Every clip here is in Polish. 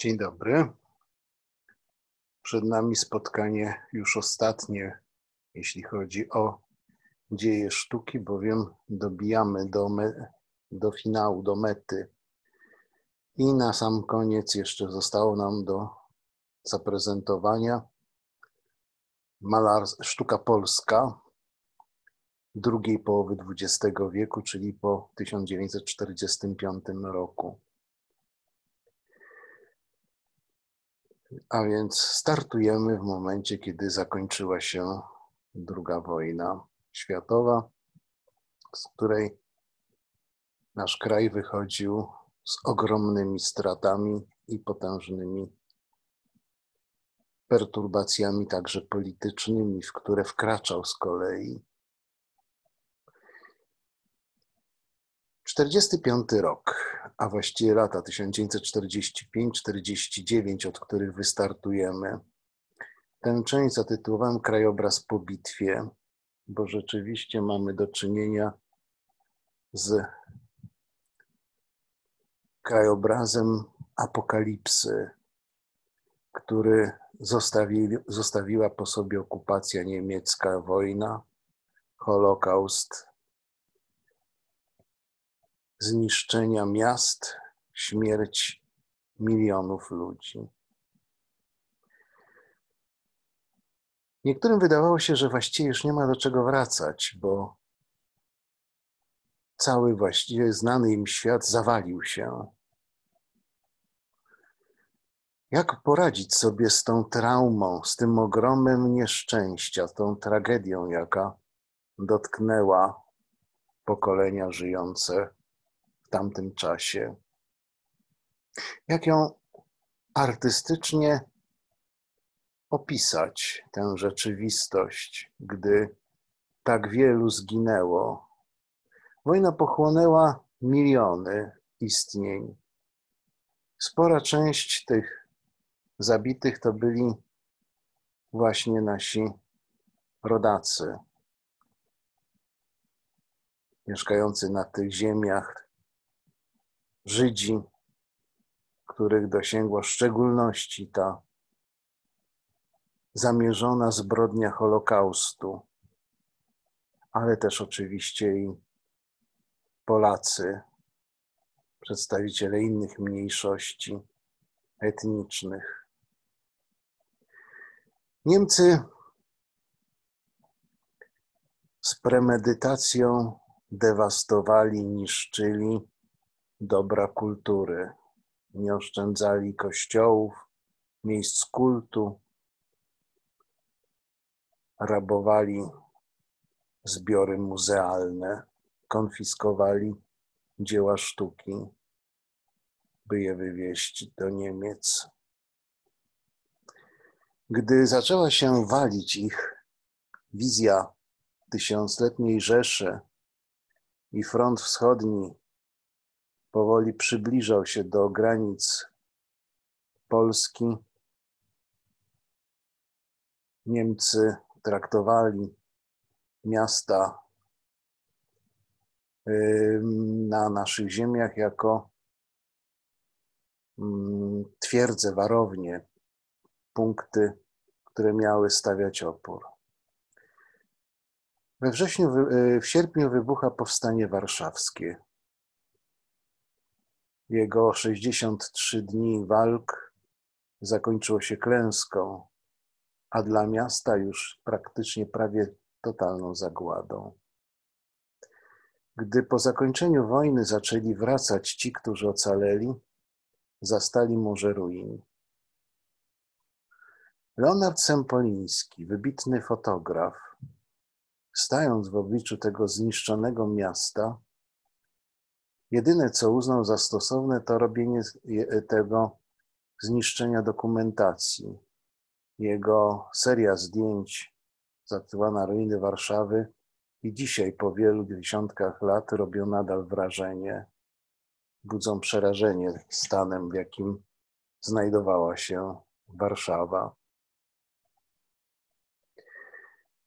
Dzień dobry. Przed nami spotkanie już ostatnie, jeśli chodzi o dzieje sztuki, bowiem dobijamy do finału, do mety. I na sam koniec jeszcze zostało nam do zaprezentowania sztuka polska drugiej połowy XX wieku, czyli po 1945 roku. A więc startujemy w momencie, kiedy zakończyła się II wojna światowa, z której nasz kraj wychodził z ogromnymi stratami i potężnymi perturbacjami, także politycznymi, w które wkraczał z kolei. 1945 rok, a właściwie lata 1945-49, od których wystartujemy. Tę część zatytułowałem Krajobraz po bitwie, bo rzeczywiście mamy do czynienia z krajobrazem apokalipsy, który zostawiła po sobie okupacja niemiecka, wojna, Holokaust, zniszczenia miast, śmierć milionów ludzi. Niektórym wydawało się, że właściwie już nie ma do czego wracać, bo cały właściwie znany im świat zawalił się. Jak poradzić sobie z tą traumą, z tym ogromem nieszczęścia, tą tragedią, jaka dotknęła pokolenia żyjące w tamtym czasie? Jak ją artystycznie opisać, tę rzeczywistość, gdy tak wielu zginęło? Wojna pochłonęła miliony istnień. Spora część tych zabitych to byli właśnie nasi rodacy, mieszkający na tych ziemiach, Żydzi, których dosięgła w szczególności ta zamierzona zbrodnia Holokaustu, ale też oczywiście i Polacy, przedstawiciele innych mniejszości etnicznych. Niemcy z premedytacją dewastowali, niszczyli dobra kultury, nie oszczędzali kościołów, miejsc kultu, rabowali zbiory muzealne, konfiskowali dzieła sztuki, by je wywieźć do Niemiec. Gdy zaczęła się walić ich wizja tysiącletniej Rzeszy i front wschodni powoli przybliżał się do granic Polski, Niemcy traktowali miasta na naszych ziemiach jako twierdze, warownie, punkty, które miały stawiać opór. W sierpniu wybucha Powstanie Warszawskie. Jego 63 dni walk zakończyło się klęską, a dla miasta już praktycznie prawie totalną zagładą. Gdy po zakończeniu wojny zaczęli wracać ci, którzy ocaleli, zastali morze ruin. Leonard Sempoliński, wybitny fotograf, stając w obliczu tego zniszczonego miasta, jedyne, co uznał za stosowne, to robienie tego zniszczenia dokumentacji. Jego seria zdjęć zatytułowana Ruiny Warszawy i dzisiaj po wielu dziesiątkach lat robią nadal wrażenie, budzą przerażenie stanem, w jakim znajdowała się Warszawa.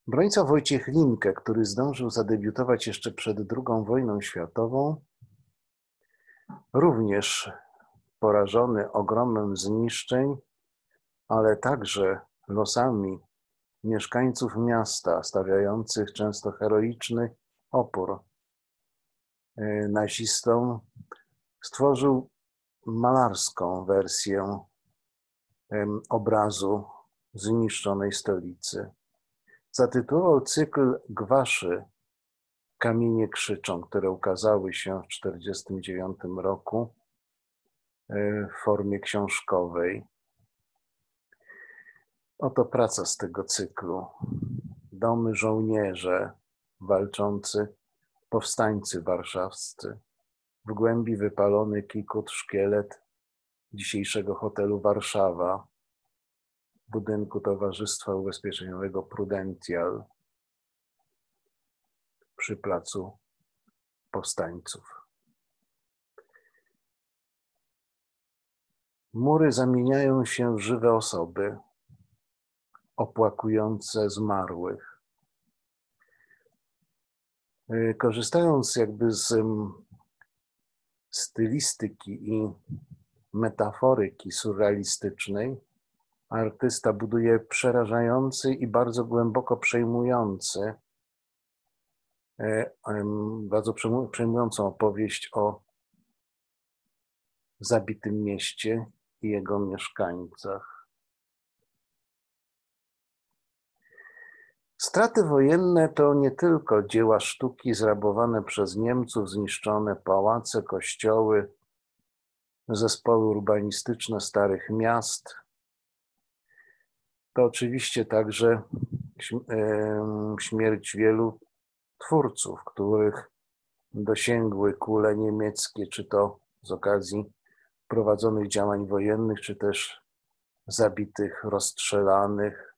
Obrońca Wojciech Linke, który zdążył zadebiutować jeszcze przed II wojną światową, również porażony ogromem zniszczeń, ale także losami mieszkańców miasta, stawiających często heroiczny opór nazistom, stworzył malarską wersję obrazu zniszczonej stolicy. Zatytułował cykl Gwaszy, Kamienie krzyczą, które ukazały się w 1949 roku w formie książkowej. Oto praca z tego cyklu. Domy żołnierze walczący, powstańcy warszawscy. W głębi wypalony kikut, szkielet dzisiejszego hotelu Warszawa, budynku Towarzystwa Ubezpieczeniowego Prudential przy Placu Powstańców. Mury zamieniają się w żywe osoby opłakujące zmarłych. Korzystając jakby z stylistyki i metaforyki surrealistycznej, artysta buduje przerażający i bardzo przejmującą opowieść o zabitym mieście i jego mieszkańcach. Straty wojenne to nie tylko dzieła sztuki zrabowane przez Niemców, zniszczone pałace, kościoły, zespoły urbanistyczne starych miast. To oczywiście także śmierć wielu twórców, których dosięgły kule niemieckie, czy to z okazji prowadzonych działań wojennych, czy też zabitych, rozstrzelanych,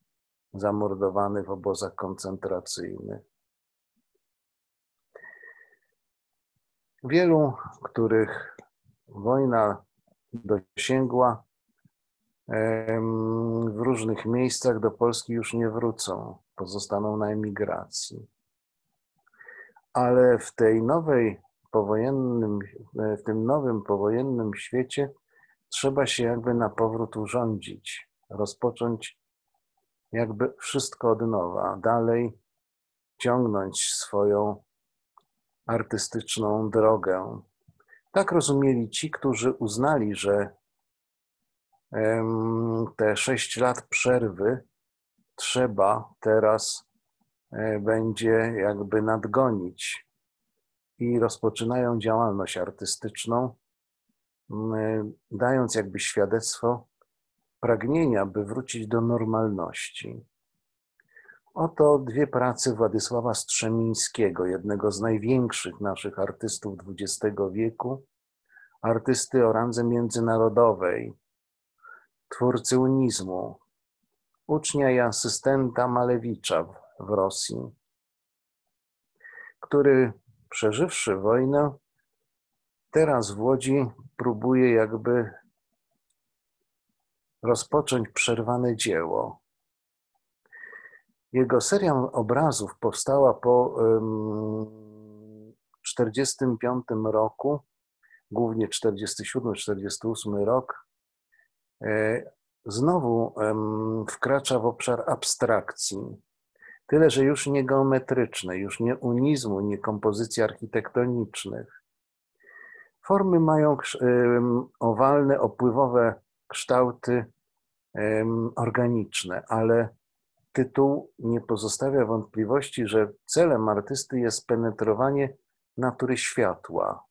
zamordowanych w obozach koncentracyjnych. Wielu, których wojna dosięgła, w różnych miejscach do Polski już nie wrócą, pozostaną na emigracji. Ale w tej nowym powojennym świecie trzeba się jakby na powrót urządzić, rozpocząć jakby wszystko od nowa, dalej ciągnąć swoją artystyczną drogę. Tak rozumieli ci, którzy uznali, że te 6 lat przerwy trzeba teraz będzie jakby nadgonić i rozpoczynają działalność artystyczną, dając jakby świadectwo pragnienia, by wrócić do normalności. Oto 2 prace Władysława Strzemińskiego, jednego z największych naszych artystów XX wieku, artysty o randze międzynarodowej, twórcy unizmu, ucznia i asystenta Malewicza w Rosji, który przeżywszy wojnę, teraz w Łodzi próbuje jakby rozpocząć przerwane dzieło. Jego seria obrazów powstała po 1945 roku, głównie 1947-1948 rok, znowu wkracza w obszar abstrakcji, tyle że już nie geometrycznej, już nie unizmu, nie kompozycji architektonicznych. Formy mają owalne, opływowe kształty organiczne, ale tytuł nie pozostawia wątpliwości, że celem artysty jest penetrowanie natury światła,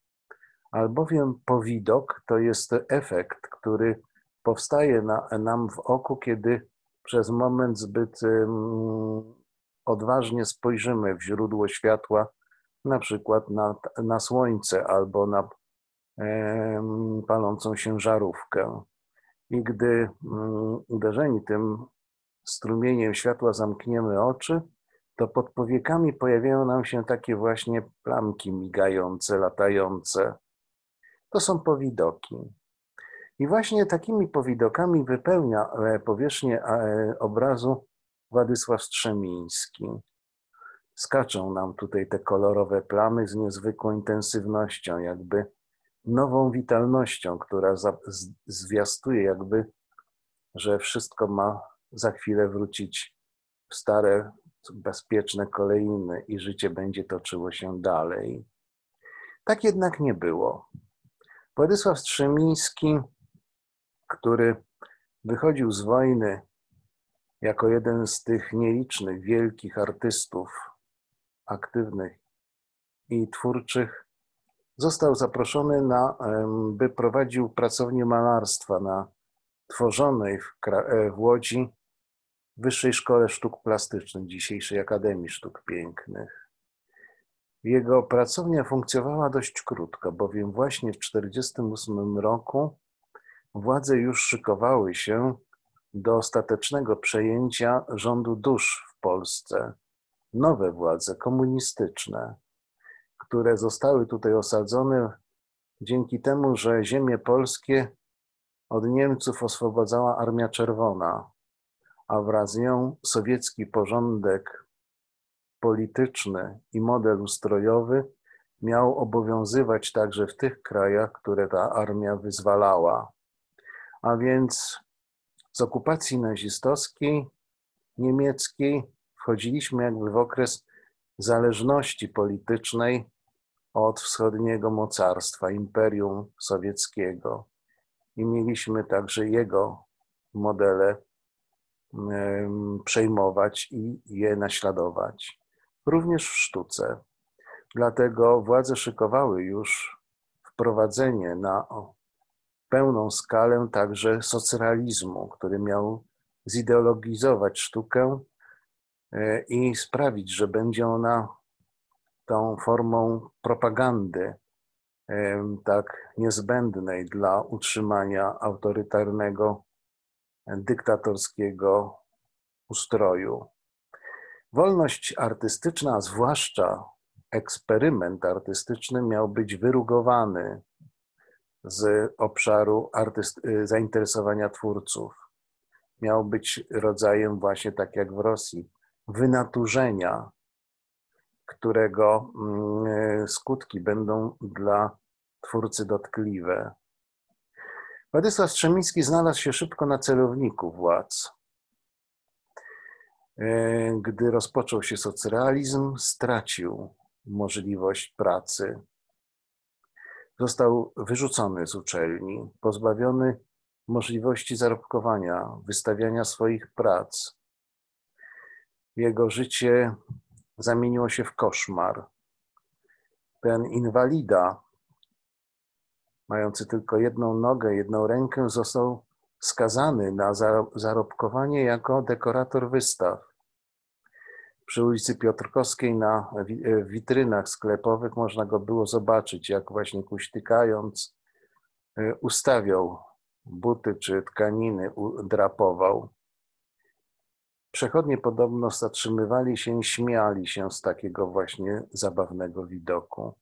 albowiem powidok to jest efekt, który powstaje nam w oku, kiedy przez moment zbyt odważnie spojrzymy w źródło światła, na przykład na słońce albo na palącą się żarówkę. I gdy uderzeni tym strumieniem światła zamkniemy oczy, to pod powiekami pojawiają nam się takie właśnie plamki migające, latające. To są powidoki. I właśnie takimi powidokami wypełnia powierzchnię obrazu Władysław Strzemiński. Skaczą nam tutaj te kolorowe plamy z niezwykłą intensywnością, jakby nową witalnością, która zwiastuje jakby, że wszystko ma za chwilę wrócić w stare, bezpieczne kolejny i życie będzie toczyło się dalej. Tak jednak nie było. Władysław Strzemiński, który wychodził z wojny jako jeden z tych nielicznych, wielkich artystów aktywnych i twórczych, został zaproszony, by prowadził pracownię malarstwa na tworzonej w Łodzi Wyższej Szkole Sztuk Plastycznych, dzisiejszej Akademii Sztuk Pięknych. Jego pracownia funkcjonowała dość krótko, bowiem właśnie w 1948 roku władze już szykowały się do ostatecznego przejęcia rządu dusz w Polsce. Nowe władze komunistyczne, które zostały tutaj osadzone dzięki temu, że ziemie polskie od Niemców oswobodzała Armia Czerwona, a wraz z nią sowiecki porządek polityczny i model ustrojowy miał obowiązywać także w tych krajach, które ta armia wyzwalała. A więc z okupacji nazistowskiej, niemieckiej wchodziliśmy jakby w okres zależności politycznej od wschodniego mocarstwa, Imperium Sowieckiego. I mieliśmy także jego modele przejmować i je naśladować. Również w sztuce. Dlatego władze szykowały już wprowadzenie na pełną skalę także socrealizmu, który miał zideologizować sztukę i sprawić, że będzie ona tą formą propagandy tak niezbędnej dla utrzymania autorytarnego, dyktatorskiego ustroju. Wolność artystyczna, a zwłaszcza eksperyment artystyczny miał być wyrugowany z obszaru zainteresowania twórców. Miał być rodzajem właśnie tak jak w Rosji, wynaturzenia, którego skutki będą dla twórcy dotkliwe. Władysław Strzemiński znalazł się szybko na celowniku władz. Gdy rozpoczął się socrealizm, stracił możliwość pracy. Został wyrzucony z uczelni, pozbawiony możliwości zarobkowania, wystawiania swoich prac. Jego życie zamieniło się w koszmar. Ten inwalida, mający tylko jedną nogę, jedną rękę, został skazany na zarobkowanie jako dekorator wystaw. Przy ulicy Piotrkowskiej w witrynach sklepowych można go było zobaczyć, jak właśnie kuśtykając ustawiał buty czy tkaniny, drapował. Przechodnie podobno zatrzymywali się i śmiali się z takiego właśnie zabawnego widoku.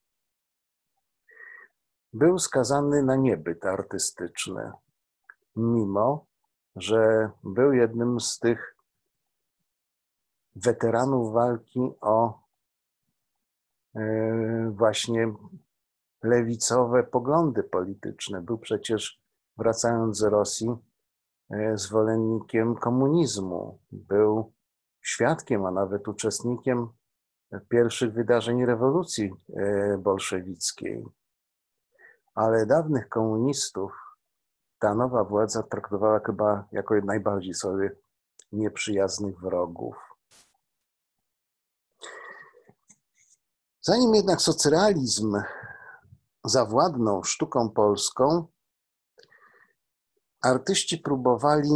Był skazany na niebyt artystyczny, mimo że był jednym z tych weteranów walki o właśnie lewicowe poglądy polityczne. Był przecież, wracając z Rosji, zwolennikiem komunizmu. Był świadkiem, a nawet uczestnikiem pierwszych wydarzeń rewolucji bolszewickiej. Ale dawnych komunistów ta nowa władza traktowała chyba jako najbardziej sobie nieprzyjaznych wrogów. Zanim jednak socrealizm zawładnął sztuką polską, artyści próbowali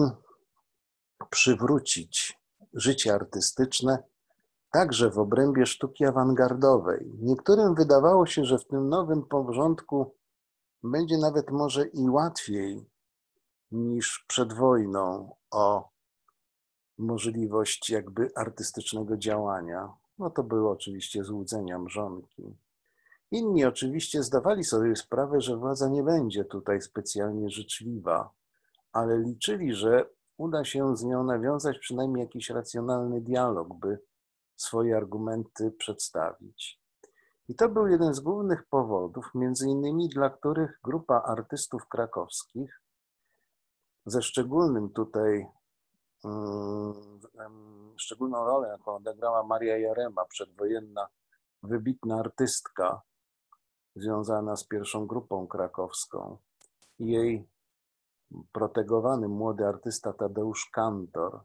przywrócić życie artystyczne także w obrębie sztuki awangardowej. Niektórym wydawało się, że w tym nowym porządku będzie nawet może i łatwiej niż przed wojną o możliwość jakby artystycznego działania. No to były oczywiście złudzenia, mrzonki. Inni oczywiście zdawali sobie sprawę, że władza nie będzie tutaj specjalnie życzliwa, ale liczyli, że uda się z nią nawiązać przynajmniej jakiś racjonalny dialog, by swoje argumenty przedstawić. I to był jeden z głównych powodów, między innymi dla których grupa artystów krakowskich ze szczególnym tutaj, szczególną rolę, jaką odegrała Maria Jarema, przedwojenna, wybitna artystka związana z pierwszą grupą krakowską. Jej protegowany młody artysta Tadeusz Kantor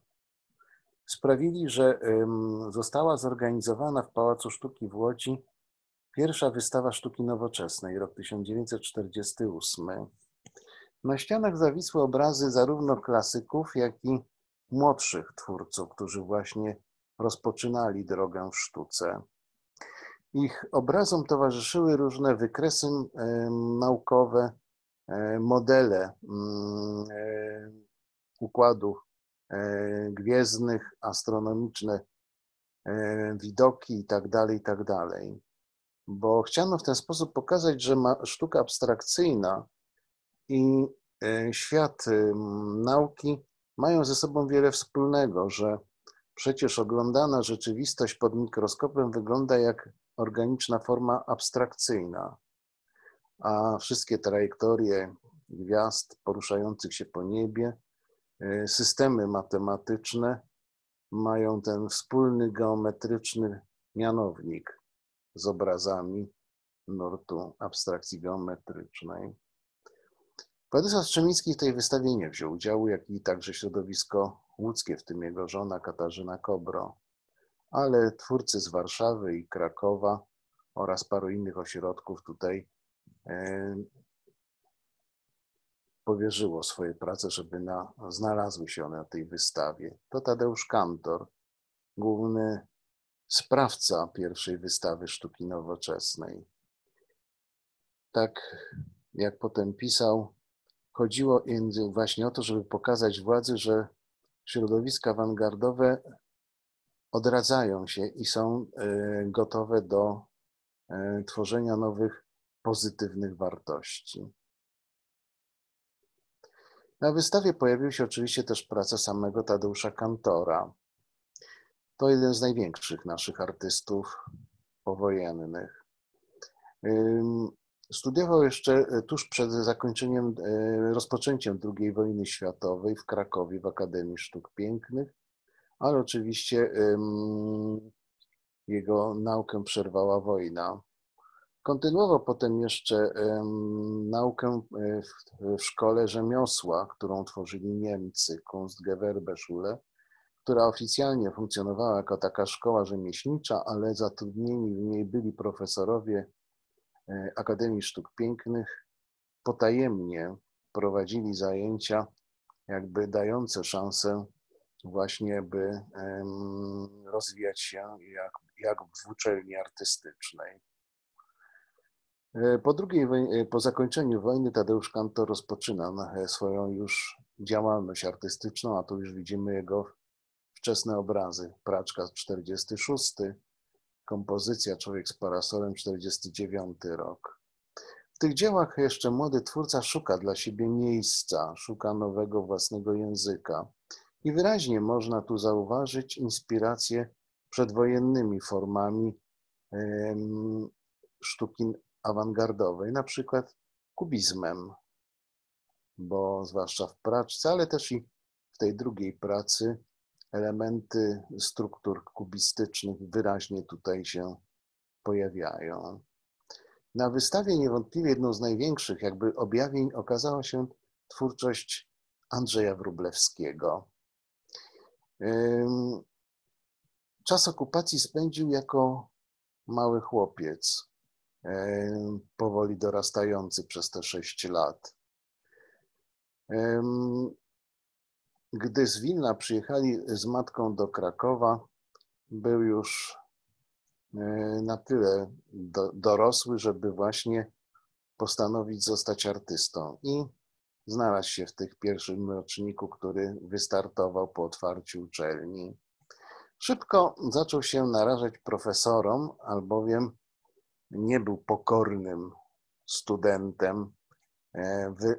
sprawili, że została zorganizowana w Pałacu Sztuki w Łodzi pierwsza wystawa sztuki nowoczesnej, rok 1948. Na ścianach zawisły obrazy zarówno klasyków, jak i młodszych twórców, którzy właśnie rozpoczynali drogę w sztuce. Ich obrazom towarzyszyły różne wykresy naukowe, modele układów gwiezdnych, astronomiczne widoki itd., bo chciano w ten sposób pokazać, że sztuka abstrakcyjna i świat nauki mają ze sobą wiele wspólnego, że przecież oglądana rzeczywistość pod mikroskopem wygląda jak organiczna forma abstrakcyjna, a wszystkie trajektorie gwiazd poruszających się po niebie, systemy matematyczne mają ten wspólny geometryczny mianownik z obrazami nurtu abstrakcji geometrycznej. Władysław Strzemiński w tej wystawie nie wziął udziału, jak i także środowisko łódzkie, w tym jego żona Katarzyna Kobro, ale twórcy z Warszawy i Krakowa oraz paru innych ośrodków tutaj powierzyło swoje prace, żeby znalazły się one na tej wystawie. To Tadeusz Kantor, główny sprawca pierwszej wystawy sztuki nowoczesnej. Tak jak potem pisał, chodziło właśnie o to, żeby pokazać władzy, że środowiska awangardowe odradzają się i są gotowe do tworzenia nowych, pozytywnych wartości. Na wystawie pojawiły się oczywiście też prace samego Tadeusza Kantora. To jeden z największych naszych artystów powojennych. Studiował jeszcze tuż przed rozpoczęciem II wojny światowej w Krakowie w Akademii Sztuk Pięknych, ale oczywiście jego naukę przerwała wojna. Kontynuował potem jeszcze naukę w szkole rzemiosła, którą tworzyli Niemcy, Kunstgewerbeschule, która oficjalnie funkcjonowała jako taka szkoła rzemieślnicza, ale zatrudnieni w niej byli profesorowie Akademii Sztuk Pięknych, potajemnie prowadzili zajęcia jakby dające szansę właśnie, by rozwijać się jak w uczelni artystycznej. Po zakończeniu wojny Tadeusz Kantor rozpoczyna swoją już działalność artystyczną, a tu już widzimy jego wczesne obrazy. Praczka 46, kompozycja Człowiek z parasolem 49 rok. W tych dziełach jeszcze młody twórca szuka dla siebie miejsca, szuka nowego własnego języka i wyraźnie można tu zauważyć inspirację przedwojennymi formami sztuki awangardowej, na przykład kubizmem, bo zwłaszcza w praczce, ale też i w tej drugiej pracy elementy struktur kubistycznych wyraźnie tutaj się pojawiają. Na wystawie niewątpliwie jedną z największych jakby objawień okazała się twórczość Andrzeja Wróblewskiego. Czas okupacji spędził jako mały chłopiec, powoli dorastający przez te 6 lat. Gdy z Wilna przyjechali z matką do Krakowa, był już na tyle dorosły, żeby właśnie postanowić zostać artystą i znalazł się w tych pierwszym roczniku, który wystartował po otwarciu uczelni. Szybko zaczął się narażać profesorom, albowiem nie był pokornym studentem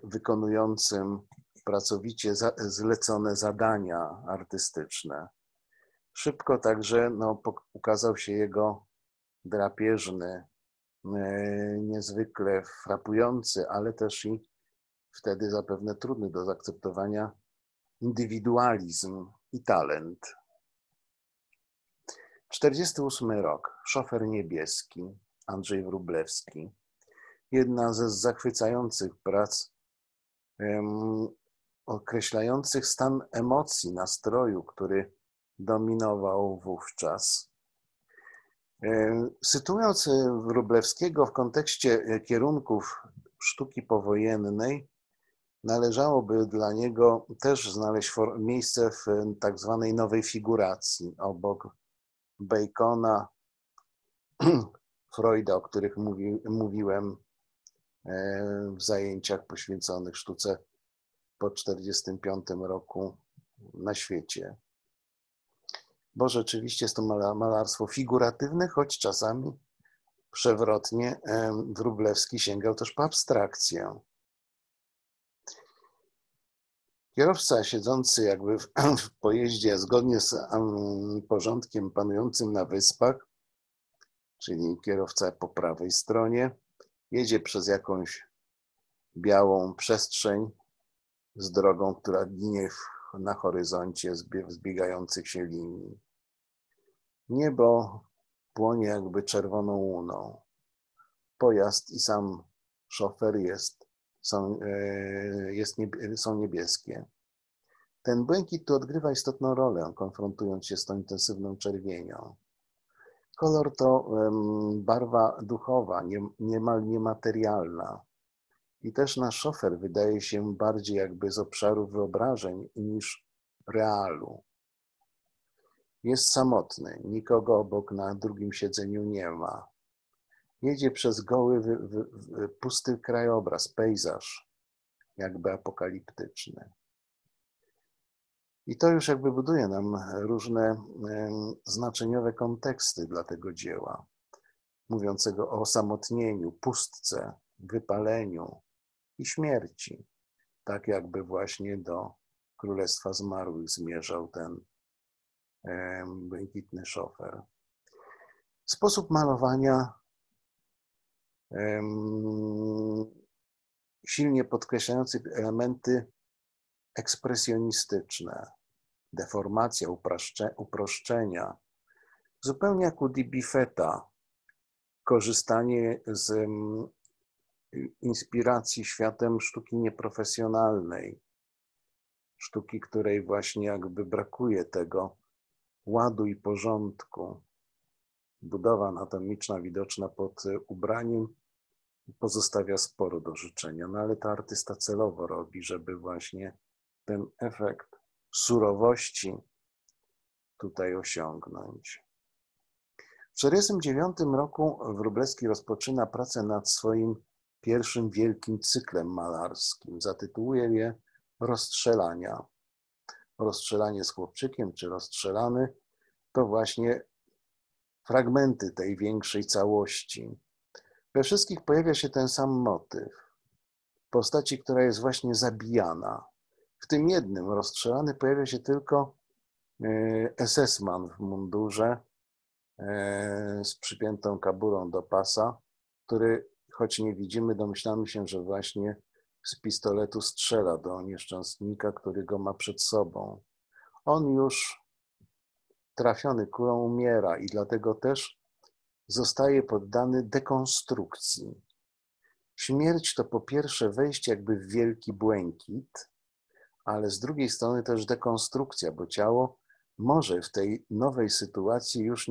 wykonującym pracowicie zlecone zadania artystyczne. Szybko także ukazał się jego drapieżny niezwykle frapujący, ale też i wtedy zapewne trudny do zaakceptowania indywidualizm i talent. 48 rok, Szofer niebieski, Andrzej Wróblewski. Jedna ze zachwycających prac określających stan emocji, nastroju, który dominował wówczas. Sytuując Wróblewskiego w kontekście kierunków sztuki powojennej, należałoby dla niego też znaleźć miejsce w tak zwanej nowej figuracji, obok Bacona, Freuda, o których mówiłem w zajęciach poświęconych sztuce po 1945 roku na świecie. Bo rzeczywiście jest to malarstwo figuratywne, choć czasami przewrotnie Wróblewski sięgał też po abstrakcję. Kierowca siedzący jakby w pojeździe zgodnie z porządkiem panującym na wyspach, czyli kierowca po prawej stronie, jedzie przez jakąś białą przestrzeń z drogą, która ginie na horyzoncie zbiegających się linii. Niebo płonie jakby czerwoną łuną. Pojazd i sam szofer są niebieskie. Ten błękit tu odgrywa istotną rolę, konfrontując się z tą intensywną czerwienią. Kolor to barwa duchowa, niemal niematerialna. I też nasz szofer wydaje się bardziej jakby z obszaru wyobrażeń niż realu. Jest samotny, nikogo obok na drugim siedzeniu nie ma. Jedzie przez goły, pusty krajobraz, pejzaż jakby apokaliptyczny. I to już jakby buduje nam różne znaczeniowe konteksty dla tego dzieła, mówiącego o osamotnieniu, pustce, wypaleniu i śmierci. Tak jakby właśnie do Królestwa Zmarłych zmierzał ten błękitny szofer. Sposób malowania silnie podkreślający elementy ekspresjonistyczne, deformacja, uproszczenia, zupełnie jak u Di Bifeta, korzystanie z inspiracji światem sztuki nieprofesjonalnej, sztuki, której właśnie jakby brakuje tego ładu i porządku. Budowa anatomiczna widoczna pod ubraniem pozostawia sporo do życzenia, no ale to artysta celowo robi, żeby właśnie ten efekt surowości tutaj osiągnąć. W 1949 roku Wróblewski rozpoczyna pracę nad swoim pierwszym wielkim cyklem malarskim. Zatytułuje je Rozstrzelania. Rozstrzelanie z chłopczykiem czy Rozstrzelany to właśnie fragmenty tej większej całości. We wszystkich pojawia się ten sam motyw postaci, która jest właśnie zabijana. W tym jednym Rozstrzelany pojawia się tylko SS-man w mundurze z przypiętą kaburą do pasa, który, choć nie widzimy, domyślamy się, że właśnie z pistoletu strzela do nieszczęsnika, który go ma przed sobą. On już trafiony kulą umiera i dlatego też zostaje poddany dekonstrukcji. Śmierć to po pierwsze wejście jakby w wielki błękit, ale z drugiej strony też dekonstrukcja, bo ciało może w tej nowej sytuacji już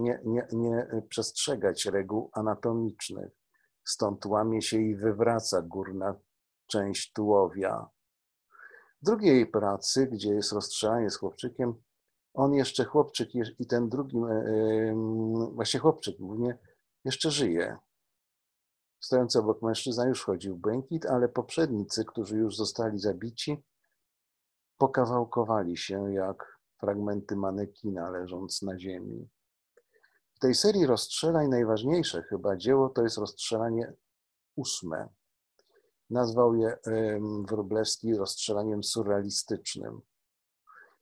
nie przestrzegać reguł anatomicznych. Stąd łamie się i wywraca górna część tułowia. W drugiej pracy, gdzie jest Rozstrzelanie z chłopczykiem, on jeszcze chłopczyk i ten drugi, właśnie chłopczyk głównie, jeszcze żyje. Stojący obok mężczyzna już wchodził w błękit, ale poprzednicy, którzy już zostali zabici, pokawałkowali się jak fragmenty manekina leżąc na ziemi. W tej serii rozstrzelań najważniejsze chyba dzieło to jest Rozstrzelanie 8. Nazwał je Wróblewski rozstrzelaniem surrealistycznym.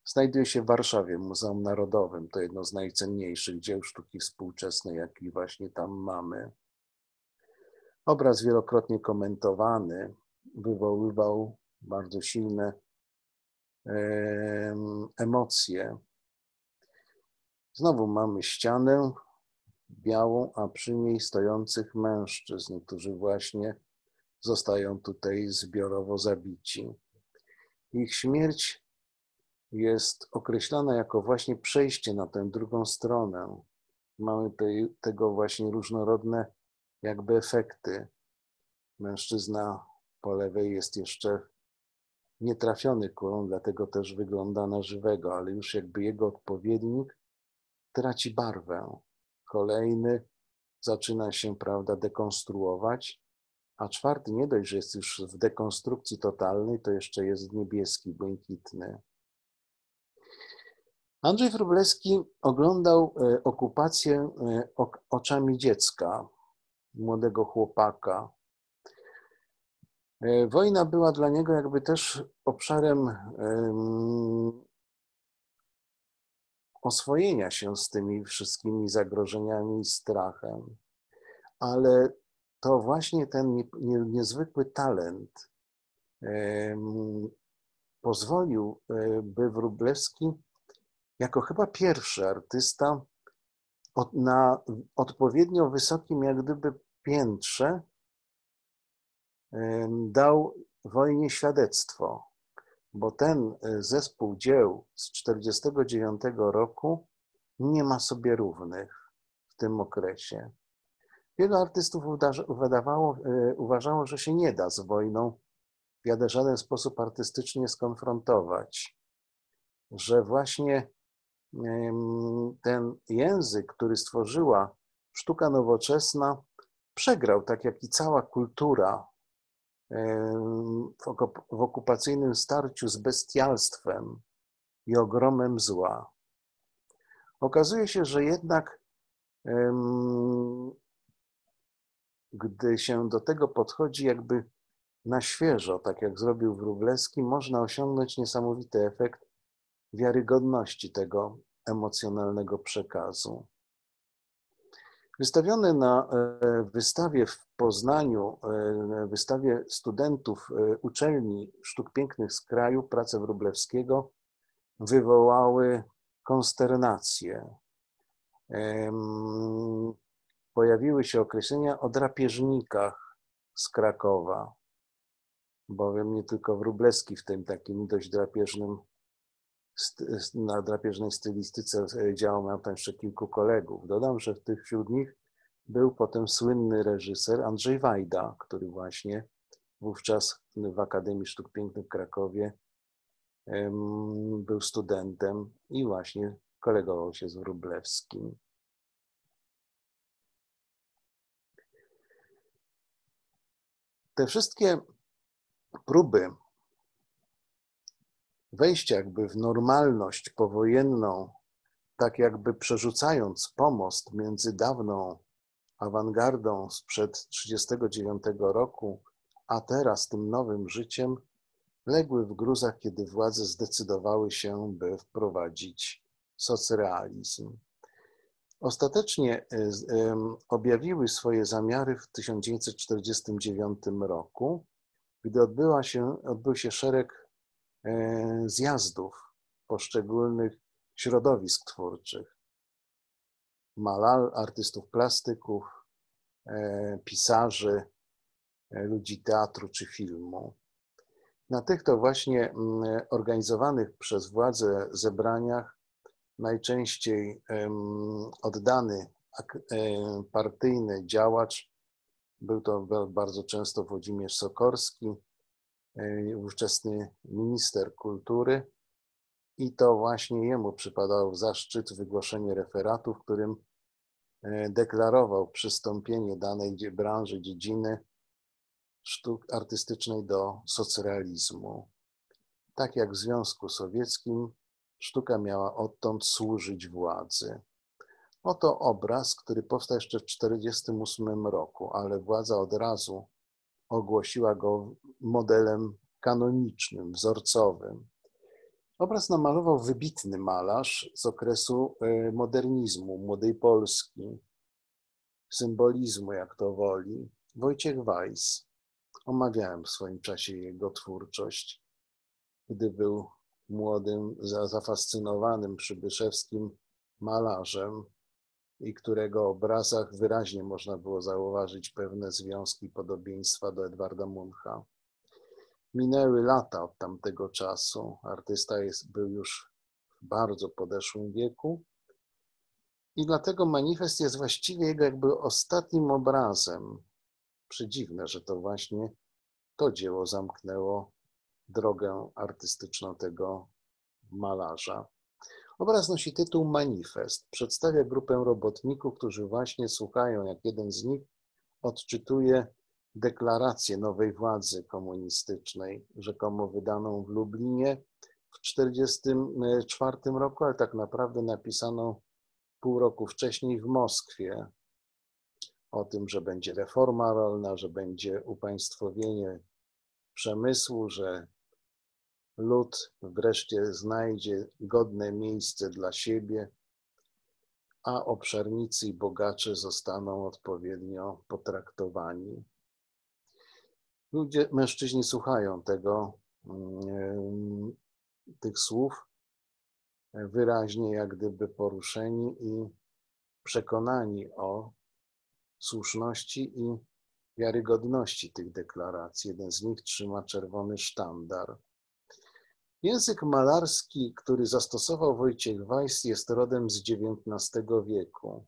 Znajduje się w Warszawie, w Muzeum Narodowym. To jedno z najcenniejszych dzieł sztuki współczesnej, jaki właśnie tam mamy. Obraz wielokrotnie komentowany wywoływał bardzo silne emocje. Znowu mamy ścianę białą, a przy niej stojących mężczyzn, którzy właśnie zostają tutaj zbiorowo zabici. Ich śmierć jest określana jako właśnie przejście na tę drugą stronę. Mamy tego właśnie różnorodne jakby efekty. Mężczyzna po lewej jest jeszcze nietrafiony kulą, dlatego też wygląda na żywego, ale już jakby jego odpowiednik traci barwę. Kolejny zaczyna się, prawda, dekonstruować, a czwarty nie dość, że jest już w dekonstrukcji totalnej, to jeszcze jest niebieski, błękitny. Andrzej Wróblewski oglądał okupację oczami dziecka, młodego chłopaka. Wojna była dla niego jakby też obszarem oswojenia się z tymi wszystkimi zagrożeniami i strachem, ale to właśnie ten niezwykły talent pozwolił, by Wróblewski jako chyba pierwszy artysta na odpowiednio wysokim jak gdyby piętrze dał wojnie świadectwo, bo ten zespół dzieł z 1949 roku nie ma sobie równych w tym okresie. Wielu artystów uważało, że się nie da z wojną w żaden sposób artystycznie skonfrontować, że właśnie ten język, który stworzyła sztuka nowoczesna, przegrał, tak jak i cała kultura w okupacyjnym starciu z bestialstwem i ogromem zła. Okazuje się, że jednak gdy się do tego podchodzi jakby na świeżo, tak jak zrobił Wróblewski, można osiągnąć niesamowity efekt wiarygodności tego emocjonalnego przekazu. Wystawiony na wystawie w Poznaniu, wystawie studentów Uczelni Sztuk Pięknych z Kraju, prace Wróblewskiego wywołały konsternację. Pojawiły się określenia o drapieżnikach z Krakowa, bowiem nie tylko Wróblewski w tym takim dość drapieżnym, na drapieżnej stylistyce działał, miał tam jeszcze kilku kolegów. Dodam, że wśród nich był potem słynny reżyser Andrzej Wajda, który właśnie wówczas w Akademii Sztuk Pięknych w Krakowie był studentem i właśnie kolegował się z Wróblewskim. Te wszystkie próby wejść jakby w normalność powojenną, tak jakby przerzucając pomost między dawną awangardą sprzed 1939 roku, a teraz tym nowym życiem, legły w gruzach, kiedy władze zdecydowały się, by wprowadzić socrealizm. Ostatecznie objawiły swoje zamiary w 1949 roku, gdy odbył się szereg zjazdów poszczególnych środowisk twórczych. Malarz, artystów plastyków, pisarzy, ludzi teatru czy filmu. Na tych to właśnie organizowanych przez władze zebraniach najczęściej oddany partyjny działacz, był to bardzo często Włodzimierz Sokorski, ówczesny minister kultury, i to właśnie jemu przypadał zaszczyt wygłoszenie referatu, w którym deklarował przystąpienie danej branży, dziedziny sztuk artystycznej do socrealizmu. Tak jak w Związku Sowieckim, sztuka miała odtąd służyć władzy. Oto obraz, który powstał jeszcze w 1948 roku, ale władza od razu ogłosiła go modelem kanonicznym, wzorcowym. Obraz namalował wybitny malarz z okresu modernizmu, Młodej Polski, symbolizmu, jak to woli, Wojciech Weiss. Omawiałem w swoim czasie jego twórczość, gdy był młodym, zafascynowanym Przybyszewskim malarzem i którego obrazach wyraźnie można było zauważyć pewne związki podobieństwa do Edwarda Muncha. Minęły lata od tamtego czasu. Artysta był już w bardzo podeszłym wieku i dlatego manifest jest właściwie jego jakby ostatnim obrazem. Przedziwne, że to właśnie to dzieło zamknęło drogę artystyczną tego malarza. Obraz nosi tytuł Manifest. Przedstawia grupę robotników, którzy właśnie słuchają, jak jeden z nich odczytuje deklarację nowej władzy komunistycznej, rzekomo wydaną w Lublinie w 1944 roku, ale tak naprawdę napisaną pół roku wcześniej w Moskwie, o tym, że będzie reforma rolna, że będzie upaństwowienie przemysłu, że lud wreszcie znajdzie godne miejsce dla siebie, a obszarnicy i bogacze zostaną odpowiednio potraktowani. Ludzie, mężczyźni słuchają tych słów wyraźnie jak gdyby poruszeni i przekonani o słuszności i wiarygodności tych deklaracji. Jeden z nich trzyma czerwony sztandar. Język malarski, który zastosował Wojciech Weiss, jest rodem z XIX wieku,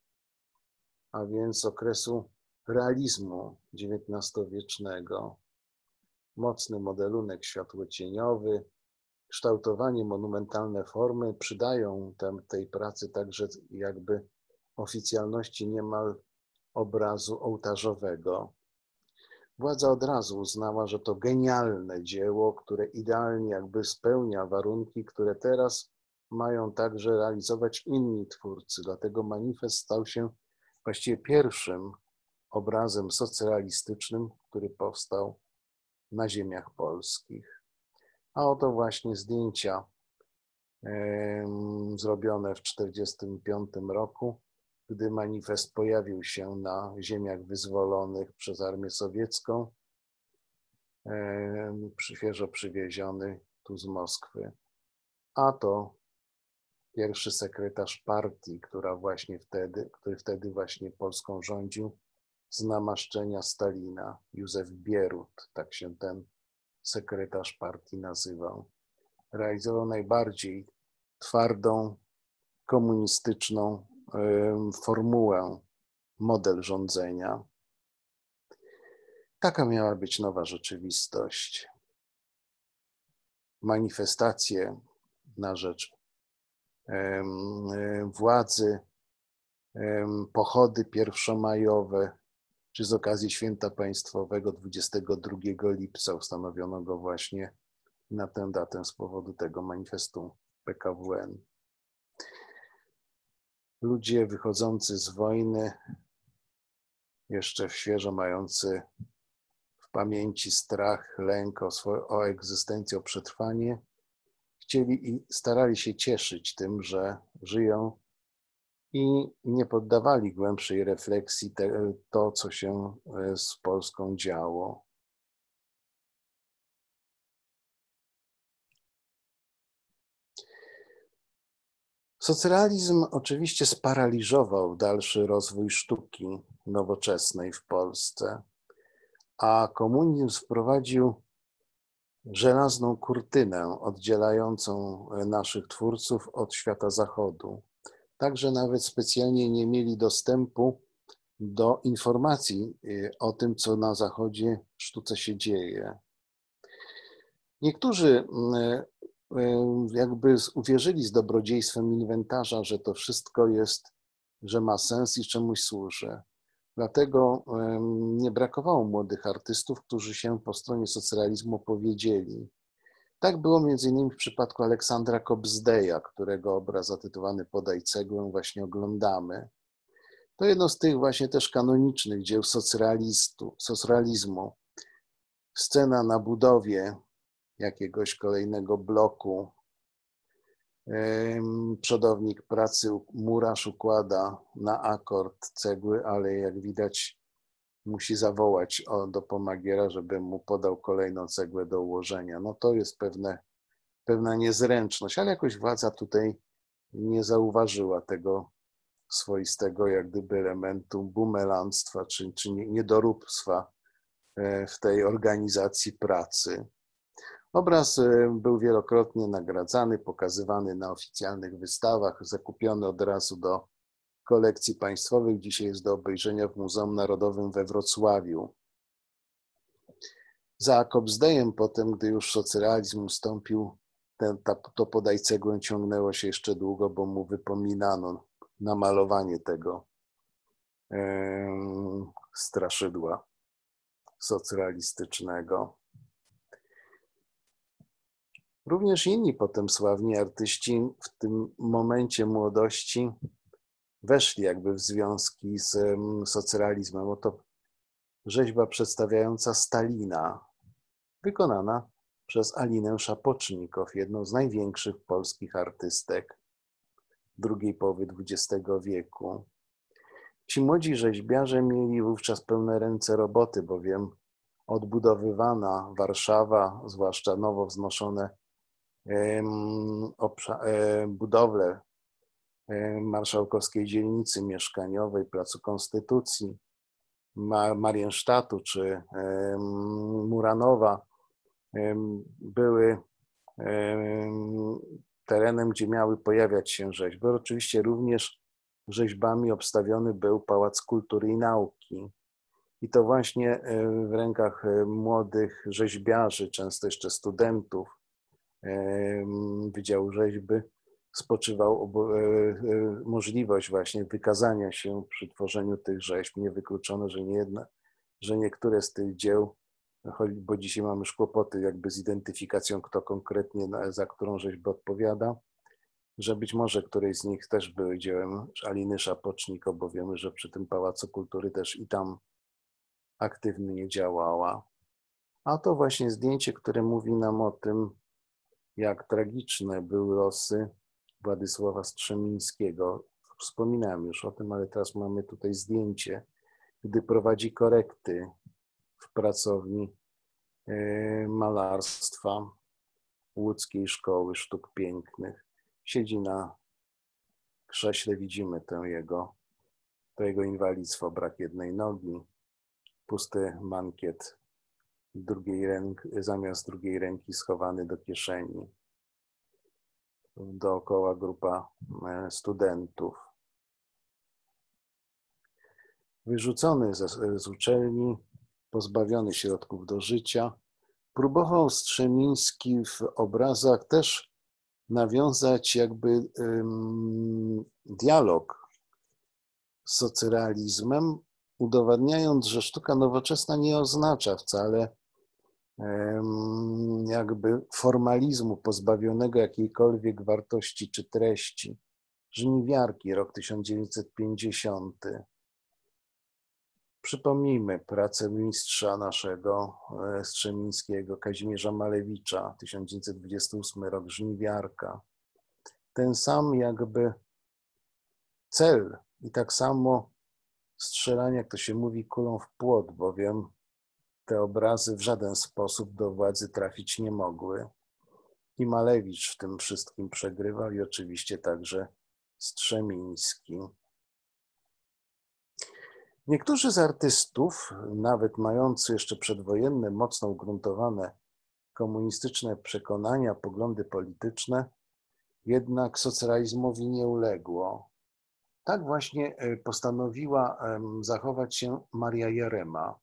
a więc okresu realizmu XIX-wiecznego. Mocny modelunek światłocieniowy, kształtowanie monumentalne formy przydają tej pracy także jakby oficjalności niemal obrazu ołtarzowego. Władza od razu uznała, że to genialne dzieło, które idealnie jakby spełnia warunki, które teraz mają także realizować inni twórcy. Dlatego manifest stał się właściwie pierwszym obrazem socrealistycznym, który powstał na ziemiach polskich. A oto właśnie zdjęcia zrobione w 1945 roku, gdy manifest pojawił się na ziemiach wyzwolonych przez Armię Sowiecką, świeżo przywieziony tu z Moskwy. A to pierwszy sekretarz partii, który wtedy właśnie Polską rządził, z namaszczenia Stalina, Józef Bierut, tak się ten sekretarz partii nazywał. Realizował najbardziej twardą, komunistyczną formułę, model rządzenia. Taka miała być nowa rzeczywistość. Manifestacje na rzecz władzy, pochody pierwszomajowe, czy z okazji Święta Państwowego 22 lipca ustanowiono go właśnie na tę datę z powodu tego manifestu PKWN. Ludzie wychodzący z wojny, jeszcze świeżo mający w pamięci strach, lęk o egzystencję, o przetrwanie, chcieli i starali się cieszyć tym, że żyją i nie poddawali głębszej refleksji to, co się z Polską działo. Socrealizm oczywiście sparaliżował dalszy rozwój sztuki nowoczesnej w Polsce, a komunizm wprowadził żelazną kurtynę oddzielającą naszych twórców od świata zachodu. Także nawet specjalnie nie mieli dostępu do informacji o tym, co na zachodzie w sztuce się dzieje. Niektórzy jakby uwierzyli z dobrodziejstwem inwentarza, że to wszystko jest, że ma sens i czemuś służy. Dlatego nie brakowało młodych artystów, którzy się po stronie socrealizmu powiedzieli. Tak było m.in. w przypadku Aleksandra Kobzdeja, którego obraz zatytułowany Podaj cegłę właśnie oglądamy. To jedno z tych właśnie też kanonicznych dzieł socrealizmu. Scena na budowie jakiegoś kolejnego bloku. Przodownik pracy murarz układa na akord cegły, ale jak widać musi zawołać do pomagiera, żeby mu podał kolejną cegłę do ułożenia. No to jest pewna niezręczność, ale jakoś władza tutaj nie zauważyła tego swoistego jak gdyby elementu bumelanstwa czy niedoróbstwa w tej organizacji pracy. Obraz był wielokrotnie nagradzany, pokazywany na oficjalnych wystawach, zakupiony od razu do kolekcji państwowych. Dzisiaj jest do obejrzenia w Muzeum Narodowym we Wrocławiu. Za Kobzdejem potem, gdy już socrealizm ustąpił, to podaj cegłę ciągnęło się jeszcze długo, bo mu wypominano namalowanie tego straszydła socrealistycznego. Również inni potem sławni artyści w tym momencie młodości weszli jakby w związki z socrealizmem. Oto rzeźba przedstawiająca Stalina, wykonana przez Alinę Szapocznikow, jedną z największych polskich artystek drugiej połowy XX wieku. Ci młodzi rzeźbiarze mieli wówczas pełne ręce roboty, bowiem odbudowywana Warszawa, zwłaszcza nowo wznoszone budowle Marszałkowskiej Dzielnicy Mieszkaniowej, Placu Konstytucji, Mariensztatu czy Muranowa były terenem, gdzie miały pojawiać się rzeźby. Oczywiście również rzeźbami obstawiony był Pałac Kultury i Nauki. I to właśnie w rękach młodych rzeźbiarzy, często jeszcze studentów Wydziału Rzeźby, spoczywał możliwość właśnie wykazania się przy tworzeniu tych rzeźb. Nie wykluczono, że niektóre z tych dzieł, bo dzisiaj mamy już kłopoty jakby z identyfikacją, kto konkretnie za którą rzeźbę odpowiada, że być może któreś z nich też były dziełem Aliny Szapocznikow, bo wiemy, że przy tym Pałacu Kultury też i tam aktywnie działała. A to właśnie zdjęcie, które mówi nam o tym, jak tragiczne były losy Władysława Strzemińskiego. Wspominałem już o tym, ale teraz mamy tutaj zdjęcie, gdy prowadzi korekty w pracowni malarstwa Łódzkiej Szkoły Sztuk Pięknych. Siedzi na krześle, widzimy to jego inwalidztwo, brak jednej nogi, pusty mankiet zamiast drugiej ręki schowany do kieszeni. Dookoła grupa studentów. Wyrzucony z uczelni, pozbawiony środków do życia, próbował Strzemiński w obrazach też nawiązać jakby dialog z socrealizmem, udowadniając, że sztuka nowoczesna nie oznacza wcale jakby formalizmu pozbawionego jakiejkolwiek wartości czy treści. Żniwiarki, rok 1950. Przypomnijmy pracę mistrza naszego Strzemińskiego, Kazimierza Malewicza, 1928 rok, Żniwiarka. Ten sam jakby cel i tak samo strzelanie, jak to się mówi, kulą w płot, bowiem te obrazy w żaden sposób do władzy trafić nie mogły. I Malewicz w tym wszystkim przegrywał i oczywiście także Strzemiński. Niektórzy z artystów, nawet mający jeszcze przedwojenne, mocno ugruntowane komunistyczne przekonania, poglądy polityczne, jednak socrealizmowi nie uległo. Tak właśnie postanowiła zachować się Maria Jarema,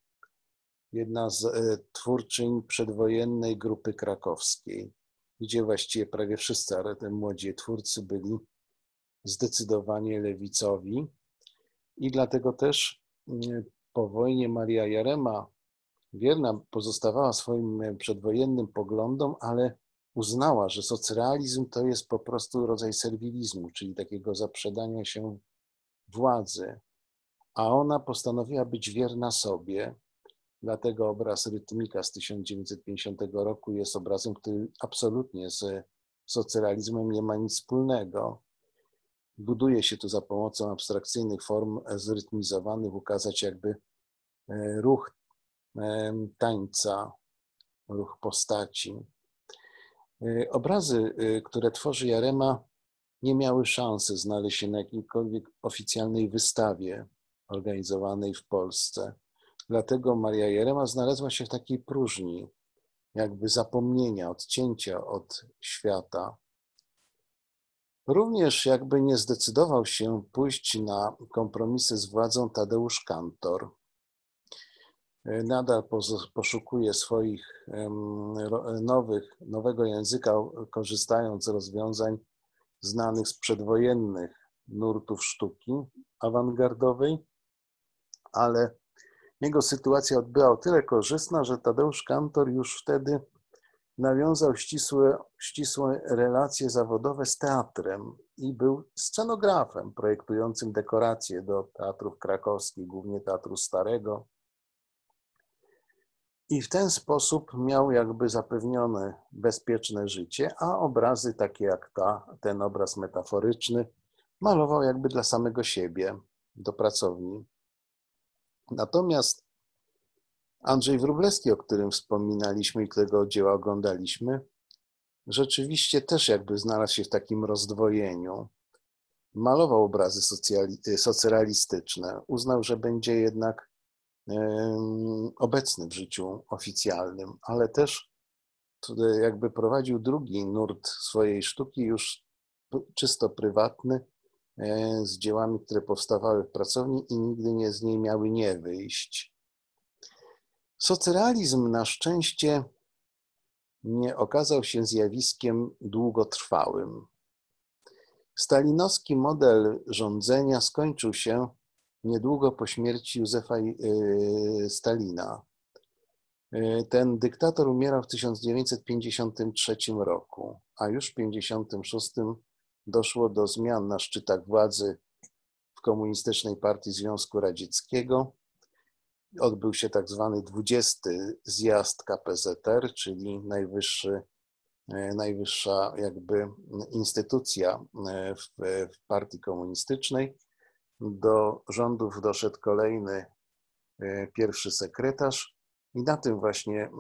jedna z twórczyń przedwojennej grupy krakowskiej, gdzie właściwie prawie wszyscy młodzi twórcy byli zdecydowanie lewicowi i dlatego też po wojnie Maria Jarema wierna pozostawała swoim przedwojennym poglądom, ale uznała, że socrealizm to jest po prostu rodzaj serwilizmu, czyli takiego zaprzedania się władzy, a ona postanowiła być wierna sobie, dlatego obraz Rytmika z 1950 roku jest obrazem, który absolutnie z socrealizmem nie ma nic wspólnego. Buduje się tu za pomocą abstrakcyjnych form zrytmizowanych, ukazać jakby ruch tańca, ruch postaci. Obrazy, które tworzy Jarema, nie miały szansy znaleźć się na jakiejkolwiek oficjalnej wystawie organizowanej w Polsce. Dlatego Maria Jarema znalazła się w takiej próżni, jakby zapomnienia, odcięcia od świata. Również jakby nie zdecydował się pójść na kompromisy z władzą Tadeusz Kantor. Nadal poszukuje swoich nowego języka, korzystając z rozwiązań znanych z przedwojennych nurtów sztuki awangardowej, ale jego sytuacja odbyła o tyle korzystna, że Tadeusz Kantor już wtedy nawiązał ścisłe relacje zawodowe z teatrem i był scenografem projektującym dekoracje do teatrów krakowskich, głównie Teatru Starego. I w ten sposób miał jakby zapewnione bezpieczne życie, a obrazy takie jak ten obraz metaforyczny malował jakby dla samego siebie, do pracowni. Natomiast Andrzej Wróblewski, o którym wspominaliśmy i którego dzieła oglądaliśmy, rzeczywiście też jakby znalazł się w takim rozdwojeniu. Malował obrazy socrealistyczne, uznał, że będzie jednak obecny w życiu oficjalnym, ale też jakby prowadził drugi nurt swojej sztuki, już czysto prywatny, z dziełami, które powstawały w pracowni i nigdy nie z niej miały nie wyjść. Socrealizm na szczęście nie okazał się zjawiskiem długotrwałym. Stalinowski model rządzenia skończył się niedługo po śmierci Józefa Stalina. Ten dyktator umierał w 1953 roku, a już w 1956 doszło do zmian na szczytach władzy w Komunistycznej Partii Związku Radzieckiego. Odbył się tak zwany 20. zjazd KPZR, czyli najwyższa jakby instytucja w partii komunistycznej. Do rządów doszedł kolejny pierwszy sekretarz i na tym właśnie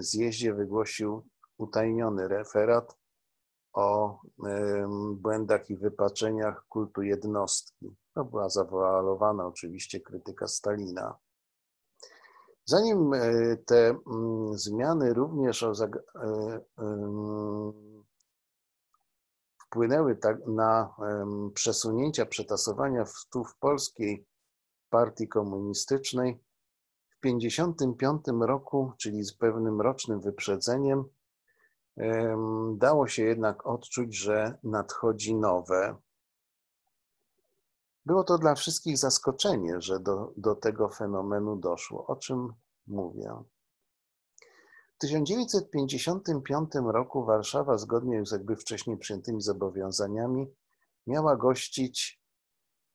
zjeździe wygłosił utajniony referat o błędach i wypaczeniach kultu jednostki. To była zawoalowana oczywiście krytyka Stalina. Zanim te zmiany również wpłynęły na przesunięcia, przetasowania w polskiej partii komunistycznej, w 1955 roku, czyli z pewnym rocznym wyprzedzeniem, dało się jednak odczuć, że nadchodzi nowe. Było to dla wszystkich zaskoczenie, że do tego fenomenu doszło. O czym mówię? W 1955 roku Warszawa, zgodnie z jakby wcześniej przyjętymi zobowiązaniami, miała gościć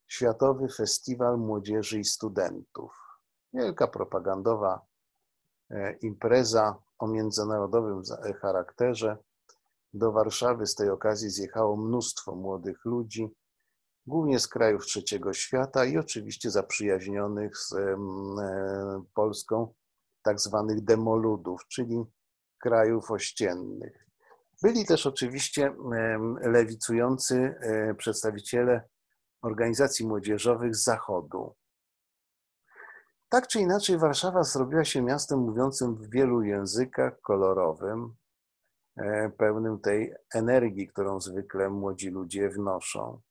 Światowy Festiwal Młodzieży i Studentów. Wielka propagandowa impreza o międzynarodowym charakterze. Do Warszawy z tej okazji zjechało mnóstwo młodych ludzi, głównie z krajów trzeciego świata i oczywiście zaprzyjaźnionych z Polską tak zwanych demoludów, czyli krajów ościennych. Byli też oczywiście lewicujący przedstawiciele organizacji młodzieżowych z Zachodu. Tak czy inaczej Warszawa zrobiła się miastem mówiącym w wielu językach, kolorowym, pełnym tej energii, którą zwykle młodzi ludzie wnoszą.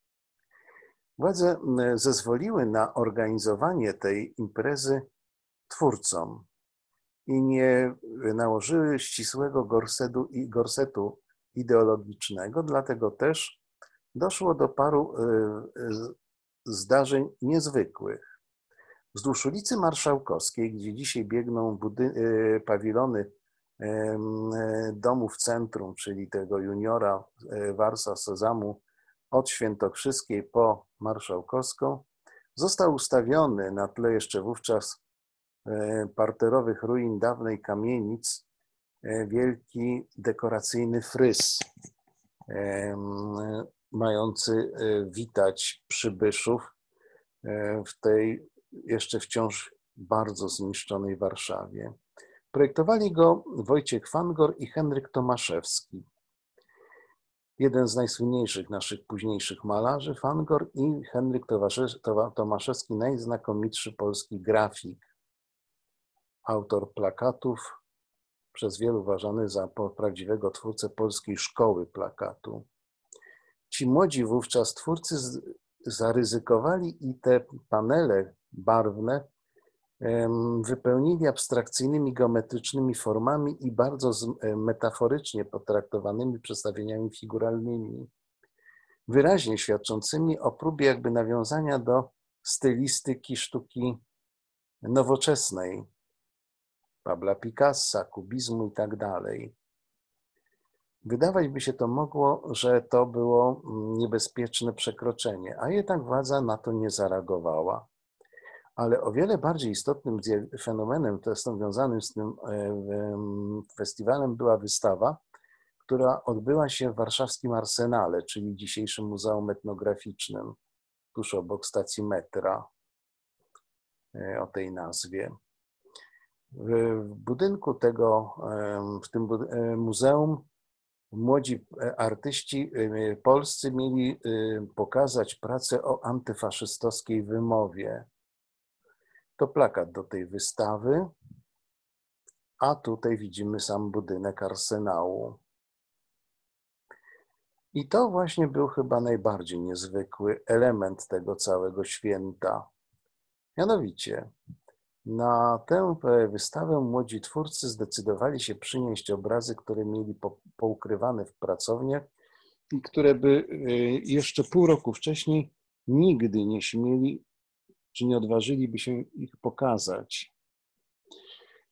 Władze zezwoliły na organizowanie tej imprezy twórcom i nie nałożyły ścisłego gorsetu ideologicznego, dlatego też doszło do paru zdarzeń niezwykłych. Wzdłuż ulicy Marszałkowskiej, gdzie dzisiaj biegną pawilony domów centrum, czyli tego Juniora, Warsa, Sezamu, od Świętokrzyskiej po Marszałkowską, został ustawiony na tle jeszcze wówczas parterowych ruin dawnej kamienic wielki dekoracyjny fryz mający witać przybyszów w tej jeszcze wciąż bardzo zniszczonej Warszawie. Projektowali go Wojciech Fangor i Henryk Tomaszewski. Jeden z najsłynniejszych naszych późniejszych malarzy, Fangor, i Henryk Tomaszewski, najznakomitszy polski grafik, autor plakatów, przez wielu uważany za prawdziwego twórcę polskiej szkoły plakatu. Ci młodzi wówczas twórcy zaryzykowali i te panele barwne wypełnili abstrakcyjnymi, geometrycznymi formami i bardzo metaforycznie potraktowanymi przedstawieniami figuralnymi, wyraźnie świadczącymi o próbie jakby nawiązania do stylistyki sztuki nowoczesnej, Pabla Picassa, kubizmu i tak dalej. Wydawać by się to mogło, że to było niebezpieczne przekroczenie, a jednak władza na to nie zareagowała. Ale o wiele bardziej istotnym fenomenem, to jest związanym z tym festiwalem, była wystawa, która odbyła się w warszawskim Arsenale, czyli dzisiejszym Muzeum Etnograficznym, tuż obok stacji metra o tej nazwie. W budynku tego, w tym muzeum, młodzi artyści polscy mieli pokazać pracę o antyfaszystowskiej wymowie. To plakat do tej wystawy, a tutaj widzimy sam budynek Arsenału. I to właśnie był chyba najbardziej niezwykły element tego całego święta. Mianowicie na tę wystawę młodzi twórcy zdecydowali się przynieść obrazy, które mieli poukrywane w pracowniach i które by jeszcze pół roku wcześniej nigdy nie śmieli czy nie odważyliby się ich pokazać.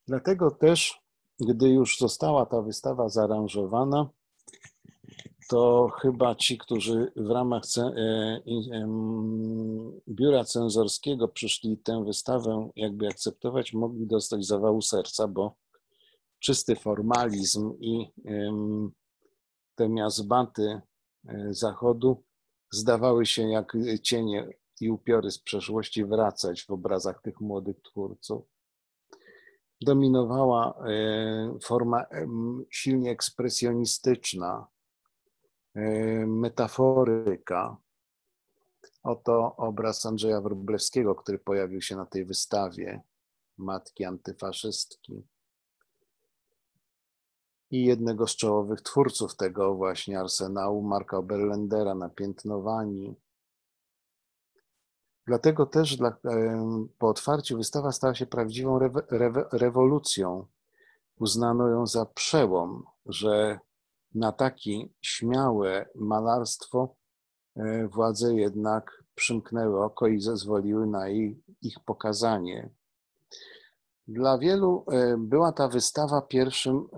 Dlatego też, gdy już została ta wystawa zaaranżowana, to chyba ci, którzy w ramach biura cenzorskiego przyszli tę wystawę jakby akceptować, mogli dostać zawału serca, bo czysty formalizm i te miazbaty Zachodu zdawały się jak cienie i upiory z przeszłości wracać w obrazach tych młodych twórców. Dominowała forma silnie ekspresjonistyczna, metaforyka. Oto obraz Andrzeja Wróblewskiego, który pojawił się na tej wystawie, matki antyfaszystki. I jednego z czołowych twórców tego właśnie Arsenału, Marka Oberländera, Napiętnowani. Dlatego też po otwarciu wystawa stała się prawdziwą rewolucją. Uznano ją za przełom, że na takie śmiałe malarstwo władze jednak przymknęły oko i zezwoliły na ich pokazanie. Dla wielu była ta wystawa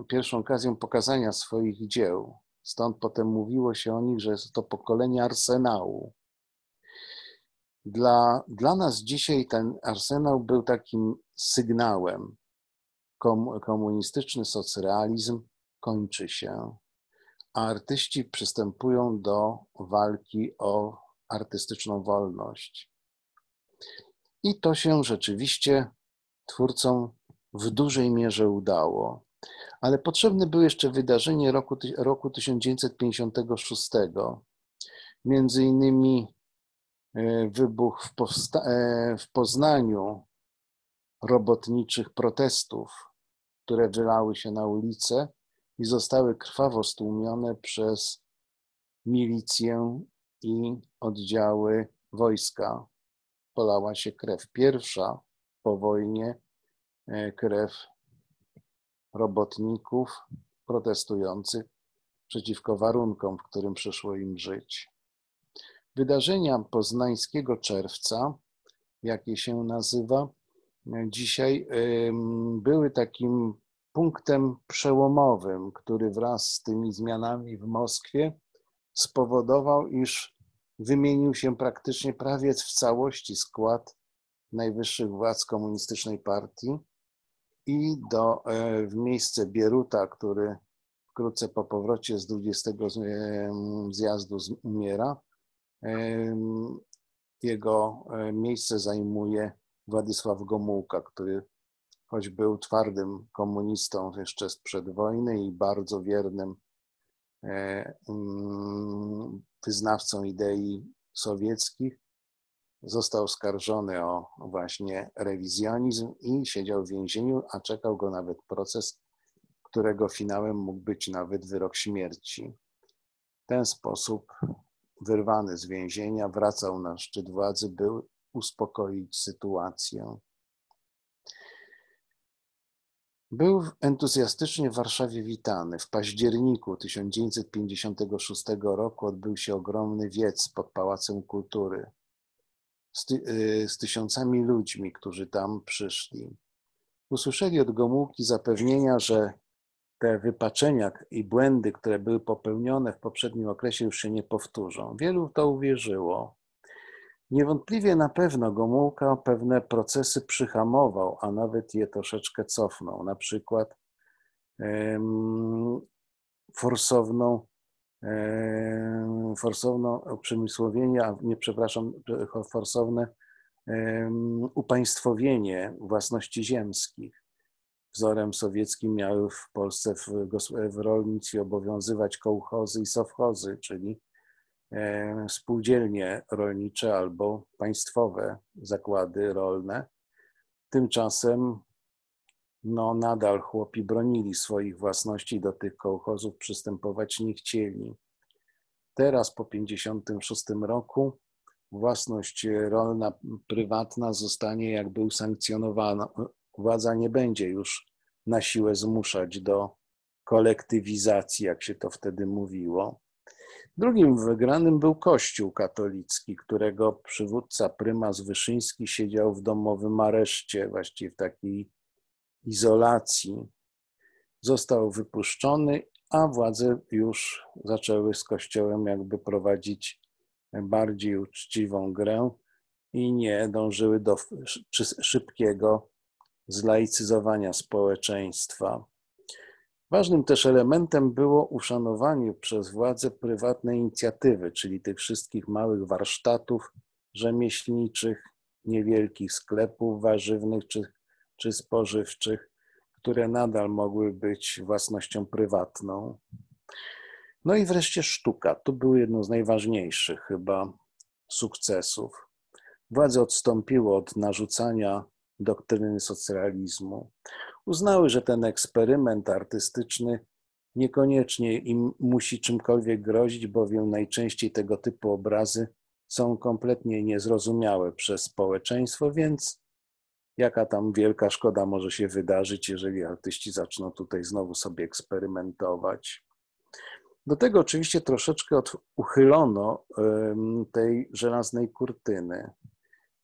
pierwszą okazją pokazania swoich dzieł. Stąd potem mówiło się o nich, że jest to pokolenie Arsenału. Dla nas dzisiaj ten Arsenał był takim sygnałem. Komunistyczny socrealizm kończy się, a artyści przystępują do walki o artystyczną wolność. I to się rzeczywiście twórcom w dużej mierze udało. Ale potrzebne było jeszcze wydarzenie roku 1956. Między innymi wybuch w Poznaniu robotniczych protestów, które wylały się na ulicę i zostały krwawo stłumione przez milicję i oddziały wojska. Polała się krew pierwsza po wojnie, krew robotników protestujących przeciwko warunkom, w którym przyszło im żyć. Wydarzenia poznańskiego czerwca, jak je się nazywa dzisiaj, były takim punktem przełomowym, który wraz z tymi zmianami w Moskwie spowodował, iż wymienił się praktycznie prawie w całości skład najwyższych władz komunistycznej partii i w miejsce Bieruta, który wkrótce po powrocie z 20. zjazdu umiera, jego miejsce zajmuje Władysław Gomułka, który choć był twardym komunistą jeszcze sprzed wojny i bardzo wiernym wyznawcą idei sowieckich, został oskarżony o właśnie rewizjonizm i siedział w więzieniu, a czekał go nawet proces, którego finałem mógł być nawet wyrok śmierci. W ten sposób wyrwany z więzienia wracał na szczyt władzy, by uspokoić sytuację. Był entuzjastycznie w Warszawie witany. W październiku 1956 roku odbył się ogromny wiec pod Pałacem Kultury z tysiącami ludźmi, którzy tam przyszli. Usłyszeli od Gomułki zapewnienia, że te wypaczenia i błędy, które były popełnione w poprzednim okresie, już się nie powtórzą. Wielu w to uwierzyło. Niewątpliwie na pewno Gomułka pewne procesy przyhamował, a nawet je troszeczkę cofnął. Na przykład forsowne uprzemysłowienie, forsowne upaństwowienie własności ziemskich. Wzorem sowieckim miały w Polsce w rolnictwie obowiązywać kołchozy i sowchozy, czyli spółdzielnie rolnicze albo państwowe zakłady rolne. Tymczasem nadal chłopi bronili swoich własności, do tych kołchozów przystępować nie chcieli. Teraz po 1956 roku własność rolna, prywatna zostanie jakby usankcjonowana. Władza nie będzie już na siłę zmuszać do kolektywizacji, jak się to wtedy mówiło. Drugim wygranym był Kościół katolicki, którego przywódca prymas Wyszyński siedział w domowym areszcie, właściwie w takiej izolacji. Został wypuszczony, a władze już zaczęły z Kościołem jakby prowadzić bardziej uczciwą grę i nie dążyły do szybkiego zlaicyzowania społeczeństwa. Ważnym też elementem było uszanowanie przez władze prywatnej inicjatywy, czyli tych wszystkich małych warsztatów rzemieślniczych, niewielkich sklepów warzywnych czy spożywczych, które nadal mogły być własnością prywatną. No i wreszcie sztuka. To było jedno z najważniejszych chyba sukcesów. Władze odstąpiły od narzucania doktryny socjalizmu. Uznały, że ten eksperyment artystyczny niekoniecznie im musi czymkolwiek grozić, bowiem najczęściej tego typu obrazy są kompletnie niezrozumiałe przez społeczeństwo, więc jaka tam wielka szkoda może się wydarzyć, jeżeli artyści zaczną tutaj znowu sobie eksperymentować. Do tego oczywiście troszeczkę uchylono tej żelaznej kurtyny.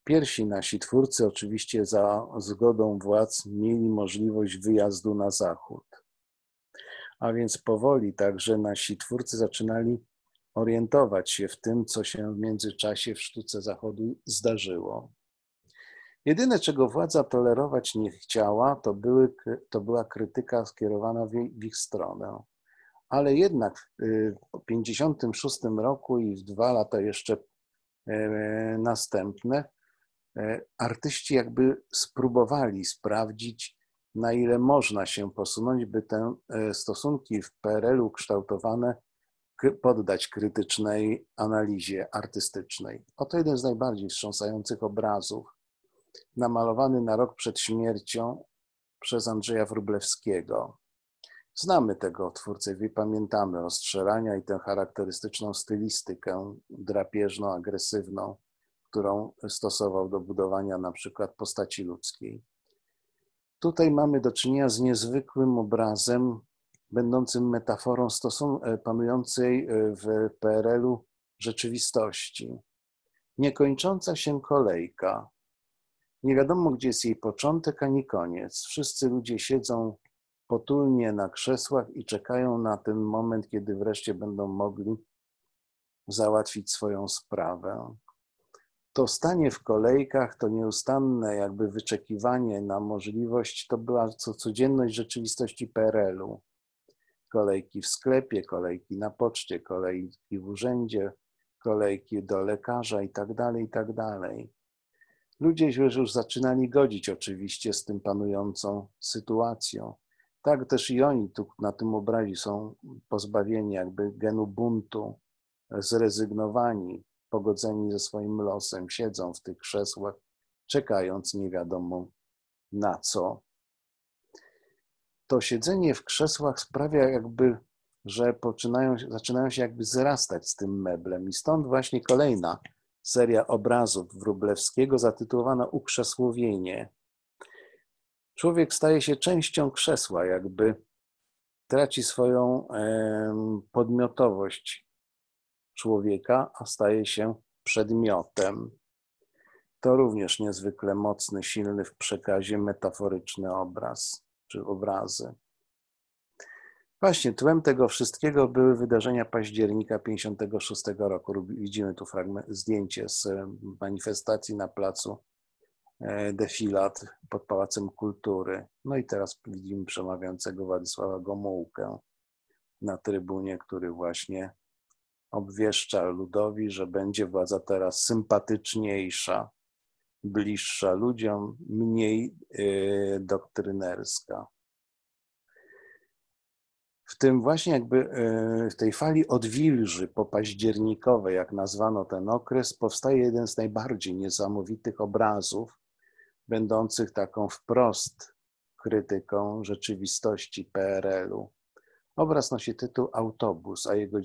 Pierwsi nasi twórcy oczywiście za zgodą władz mieli możliwość wyjazdu na zachód. A więc powoli także nasi twórcy zaczynali orientować się w tym, co się w międzyczasie w sztuce zachodu zdarzyło. Jedyne, czego władza tolerować nie chciała, to była krytyka skierowana w ich stronę. Ale jednak w 1956 roku i w 2 lata jeszcze następne artyści jakby spróbowali sprawdzić, na ile można się posunąć, by te stosunki w PRL-u kształtowane poddać krytycznej analizie artystycznej. Oto jeden z najbardziej wstrząsających obrazów, namalowany na rok przed śmiercią przez Andrzeja Wróblewskiego. Znamy tego twórcę, pamiętamy rozstrzelania i tę charakterystyczną stylistykę drapieżną, agresywną, którą stosował do budowania na przykład postaci ludzkiej. Tutaj mamy do czynienia z niezwykłym obrazem, będącym metaforą panującej w PRL-u rzeczywistości. Niekończąca się kolejka. Nie wiadomo, gdzie jest jej początek, ani koniec. Wszyscy ludzie siedzą potulnie na krzesłach i czekają na ten moment, kiedy wreszcie będą mogli załatwić swoją sprawę. To stanie w kolejkach, to nieustanne jakby wyczekiwanie na możliwość, to była codzienność rzeczywistości PRL-u. Kolejki w sklepie, kolejki na poczcie, kolejki w urzędzie, kolejki do lekarza i tak dalej, i tak dalej. Ludzie się już zaczynali godzić oczywiście z tym panującą sytuacją. Tak też i oni tu na tym obrazie są pozbawieni jakby genu buntu, zrezygnowani, pogodzeni ze swoim losem, siedzą w tych krzesłach, czekając nie wiadomo na co. To siedzenie w krzesłach sprawia jakby, że zaczynają się jakby zrastać z tym meblem. I stąd właśnie kolejna seria obrazów Wróblewskiego zatytułowana Ukrzesłowienie. Człowiek staje się częścią krzesła, jakby traci swoją podmiotowość człowieka, a staje się przedmiotem. To również niezwykle mocny, silny w przekazie metaforyczny obraz czy obrazy. Właśnie tłem tego wszystkiego były wydarzenia października 1956 roku. Widzimy tu zdjęcie z manifestacji na placu Defilat pod Pałacem Kultury. No i teraz widzimy przemawiającego Władysława Gomułkę na trybunie, który właśnie obwieszcza ludowi, że będzie władza teraz sympatyczniejsza, bliższa ludziom, mniej doktrynerska. W tym właśnie jakby w tej fali odwilży popaździernikowej, jak nazwano ten okres, powstaje jeden z najbardziej niesamowitych obrazów, będących taką wprost krytyką rzeczywistości PRL-u. Obraz nosi tytuł Autobus, a jego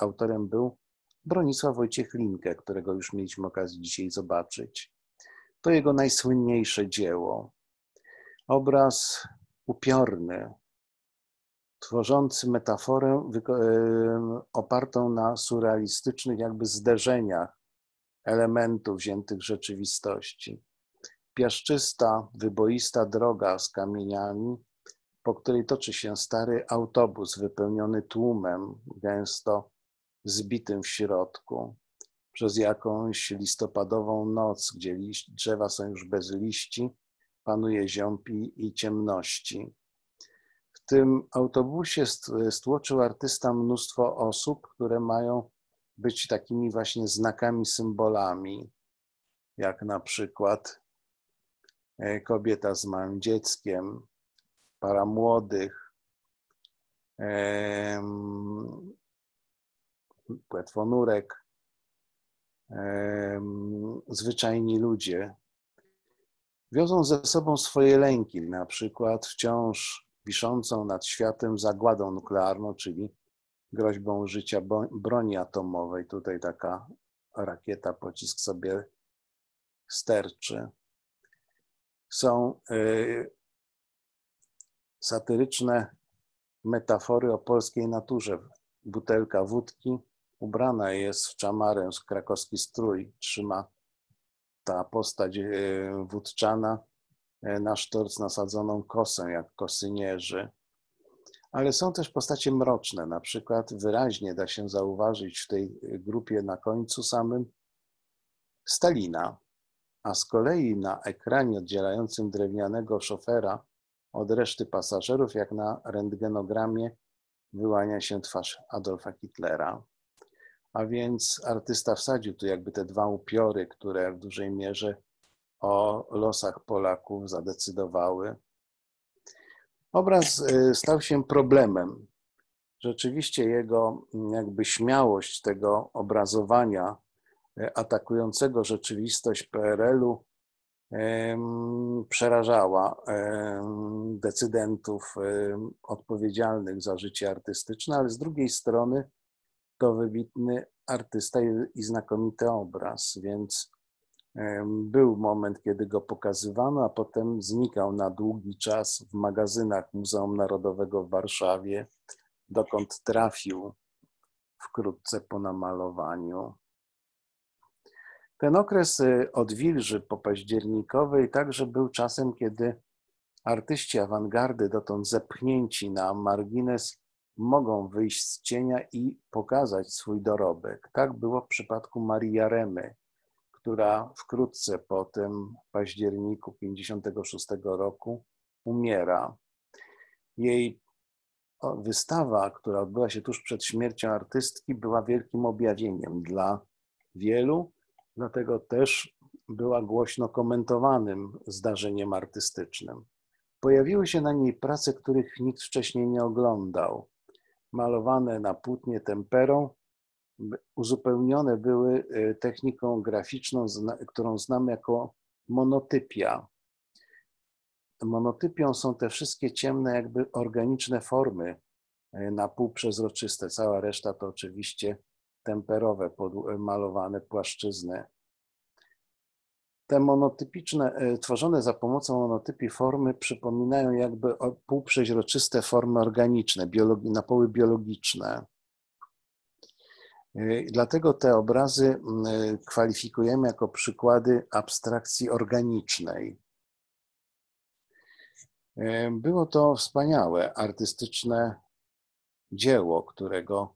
autorem był Bronisław Wojciech Linke, którego już mieliśmy okazję dzisiaj zobaczyć. To jego najsłynniejsze dzieło. Obraz upiorny, tworzący metaforę opartą na surrealistycznych jakby zderzeniach elementów wziętych z rzeczywistości. Piaszczysta, wyboista droga z kamieniami, po której toczy się stary autobus wypełniony tłumem, gęsto zbitym w środku, przez jakąś listopadową noc, gdzie drzewa są już bez liści, panuje ziąb i ciemności. W tym autobusie stłoczył artysta mnóstwo osób, które mają być takimi właśnie znakami, symbolami, jak na przykład kobieta z małym dzieckiem, para młodych, płetwonurek, zwyczajni ludzie. Wiozą ze sobą swoje lęki, na przykład wciąż wiszącą nad światem zagładą nuklearną, czyli groźbą użycia broni atomowej. Tutaj taka rakieta, pocisk sobie sterczy. Są satyryczne metafory o polskiej naturze. Butelka wódki ubrana jest w czamarę, krakowski strój trzyma ta postać wódczana na sztorc nasadzoną kosę, jak kosynierzy. Ale są też postacie mroczne, na przykład wyraźnie da się zauważyć w tej grupie na końcu samym Stalina, a z kolei na ekranie oddzielającym drewnianego szofera od reszty pasażerów, jak na rentgenogramie, wyłania się twarz Adolfa Hitlera. A więc artysta wsadził tu jakby te dwa upiory, które w dużej mierze o losach Polaków zadecydowały. Obraz stał się problemem. Rzeczywiście jego jakby śmiałość tego obrazowania atakującego rzeczywistość PRL-u przerażała decydentów odpowiedzialnych za życie artystyczne, ale z drugiej strony to wybitny artysta i znakomity obraz, więc był moment, kiedy go pokazywano, a potem znikał na długi czas w magazynach Muzeum Narodowego w Warszawie, dokąd trafił wkrótce po namalowaniu. Ten okres odwilży popaździernikowej także był czasem, kiedy artyści awangardy dotąd zepchnięci na margines mogą wyjść z cienia i pokazać swój dorobek. Tak było w przypadku Marii Jaremy, która wkrótce po tym październiku 1956 roku umiera. Jej wystawa, która odbyła się tuż przed śmiercią artystki, była wielkim objawieniem dla wielu, dlatego też była głośno komentowanym zdarzeniem artystycznym. Pojawiły się na niej prace, których nikt wcześniej nie oglądał. Malowane na płótnie temperą, uzupełnione były techniką graficzną, którą znamy jako monotypia. Monotypią są te wszystkie ciemne, jakby organiczne formy, na pół przezroczyste. Cała reszta to oczywiście temperowe, malowane płaszczyzny. Te monotypiczne, tworzone za pomocą monotypii formy przypominają jakby półprzeźroczyste formy organiczne, napoły biologiczne. Dlatego te obrazy kwalifikujemy jako przykłady abstrakcji organicznej. Było to wspaniałe artystyczne dzieło, którego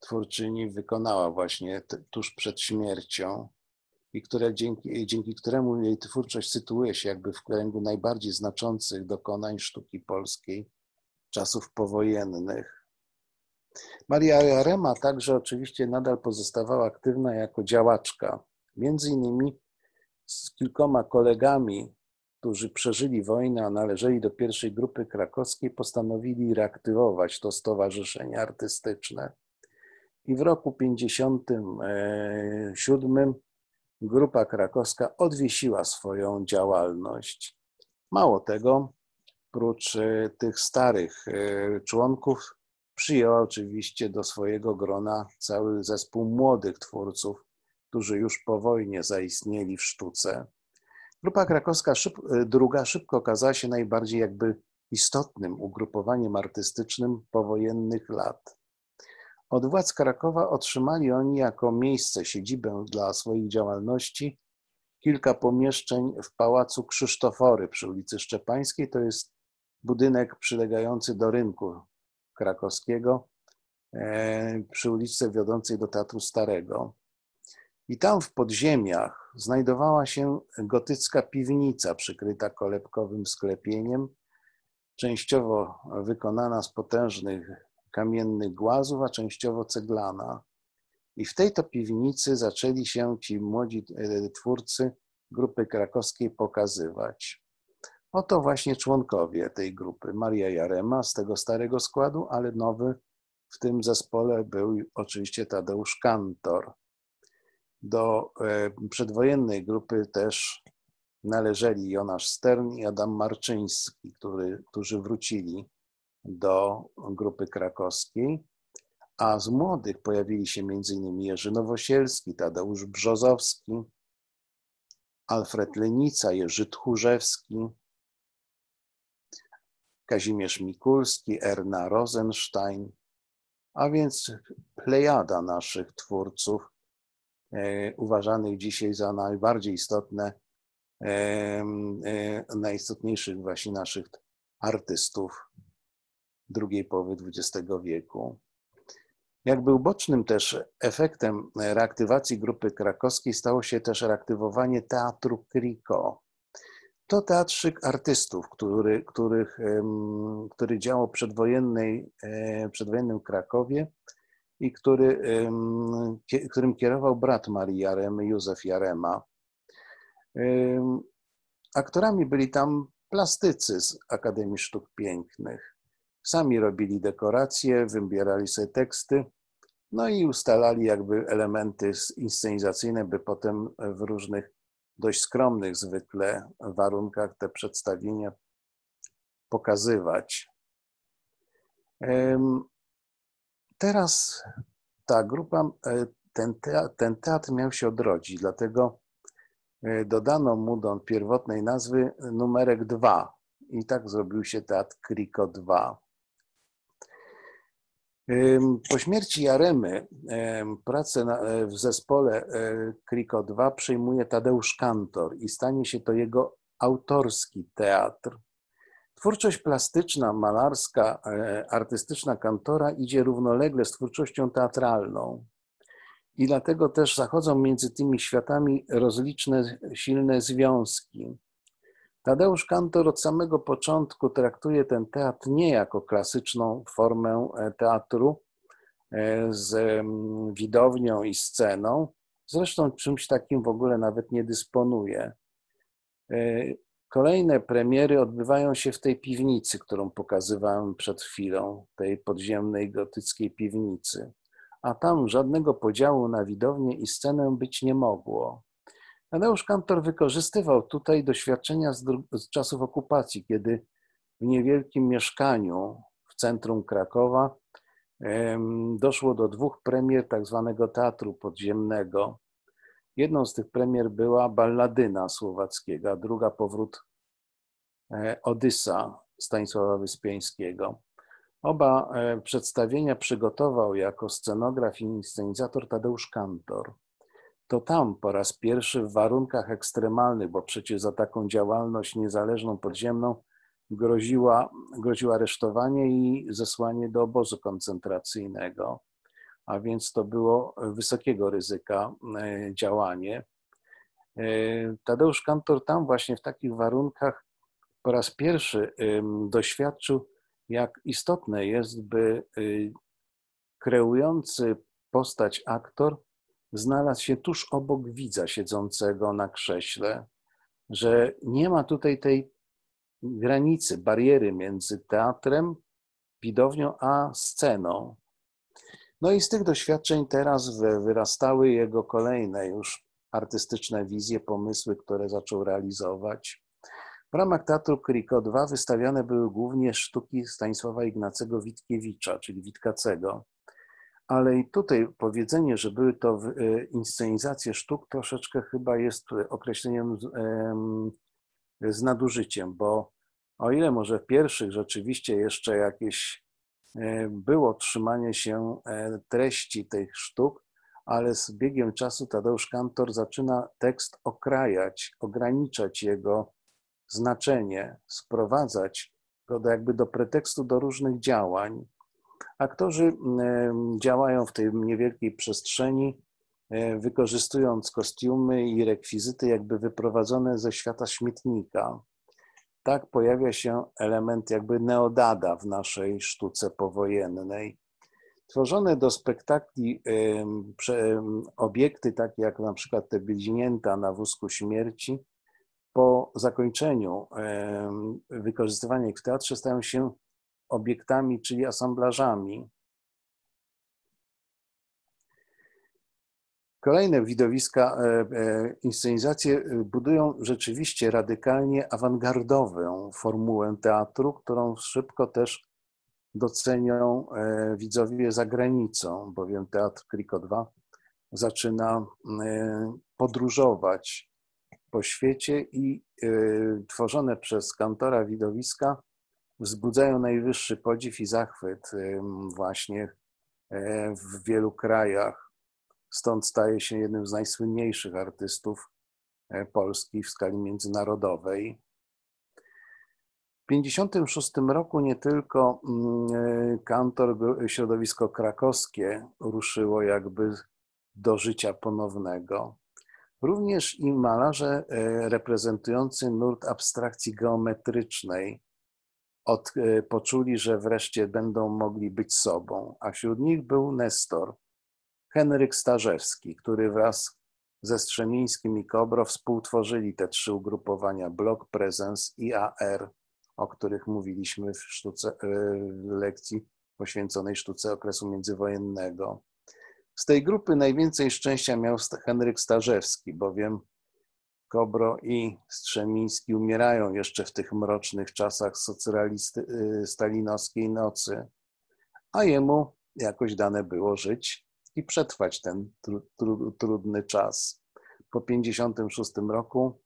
twórczyni wykonała właśnie tuż przed śmiercią i które, dzięki któremu jej twórczość sytuuje się jakby w kręgu najbardziej znaczących dokonań sztuki polskiej czasów powojennych. Maria Jarema także oczywiście nadal pozostawała aktywna jako działaczka. Między innymi z kilkoma kolegami, którzy przeżyli wojnę, a należeli do pierwszej grupy krakowskiej, postanowili reaktywować to stowarzyszenie artystyczne. I w roku 1957 grupa krakowska odwiesiła swoją działalność. Mało tego, prócz tych starych członków, przyjęła oczywiście do swojego grona cały zespół młodych twórców, którzy już po wojnie zaistnieli w sztuce. Grupa krakowska druga szybko okazała się najbardziej jakby istotnym ugrupowaniem artystycznym powojennych lat. Od władz Krakowa otrzymali oni jako miejsce, siedzibę dla swoich działalności kilka pomieszczeń w Pałacu Krzysztofory przy ulicy Szczepańskiej. To jest budynek przylegający do rynku krakowskiego przy ulicy wiodącej do Teatru Starego. I tam w podziemiach znajdowała się gotycka piwnica przykryta kolebkowym sklepieniem, częściowo wykonana z potężnych kamiennych głazów, a częściowo ceglana. I w tej to piwnicy zaczęli się ci młodzi twórcy grupy krakowskiej pokazywać. Oto właśnie członkowie tej grupy. Maria Jarema z tego starego składu, ale nowy w tym zespole był oczywiście Tadeusz Kantor. Do przedwojennej grupy też należeli Jonasz Stern i Adam Marczyński, którzy wrócili do grupy krakowskiej, a z młodych pojawili się m.in. Jerzy Nowosielski, Tadeusz Brzozowski, Alfred Lenica, Jerzy Tchórzewski, Kazimierz Mikulski, Erna Rosenstein, a więc plejada naszych twórców uważanych dzisiaj za najbardziej istotne, najistotniejszych właśnie naszych artystów drugiej połowy XX wieku. Jakby ubocznym też efektem reaktywacji grupy krakowskiej stało się też reaktywowanie Teatru Kriko. To teatrzyk artystów, który działał w przedwojennym Krakowie i którym kierował brat Marii Jaremy, Józef Jarema. Aktorami byli tam plastycy z Akademii Sztuk Pięknych. Sami robili dekoracje, wybierali sobie teksty, no i ustalali jakby elementy inscenizacyjne, by potem w różnych dość skromnych zwykle warunkach te przedstawienia pokazywać. Teraz ta grupa, ten teatr miał się odrodzić, dlatego dodano mu do pierwotnej nazwy numerek 2 i tak zrobił się Teatr Kriko 2. Po śmierci Jaremy pracę w zespole Kriko 2 przyjmuje Tadeusz Kantor i stanie się to jego autorski teatr. Twórczość plastyczna, malarska, artystyczna Kantora idzie równolegle z twórczością teatralną i dlatego też zachodzą między tymi światami rozliczne, silne związki. Tadeusz Kantor od samego początku traktuje ten teatr nie jako klasyczną formę teatru z widownią i sceną, Zresztą czymś takim w ogóle nawet nie dysponuje. Kolejne premiery odbywają się w tej piwnicy, którą pokazywałem przed chwilą, tej podziemnej gotyckiej piwnicy. A tam żadnego podziału na widownię i scenę być nie mogło. Tadeusz Kantor wykorzystywał tutaj doświadczenia z czasów okupacji, kiedy w niewielkim mieszkaniu w centrum Krakowa doszło do dwóch premier tak zwanego teatru podziemnego. Jedną z tych premier była Balladyna Słowackiego, a druga Powrót Odysa Stanisława Wyspiańskiego. Oba przedstawienia przygotował jako scenograf i inscenizator Tadeusz Kantor. To tam po raz pierwszy w warunkach ekstremalnych, bo przecież za taką działalność niezależną podziemną groziło aresztowanie i zesłanie do obozu koncentracyjnego, a więc to było wysokiego ryzyka działanie. Tadeusz Kantor tam właśnie w takich warunkach po raz pierwszy doświadczył, jak istotne jest, by kreujący postać aktor znalazł się tuż obok widza siedzącego na krześle, że nie ma tutaj tej granicy, bariery między teatrem, widownią a sceną. No i z tych doświadczeń teraz wyrastały jego kolejne już artystyczne wizje, pomysły, które zaczął realizować. W ramach Teatru Krico 2 wystawiane były głównie sztuki Stanisława Ignacego Witkiewicza, czyli Witkacego. Ale i tutaj powiedzenie, że były to inscenizacje sztuk, troszeczkę chyba jest określeniem z nadużyciem, bo o ile może w pierwszych rzeczywiście jeszcze jakieś było trzymanie się treści tych sztuk, ale z biegiem czasu Tadeusz Kantor zaczyna tekst okrajać, ograniczać jego znaczenie, sprowadzać go jakby do pretekstu do różnych działań. Aktorzy działają w tej niewielkiej przestrzeni, wykorzystując kostiumy i rekwizyty jakby wyprowadzone ze świata śmietnika. Tak pojawia się element jakby neodada w naszej sztuce powojennej. Tworzone do spektakli obiekty takie jak na przykład te bliźnięta na wózku śmierci po zakończeniu wykorzystywania ich w teatrze stają się obiektami, czyli asamblażami. Kolejne widowiska, inscenizacje budują rzeczywiście radykalnie awangardową formułę teatru, którą szybko też docenią widzowie za granicą, bowiem Teatr Krico 2 zaczyna podróżować po świecie i tworzone przez Kantora widowiska wzbudzają najwyższy podziw i zachwyt właśnie w wielu krajach. Stąd staje się jednym z najsłynniejszych artystów Polski w skali międzynarodowej. W 1956 roku nie tylko Kantor, środowisko krakowskie ruszyło jakby do życia ponownego. Również i malarze reprezentujący nurt abstrakcji geometrycznej poczuli, że wreszcie będą mogli być sobą, a wśród nich był Nestor, Henryk Stażewski, który wraz ze Strzemińskim i Kobro współtworzyli te trzy ugrupowania Blok, Prezens i AR, o których mówiliśmy w lekcji poświęconej sztuce okresu międzywojennego. Z tej grupy najwięcej szczęścia miał Henryk Stażewski, bowiem Kobro i Strzemiński umierają jeszcze w tych mrocznych czasach stalinowskiej nocy, a jemu jakoś dane było żyć i przetrwać ten trudny czas. Po 1956 roku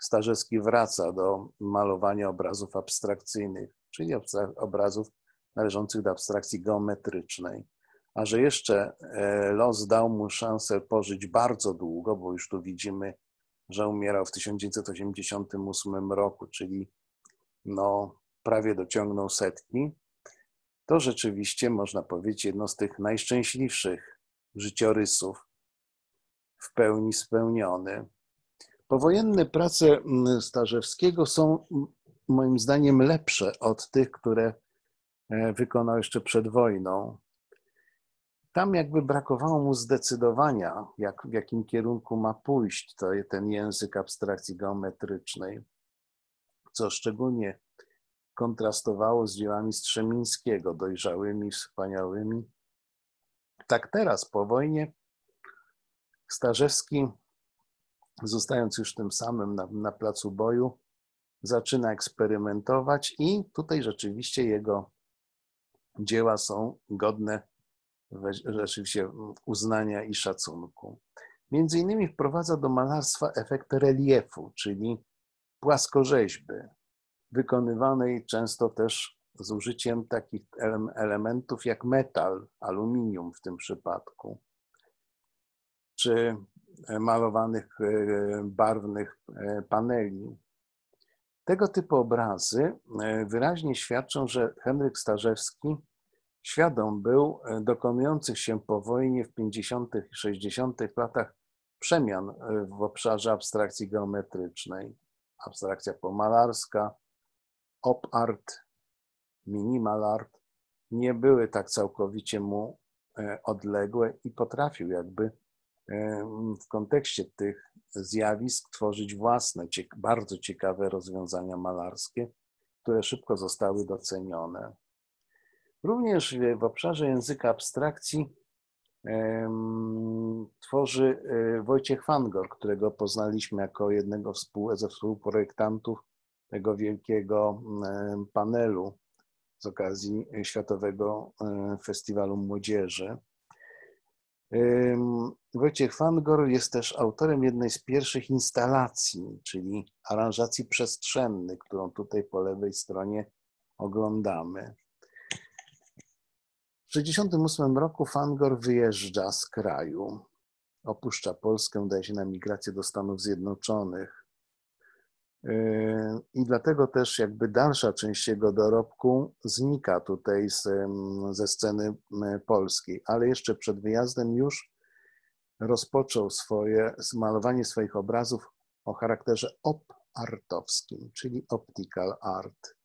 Stażewski wraca do malowania obrazów abstrakcyjnych, czyli obrazów należących do abstrakcji geometrycznej. A że jeszcze los dał mu szansę pożyć bardzo długo, bo już tu widzimy, że umierał w 1988 roku, czyli no, prawie dociągnął setki, to rzeczywiście można powiedzieć jedno z tych najszczęśliwszych życiorysów, w pełni spełniony. Powojenne prace Stażewskiego są moim zdaniem lepsze od tych, które wykonał jeszcze przed wojną. tam jakby brakowało mu zdecydowania, w jakim kierunku ma pójść ten język abstrakcji geometrycznej, co szczególnie kontrastowało z dziełami Strzemińskiego, dojrzałymi, wspaniałymi. Tak teraz, po wojnie, Starzewski, zostając już tym samym na placu boju, zaczyna eksperymentować i tutaj rzeczywiście jego dzieła są godne rzeczywiście uznania i szacunku. Między innymi wprowadza do malarstwa efekt reliefu, czyli płaskorzeźby, wykonywanej często też z użyciem takich elementów jak metal, aluminium w tym przypadku, czy malowanych barwnych paneli. Tego typu obrazy wyraźnie świadczą, że Henryk Starzewski świadom był dokonujących się po wojnie w 50. i 60. latach przemian w obszarze abstrakcji geometrycznej. Abstrakcja pomalarska, op-art, minimal-art nie były tak całkowicie mu odległe i potrafił jakby w kontekście tych zjawisk tworzyć własne, bardzo ciekawe rozwiązania malarskie, które szybko zostały docenione. Również w obszarze języka abstrakcji tworzy Wojciech Fangor, którego poznaliśmy jako jednego ze współprojektantów tego wielkiego panelu z okazji Światowego Festiwalu Młodzieży. Wojciech Fangor jest też autorem jednej z pierwszych instalacji, czyli aranżacji przestrzennej, którą tutaj po lewej stronie oglądamy. W 1968 roku Fangor wyjeżdża z kraju, opuszcza Polskę, udaje się na migrację do Stanów Zjednoczonych. I dlatego też jakby dalsza część jego dorobku znika tutaj ze sceny polskiej, ale jeszcze przed wyjazdem już rozpoczął malowanie swoich obrazów o charakterze op-artowskim, czyli optical art.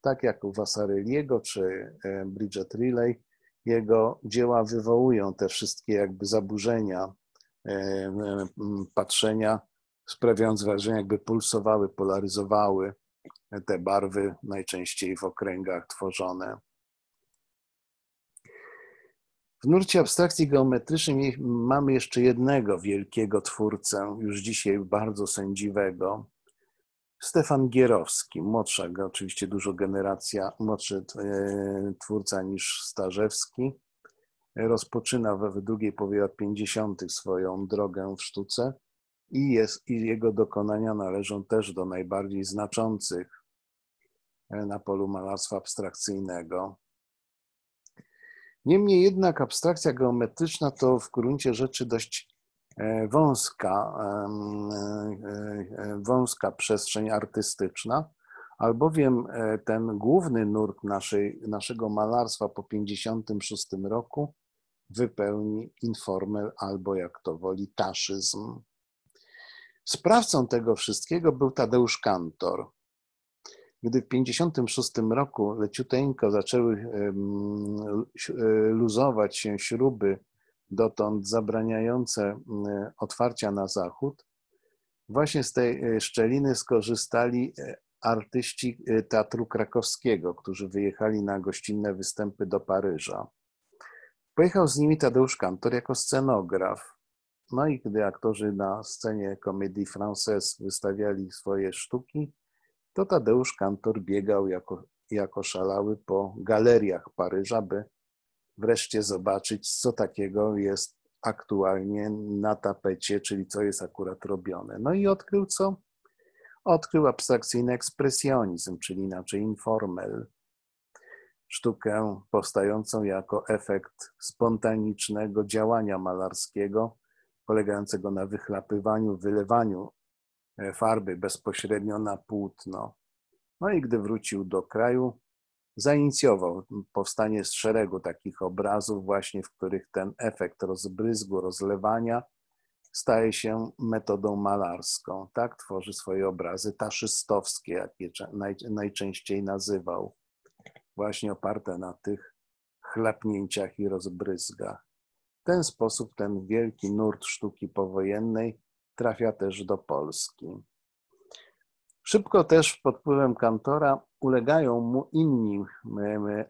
Tak jak u Vasarely'ego czy Bridget Riley, jego dzieła wywołują te wszystkie jakby zaburzenia patrzenia, sprawiając wrażenie, jakby pulsowały, polaryzowały te barwy, najczęściej w okręgach tworzone. W nurcie abstrakcji geometrycznej mamy jeszcze jednego wielkiego twórcę, już dzisiaj bardzo sędziwego, Stefan Gierowski, młodsza oczywiście dużo generacja, młodszy twórca niż Starzewski. Rozpoczyna w drugiej połowie lat 50. swoją drogę w sztuce. I jego dokonania należą też do najbardziej znaczących na polu malarstwa abstrakcyjnego. Niemniej jednak abstrakcja geometryczna to w gruncie rzeczy dość wąska przestrzeń artystyczna, albowiem ten główny nurt naszego malarstwa po 1956 roku wypełni informel albo, jak to woli, taszyzm. Sprawcą tego wszystkiego był Tadeusz Kantor. Gdy w 1956 roku leciuteńko zaczęły luzować się śruby dotąd zabraniające otwarcia na zachód, właśnie z tej szczeliny skorzystali artyści Teatru Krakowskiego, którzy wyjechali na gościnne występy do Paryża. Pojechał z nimi Tadeusz Kantor jako scenograf. No i gdy aktorzy na scenie Comédie Française wystawiali swoje sztuki, to Tadeusz Kantor biegał jako szalały po galeriach Paryża, by wreszcie zobaczyć, co takiego jest aktualnie na tapecie, czyli co jest akurat robione. No i odkrył co? Odkrył abstrakcyjny ekspresjonizm, czyli inaczej informel, sztukę powstającą jako efekt spontanicznego działania malarskiego, polegającego na wychlapywaniu, wylewaniu farby bezpośrednio na płótno. No i gdy wrócił do kraju, zainicjował powstanie szeregu takich obrazów właśnie, w których ten efekt rozbryzgu, rozlewania staje się metodą malarską. Tak tworzy swoje obrazy taszystowskie, jak je najczęściej nazywał, właśnie oparte na tych chlapnięciach i rozbryzgach. ten sposób ten wielki nurt sztuki powojennej trafia też do Polski. Szybko też pod wpływem Kantora ulegają mu inni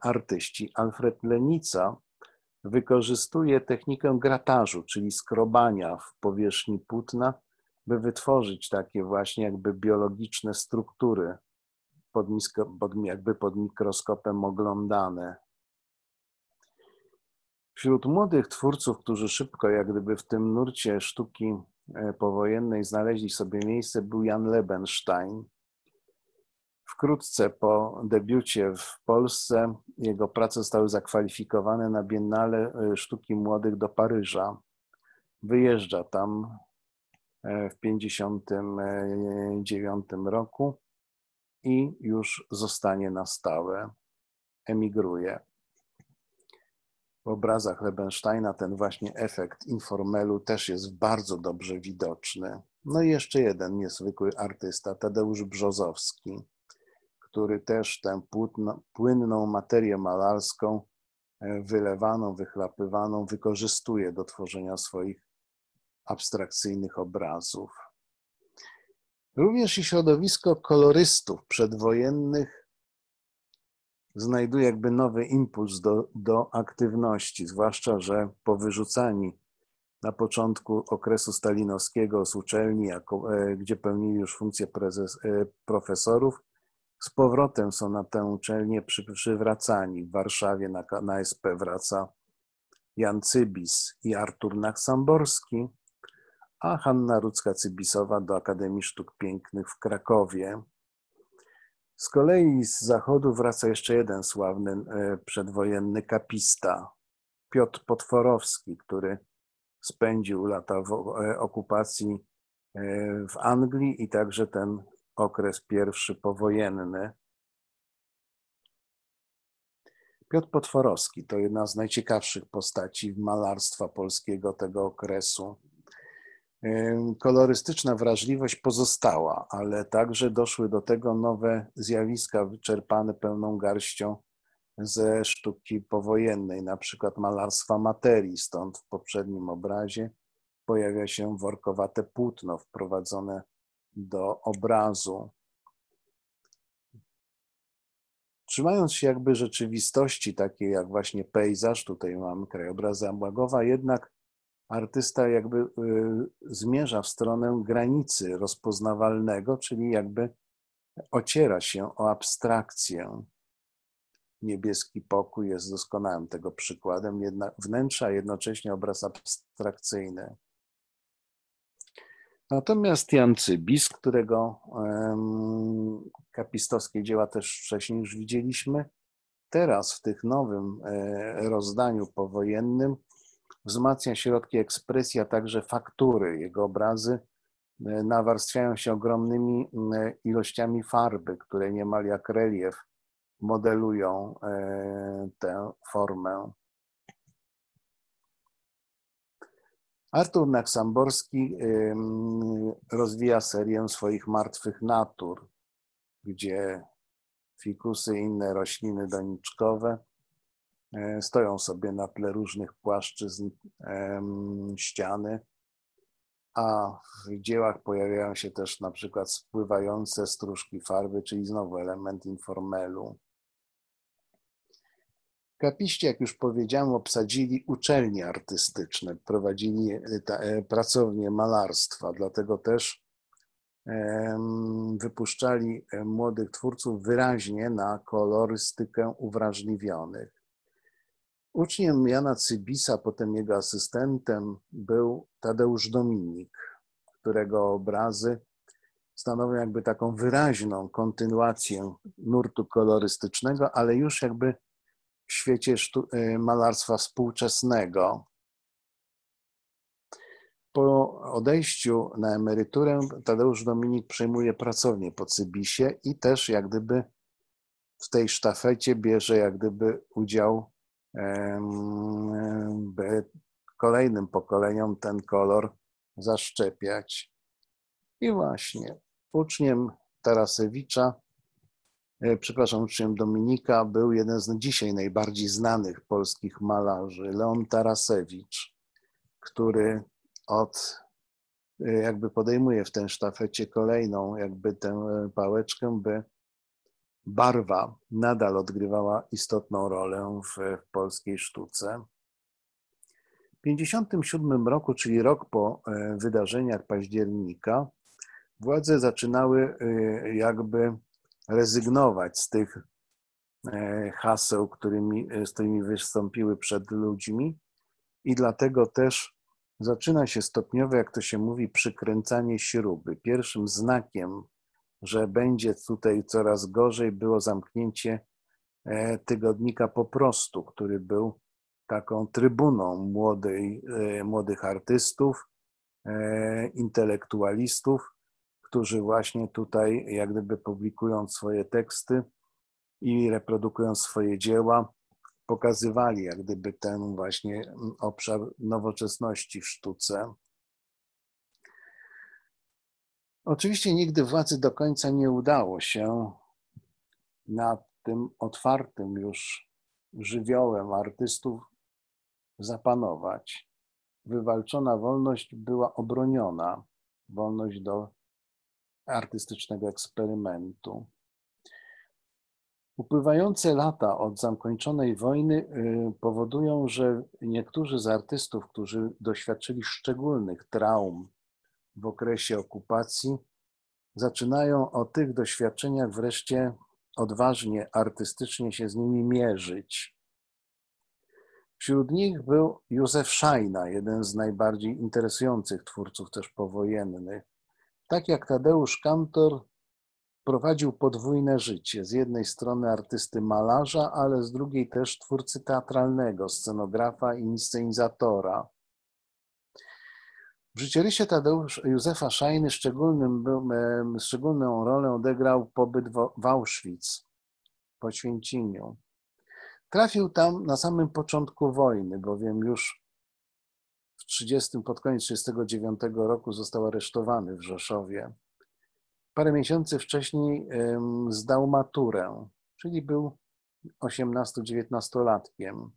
artyści. Alfred Lenica wykorzystuje technikę gratażu, czyli skrobania w powierzchni płótna, by wytworzyć takie właśnie jakby biologiczne struktury pod mikroskopem oglądane. Wśród młodych twórców, którzy szybko jak gdyby w tym nurcie sztuki powojennej znaleźli sobie miejsce, był Jan Lebenstein. Wkrótce po debiucie w Polsce jego prace zostały zakwalifikowane na Biennale Sztuki Młodych do Paryża. Wyjeżdża tam w 1959 roku i już zostanie na stałe, emigruje. W obrazach Lebensteina ten właśnie efekt informelu też jest bardzo dobrze widoczny. No i jeszcze jeden niezwykły artysta, Tadeusz Brzozowski, który też tę płynną materię malarską, wylewaną, wychlapywaną, wykorzystuje do tworzenia swoich abstrakcyjnych obrazów. Również i środowisko kolorystów przedwojennych znajduje jakby nowy impuls do aktywności, zwłaszcza że po wyrzucani na początku okresu stalinowskiego z uczelni, gdzie pełnili już funkcję profesorów, z powrotem są na tę uczelnię przywracani. W Warszawie na SP wraca Jan Cybis i Artur Naksamborski, a Hanna Rudzka-Cybisowa do Akademii Sztuk Pięknych w Krakowie. Z kolei z zachodu wraca jeszcze jeden sławny przedwojenny kapista, Piotr Potworowski, który spędził lata w okupacji w Anglii i także ten okres pierwszy powojenny. Piotr Potworowski to jedna z najciekawszych postaci malarstwa polskiego tego okresu. Kolorystyczna wrażliwość pozostała, ale także doszły do tego nowe zjawiska wyczerpane pełną garścią ze sztuki powojennej, na przykład malarstwa materii, stąd w poprzednim obrazie pojawia się workowate płótno wprowadzone do obrazu. Trzymając się jakby rzeczywistości takiej jak właśnie pejzaż, tutaj mamy krajobraz Ambłagowa, jednak artysta jakby zmierza w stronę granicy rozpoznawalnego, czyli jakby ociera się o abstrakcję. Niebieski pokój jest doskonałym tego przykładem, jednak wnętrza jednocześnie obraz abstrakcyjny. Natomiast Jan Cybis, którego kapistowskie dzieła też wcześniej już widzieliśmy, teraz w tych nowym rozdaniu powojennym wzmacnia środki ekspresji, a także faktury. Jego obrazy nawarstwiają się ogromnymi ilościami farby, które niemal jak relief modelują tę formę. Artur Naksamborski rozwija serię swoich martwych natur, gdzie fikusy i inne rośliny doniczkowe stoją sobie na tle różnych płaszczyzn ściany, a w dziełach pojawiają się też na przykład spływające stróżki farby, czyli znowu element informelu. Kapiści, jak już powiedziałem, obsadzili uczelnie artystyczne, prowadzili pracownie malarstwa, dlatego też wypuszczali młodych twórców wyraźnie na kolorystykę uwrażliwionych. Uczniem Jana Cybisa, potem jego asystentem, był Tadeusz Dominik, którego obrazy stanowią jakby taką wyraźną kontynuację nurtu kolorystycznego, ale już jakby w świecie malarstwa współczesnego. Po odejściu na emeryturę Tadeusz Dominik przejmuje pracownię po Cybisie i też jak gdyby w tej sztafecie bierze jak gdyby udział, by kolejnym pokoleniom ten kolor zaszczepiać. I właśnie uczniem Tarasewicza, uczniem Dominika był jeden z dzisiaj najbardziej znanych polskich malarzy, Leon Tarasewicz. który jakby podejmuje w tym sztafecie kolejną jakby tę pałeczkę, by barwa nadal odgrywała istotną rolę w polskiej sztuce. W 1957 roku, czyli rok po wydarzeniach października, władze zaczynały jakby rezygnować z tych haseł, z którymi wystąpiły przed ludźmi, i dlatego też zaczyna się stopniowe, jak to się mówi, przykręcanie śruby. Pierwszym znakiem, że będzie tutaj coraz gorzej, było zamknięcie tygodnika Po prostu, który był taką trybuną młodych artystów, intelektualistów, którzy właśnie tutaj, jak gdyby publikując swoje teksty i reprodukując swoje dzieła, pokazywali jak gdyby ten właśnie obszar nowoczesności w sztuce. Oczywiście nigdy władzy do końca nie udało się nad tym otwartym już żywiołem artystów zapanować. Wywalczona wolność była obroniona, wolność do artystycznego eksperymentu. Upływające lata od zakończonej wojny powodują, że niektórzy z artystów, którzy doświadczyli szczególnych traum w okresie okupacji, zaczynają o tych doświadczeniach wreszcie odważnie, artystycznie się z nimi mierzyć. Wśród nich był Józef Szajna, jeden z najbardziej interesujących twórców też powojennych. Tak jak Tadeusz Kantor, prowadził podwójne życie. Z jednej strony artysty malarza, ale z drugiej też twórcy teatralnego, scenografa i inscenizatora. W życiorysie Józefa Szajny szczególną rolę odegrał pobyt w Auschwitz, w Oświęcimiu. Trafił tam na samym początku wojny, bowiem już pod koniec 1939 roku został aresztowany w Rzeszowie. Parę miesięcy wcześniej zdał maturę, czyli był 18-19-latkiem.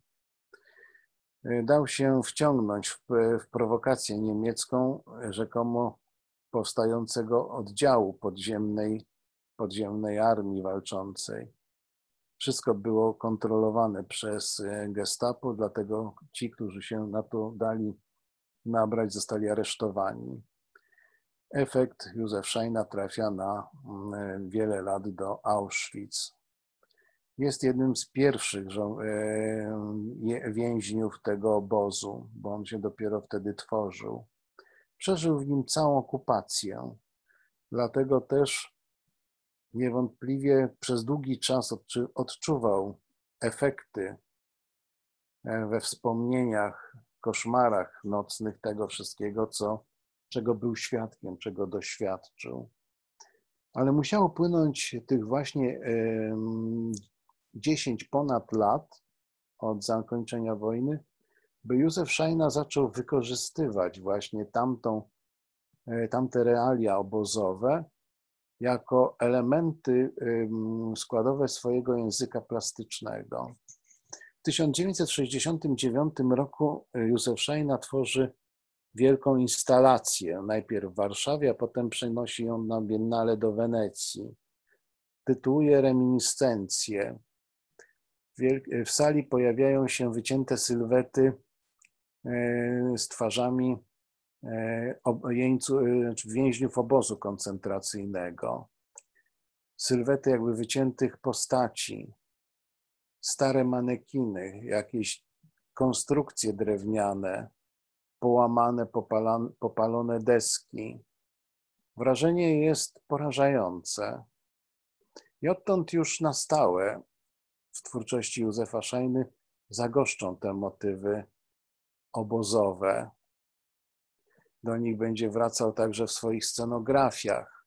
Dał się wciągnąć w prowokację niemiecką rzekomo powstającego oddziału podziemnej armii walczącej. Wszystko było kontrolowane przez Gestapo, dlatego ci, którzy się na to dali nabrać, zostali aresztowani. Efekt: Józef Szajna trafia na wiele lat do Auschwitz. Jest jednym z pierwszych więźniów tego obozu, bo on się dopiero wtedy tworzył. Przeżył w nim całą okupację, dlatego też niewątpliwie przez długi czas odczuwał efekty we wspomnieniach, koszmarach nocnych tego wszystkiego, czego był świadkiem, czego doświadczył. Ale musiało płynąć tych właśnie 10 ponad lat od zakończenia wojny, by Józef Szajna zaczął wykorzystywać właśnie tamte realia obozowe jako elementy składowe swojego języka plastycznego. W 1969 roku Józef Szajna tworzy wielką instalację, najpierw w Warszawie, a potem przenosi ją na Biennale do Wenecji. Tytułuje Reminiscencje. W sali pojawiają się wycięte sylwety z twarzami więźniów obozu koncentracyjnego. Sylwety jakby wyciętych postaci, stare manekiny, jakieś konstrukcje drewniane, połamane, popalone deski. Wrażenie jest porażające. I odtąd już na stałe w twórczości Józefa Szajny zagoszczą te motywy obozowe. Do nich będzie wracał także w swoich scenografiach,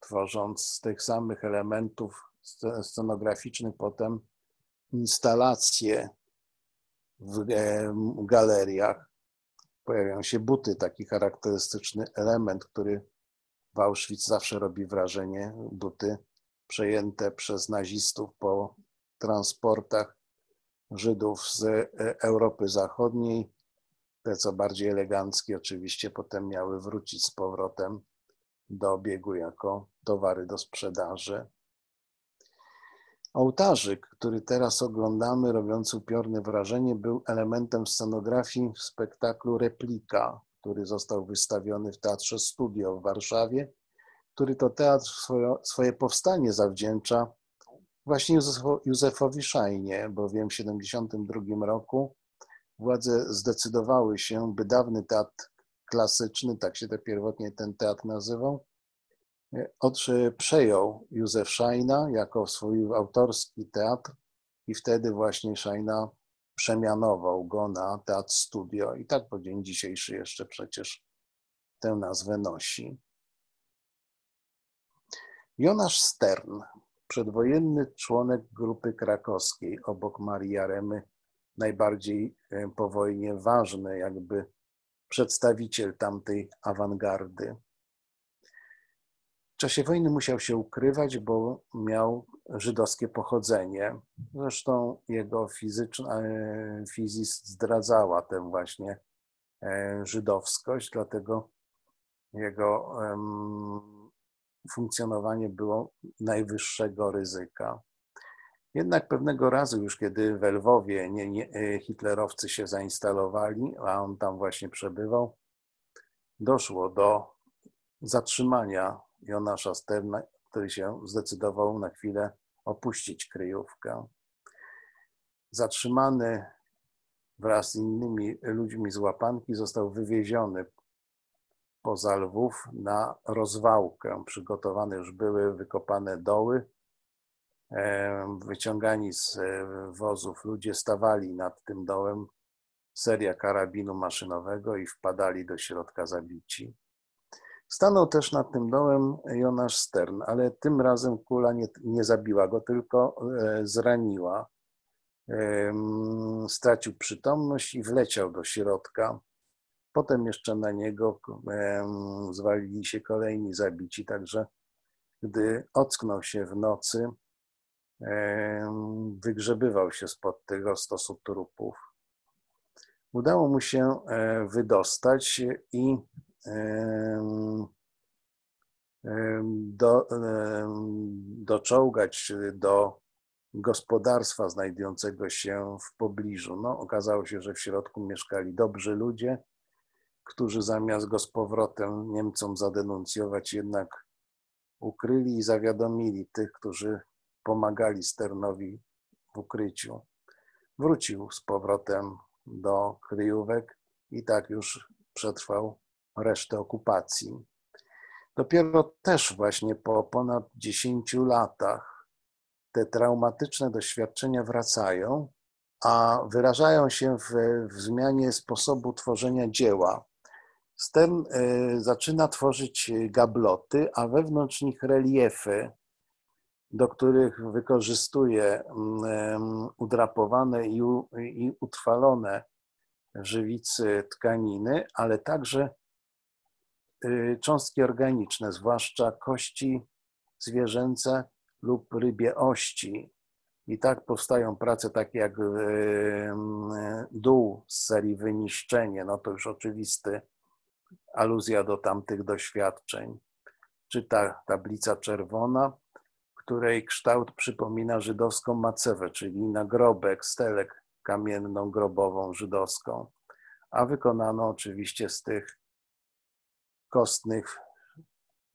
tworząc z tych samych elementów scenograficznych potem instalacje w galeriach. Pojawiają się buty, taki charakterystyczny element, który w Auschwitz zawsze robi wrażenie. Buty przejęte przez nazistów po transportach Żydów z Europy Zachodniej Te, co bardziej eleganckie, oczywiście potem miały wrócić z powrotem do obiegu jako towary do sprzedaży. Ołtarzyk, który teraz oglądamy, robiąc upiorne wrażenie, był elementem scenografii w spektaklu Replika, który został wystawiony w Teatrze Studio w Warszawie, który to teatr swoje powstanie zawdzięcza właśnie Józefowi Szajnie, bowiem w 1972 roku władze zdecydowały się, by dawny teatr klasyczny, tak się to pierwotnie ten teatr nazywał, przejął Józef Szajna jako swój autorski teatr i wtedy właśnie Szajna przemianował go na Teatr Studio i tak po dzień dzisiejszy jeszcze przecież tę nazwę nosi. Jonasz Stern, przedwojenny członek Grupy Krakowskiej, obok Marii Jaremy najbardziej po wojnie ważny jakby przedstawiciel tamtej awangardy. W czasie wojny musiał się ukrywać, bo miał żydowskie pochodzenie. Zresztą jego fizis zdradzała tę właśnie żydowskość, dlatego jego funkcjonowanie było najwyższego ryzyka. Jednak pewnego razu już, kiedy we Lwowie hitlerowcy się zainstalowali, a on tam właśnie przebywał, doszło do zatrzymania Jonasza Sterna, który się zdecydował na chwilę opuścić kryjówkę. Zatrzymany wraz z innymi ludźmi z łapanki został wywieziony poza Lwów na rozwałkę. Przygotowane już były wykopane doły. Wyciągani z wozów ludzie stawali nad tym dołem, seria karabinu maszynowego i wpadali do środka zabici. Stanął też nad tym dołem Jonasz Stern, ale tym razem kula nie zabiła go, tylko zraniła. Stracił przytomność i wleciał do środka. Potem jeszcze na niego zwalili się kolejni zabici, także gdy ocknął się w nocy, wygrzebywał się spod tego stosu trupów. Udało mu się wydostać i doczołgać do gospodarstwa znajdującego się w pobliżu. No, okazało się, że w środku mieszkali dobrzy ludzie, którzy zamiast go z powrotem Niemcom zadenuncjować, jednak ukryli i zawiadomili tych, którzy pomagali Sternowi w ukryciu. Wrócił z powrotem do kryjówek i tak już przetrwał resztę okupacji. Dopiero też właśnie po ponad 10 latach te traumatyczne doświadczenia wracają, a wyrażają się w zmianie sposobu tworzenia dzieła. Stern zaczyna tworzyć gabloty, a wewnątrz nich reliefy, do których wykorzystuje udrapowane i utrwalone żywicy tkaniny, ale także cząstki organiczne, zwłaszcza kości zwierzęce lub rybie ości. I tak powstają prace takie jak dół z serii Wyniszczenie, no to już oczywisty aluzja do tamtych doświadczeń, czy ta tablica czerwona, której kształt przypomina żydowską macewę, czyli nagrobek, stelek kamienną, grobową, żydowską, a wykonano oczywiście z tych kostnych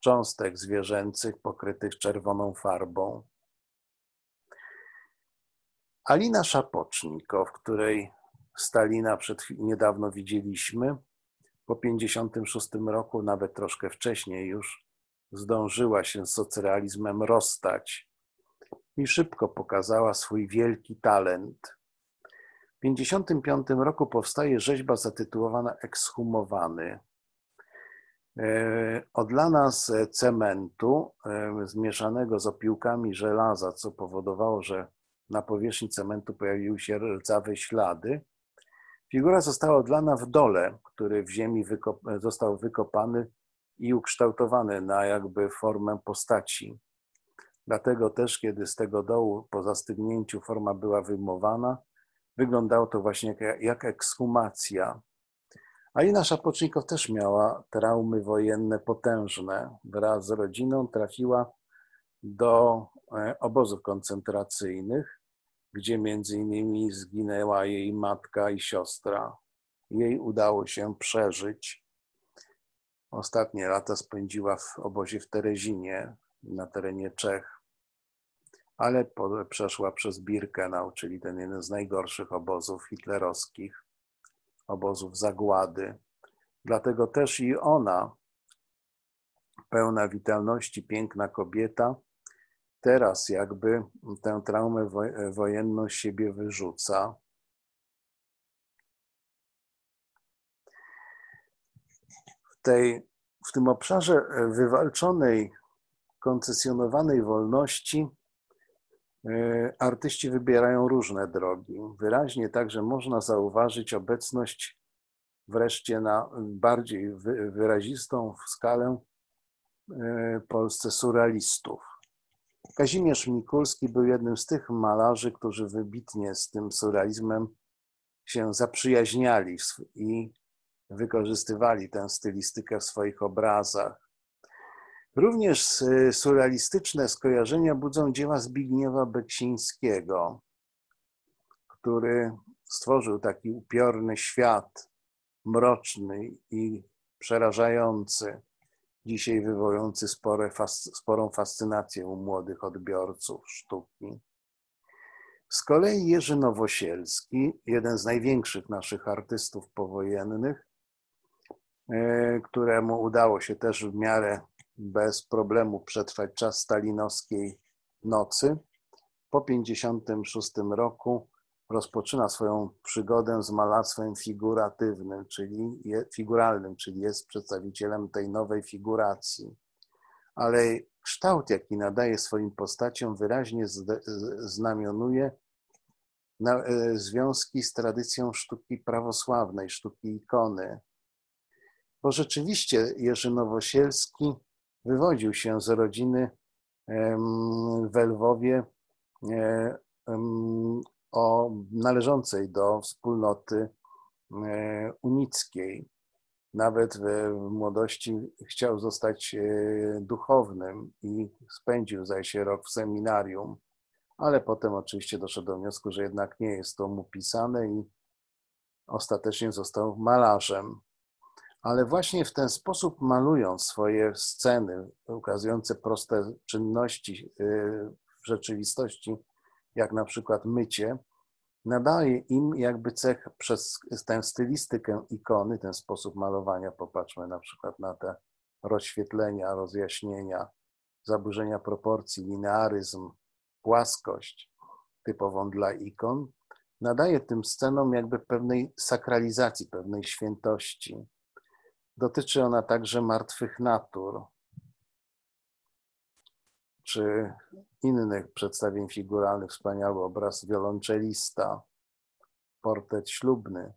cząstek zwierzęcych pokrytych czerwoną farbą. Alina Szapocznik, której Stalina niedawno widzieliśmy, po 1956 roku, nawet troszkę wcześniej już, zdążyła się z socrealizmem rozstać i szybko pokazała swój wielki talent. W 1955 roku powstaje rzeźba zatytułowana Ekshumowany. Odlana z cementu zmieszanego z opiłkami żelaza, co powodowało, że na powierzchni cementu pojawiły się rdzawe ślady. Figura została odlana w dole, który w ziemi został wykopany i ukształtowany na jakby formę postaci. Dlatego też, kiedy z tego dołu po zastygnięciu forma była wyjmowana, wyglądało to właśnie jak ekshumacja. A Ina Szapocznikow też miała traumy wojenne potężne. Wraz z rodziną trafiła do obozów koncentracyjnych, gdzie między innymi zginęła jej matka i siostra. Jej udało się przeżyć. Ostatnie lata spędziła w obozie w Terezinie, na terenie Czech, ale przeszła przez Birkenau, czyli ten jeden z najgorszych obozów hitlerowskich, obozów zagłady. Dlatego też i ona, pełna witalności, piękna kobieta, teraz jakby tę traumę wojenną z siebie wyrzuca. W tym obszarze wywalczonej, koncesjonowanej wolności artyści wybierają różne drogi. Wyraźnie także można zauważyć obecność wreszcie na bardziej wyrazistą skalę w Polsce surrealistów. Kazimierz Mikulski był jednym z tych malarzy, którzy wybitnie z tym surrealizmem się zaprzyjaźniali i wykorzystywali tę stylistykę w swoich obrazach. Również surrealistyczne skojarzenia budzą dzieła Zbigniewa Beksińskiego, który stworzył taki upiorny świat, mroczny i przerażający, dzisiaj wywołujący sporą fascynację u młodych odbiorców sztuki. Z kolei Jerzy Nowosielski, jeden z największych naszych artystów powojennych, któremu udało się też w miarę bez problemu przetrwać czas stalinowskiej nocy, po 1956 roku rozpoczyna swoją przygodę z malarstwem figuralnym, czyli jest przedstawicielem tej nowej figuracji. Ale kształt, jaki nadaje swoim postaciom, wyraźnie znamionuje związki z tradycją sztuki prawosławnej, sztuki ikony. Bo rzeczywiście Jerzy Nowosielski wywodził się z rodziny we Lwowie należącej do wspólnoty unickiej. Nawet w młodości chciał zostać duchownym i spędził zdaje się rok w seminarium, ale potem oczywiście doszedł do wniosku, że jednak nie jest to mu pisane i ostatecznie został malarzem. Ale właśnie w ten sposób, malując swoje sceny ukazujące proste czynności w rzeczywistości, jak na przykład mycie, nadaje im jakby cech przez tę stylistykę ikony, ten sposób malowania. Popatrzmy na przykład na te rozświetlenia, rozjaśnienia, zaburzenia proporcji, linearyzm, płaskość typową dla ikon. Nadaje tym scenom jakby pewnej sakralizacji, pewnej świętości. Dotyczy ona także martwych natur czy innych przedstawień figuralnych, wspaniały obraz wiolonczelista, portret ślubny.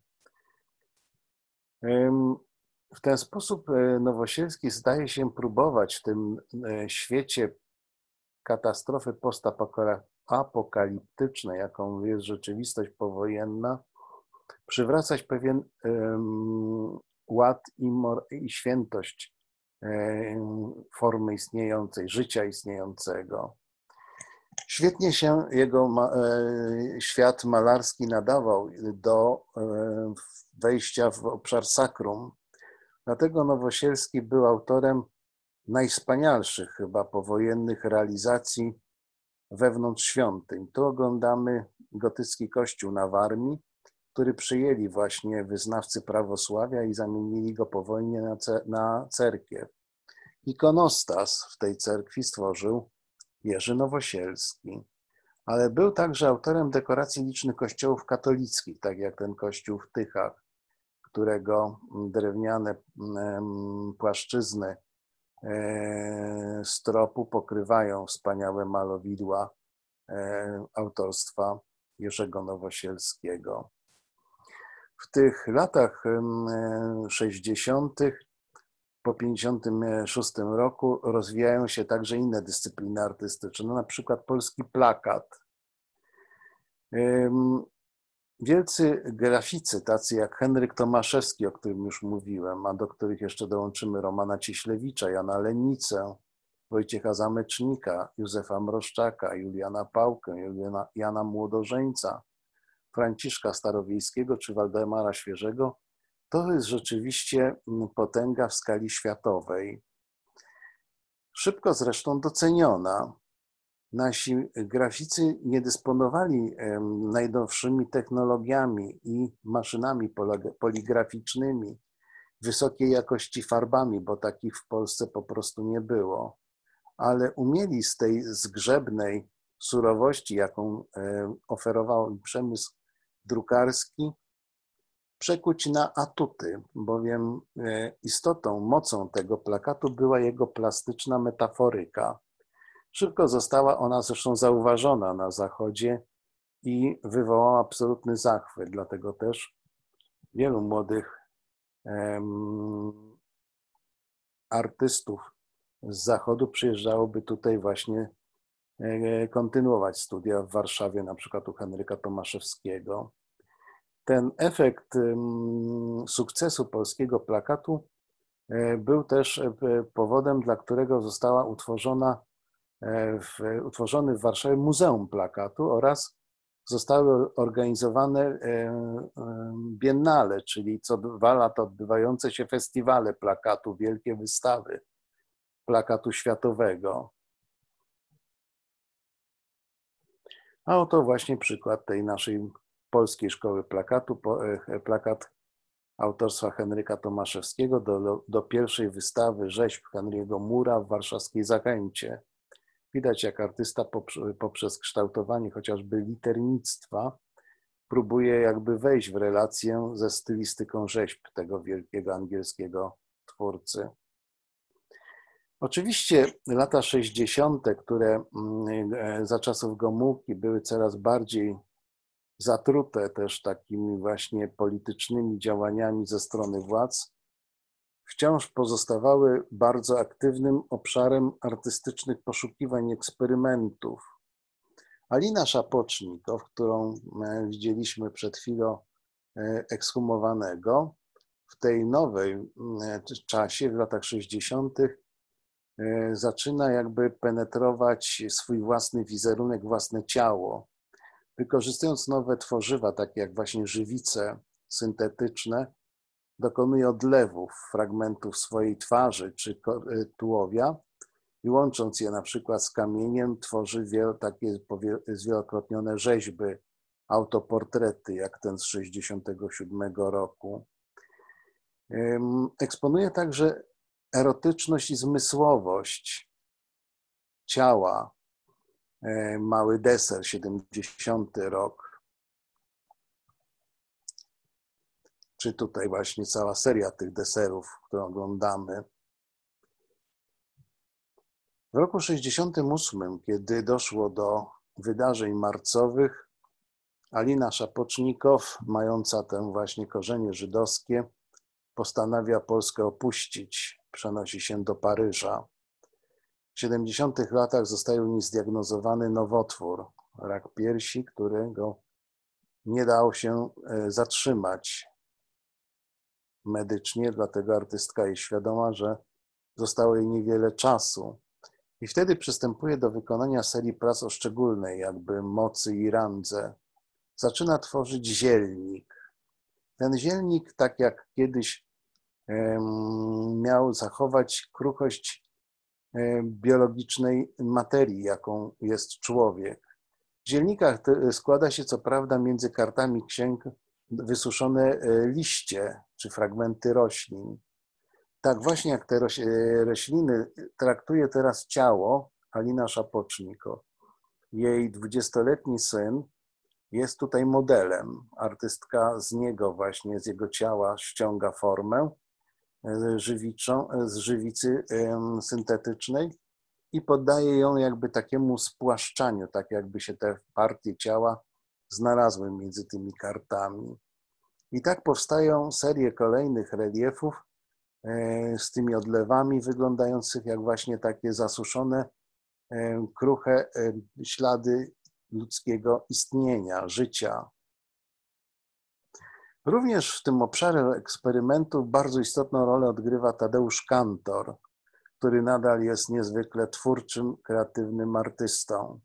W ten sposób Nowosielski zdaje się próbować w tym świecie katastrofy postapokaliptycznej, jaką jest rzeczywistość powojenna, przywracać pewien ład i świętość formy istniejącej, życia istniejącego. Świetnie się jego świat malarski nadawał do wejścia w obszar sakrum. Dlatego Nowosielski był autorem najwspanialszych chyba powojennych realizacji wewnątrz świątyń. Tu oglądamy gotycki kościół na Warmii, który przyjęli właśnie wyznawcy prawosławia i zamienili go po wojnie na cerkiew. Ikonostas w tej cerkwi stworzył Jerzy Nowosielski, ale był także autorem dekoracji licznych kościołów katolickich, tak jak ten kościół w Tychach, którego drewniane płaszczyzny stropu pokrywają wspaniałe malowidła autorstwa Jerzego Nowosielskiego. W tych latach 60. po 1956 roku rozwijają się także inne dyscypliny artystyczne, na przykład polski plakat. wielcy graficy, tacy jak Henryk Tomaszewski, o którym już mówiłem, a do których jeszcze dołączymy Romana Cieślewicza, Jana Lennicę, Wojciecha Zamecznika, Józefa Mroszczaka, Juliana Pałkę, Jana Młodorzeńca, Franciszka Starowiejskiego czy Waldemara Świeżego, to jest rzeczywiście potęga w skali światowej. Szybko zresztą doceniona. Nasi graficy nie dysponowali najnowszymi technologiami i maszynami poligraficznymi, wysokiej jakości farbami, bo takich w Polsce po prostu nie było, ale umieli z tej zgrzebnej surowości, jaką oferował im przemysł drukarski, przekuć na atuty, bowiem istotą, mocą tego plakatu była jego plastyczna metaforyka. Szybko została ona zresztą zauważona na Zachodzie i wywołała absolutny zachwyt, dlatego też wielu młodych artystów z Zachodu przyjeżdżałoby tutaj właśnie kontynuować studia w Warszawie, na przykład u Henryka Tomaszewskiego. Ten efekt sukcesu polskiego plakatu był też powodem, dla którego została utworzony w Warszawie Muzeum Plakatu oraz zostały organizowane biennale, czyli co 2 lata odbywające się festiwale plakatu, wielkie wystawy plakatu światowego. A oto właśnie przykład tej naszej Polskiej Szkoły Plakatu, plakat autorstwa Henryka Tomaszewskiego do pierwszej wystawy rzeźb Henry'ego Mura w warszawskiej Zachęcie. Widać, jak artysta poprzez kształtowanie chociażby liternictwa próbuje jakby wejść w relację ze stylistyką rzeźb tego wielkiego angielskiego twórcy. Oczywiście lata 60., które za czasów Gomułki były coraz bardziej zatrute też takimi właśnie politycznymi działaniami ze strony władz, wciąż pozostawały bardzo aktywnym obszarem artystycznych poszukiwań, eksperymentów. Alina Szapocznikow, którą widzieliśmy przed chwilą ekshumowanego, w tej nowej czasie, w latach 60., zaczyna jakby penetrować swój własny wizerunek, własne ciało. Wykorzystując nowe tworzywa, takie jak właśnie żywice syntetyczne, dokonuje odlewów fragmentów swojej twarzy czy tułowia i łącząc je na przykład z kamieniem tworzy takie zwielokrotnione rzeźby, autoportrety, jak ten z 67 roku. Eksponuje także erotyczność i zmysłowość ciała. Mały deser, 70 rok. Czy tutaj właśnie cała seria tych deserów, które oglądamy. W roku 68, kiedy doszło do wydarzeń marcowych, Alina Szapocznikow, mająca ten właśnie korzenie żydowskie, postanawia Polskę opuścić, przenosi się do Paryża. W 70-tych latach zostaje u niej zdiagnozowany nowotwór, rak piersi, którego nie dało się zatrzymać medycznie, dlatego artystka jest świadoma, że zostało jej niewiele czasu. I wtedy przystępuje do wykonania serii prac o szczególnej jakby mocy i randze. Zaczyna tworzyć zielnik. Ten zielnik, tak jak kiedyś miał zachować kruchość biologicznej materii, jaką jest człowiek. W zielnikach składa się co prawda między kartami księg wysuszone liście czy fragmenty roślin. Tak właśnie jak te rośliny traktuje teraz ciało Alina Szapocznikow. Jej 20-letni syn jest tutaj modelem. Artystka z niego właśnie, z jego ciała ściąga formę z żywicy syntetycznej i poddaje ją jakby takiemu spłaszczaniu, tak jakby się te partie ciała znalazły między tymi kartami. I tak powstają serie kolejnych reliefów z tymi odlewami wyglądających jak właśnie takie zasuszone, kruche ślady ludzkiego istnienia, życia. Również w tym obszarze eksperymentu bardzo istotną rolę odgrywa Tadeusz Kantor, który nadal jest niezwykle twórczym, kreatywnym artystą.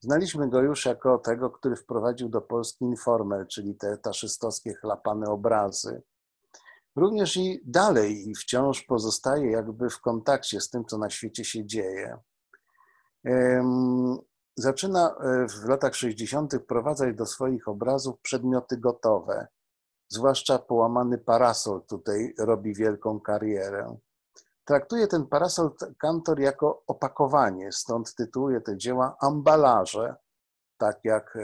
Znaliśmy go już jako tego, który wprowadził do Polski informel, czyli te taszystowskie chlapane obrazy. Również i dalej i wciąż pozostaje jakby w kontakcie z tym, co na świecie się dzieje. Zaczyna w latach 60. wprowadzać do swoich obrazów przedmioty gotowe. Zwłaszcza połamany parasol tutaj robi wielką karierę. Traktuje ten parasol Kantor jako opakowanie, stąd tytułuje te dzieła ambalaże, tak jak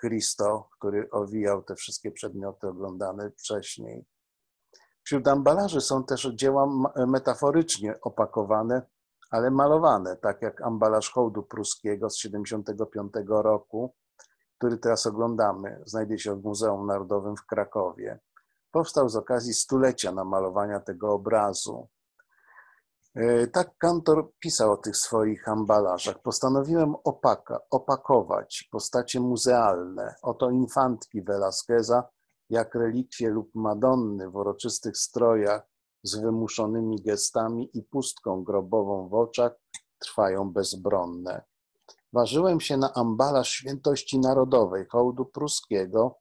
Christo, który owijał te wszystkie przedmioty oglądane wcześniej. Wśród ambalaży są też dzieła metaforycznie opakowane, ale malowane, tak jak ambalaż Hołdu Pruskiego z 1975 roku, który teraz oglądamy, znajduje się w Muzeum Narodowym w Krakowie. Powstał z okazji 100-lecia namalowania tego obrazu. Tak Kantor pisał o tych swoich ambalażach. Postanowiłem opakować postacie muzealne, oto infantki Velázqueza, jak relikwie lub Madonny w uroczystych strojach z wymuszonymi gestami i pustką grobową w oczach trwają bezbronne. Ważyłem się na ambalaż świętości narodowej, Hołdu Pruskiego,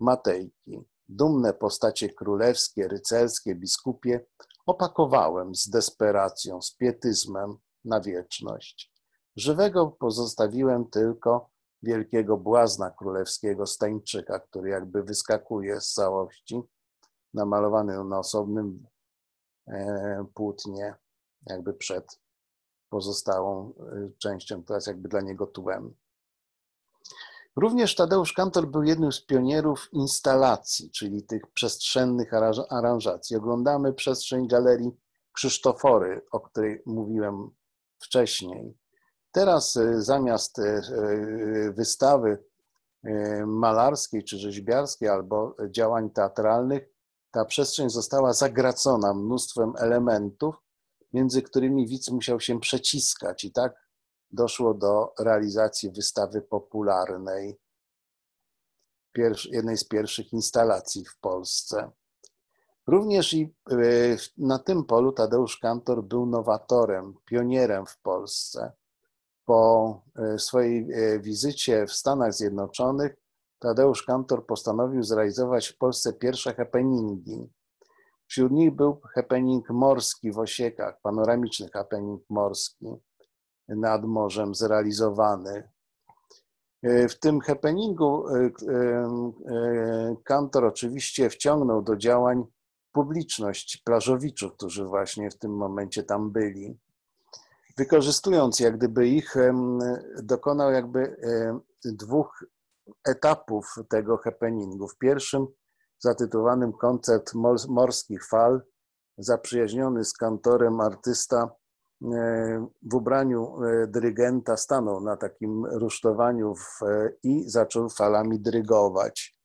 Matejki. Dumne postacie królewskie, rycerskie, biskupie opakowałem z desperacją, z pietyzmem na wieczność. Żywego pozostawiłem tylko wielkiego błazna królewskiego Stańczyka, który jakby wyskakuje z całości, namalowany na osobnym płótnie, jakby przed pozostałą częścią, która jest jakby dla niego tłem. Również Tadeusz Kantor był jednym z pionierów instalacji, czyli tych przestrzennych aranżacji. Oglądamy przestrzeń galerii Krzysztofory, o której mówiłem wcześniej. Teraz zamiast wystawy malarskiej czy rzeźbiarskiej albo działań teatralnych, ta przestrzeń została zagracona mnóstwem elementów, między którymi widz musiał się przeciskać i tak doszło do realizacji wystawy popularnej, jednej z pierwszych instalacji w Polsce. Również i na tym polu Tadeusz Kantor był nowatorem, pionierem w Polsce. Po swojej wizycie w Stanach Zjednoczonych Tadeusz Kantor postanowił zrealizować w Polsce pierwsze happeningi. Wśród nich był happening morski w Osiekach, panoramiczny happening morski nad morzem zrealizowany. W tym happeningu Kantor oczywiście wciągnął do działań publiczność, plażowiczów, którzy właśnie w tym momencie tam byli. Wykorzystując jak gdyby ich, dokonał jakby dwóch etapów tego happeningu. W pierwszym zatytułowanym Koncert morskich fal, zaprzyjaźniony z Kantorem artysta w ubraniu dyrygenta stanął na takim rusztowaniu i zaczął falami dyrygować.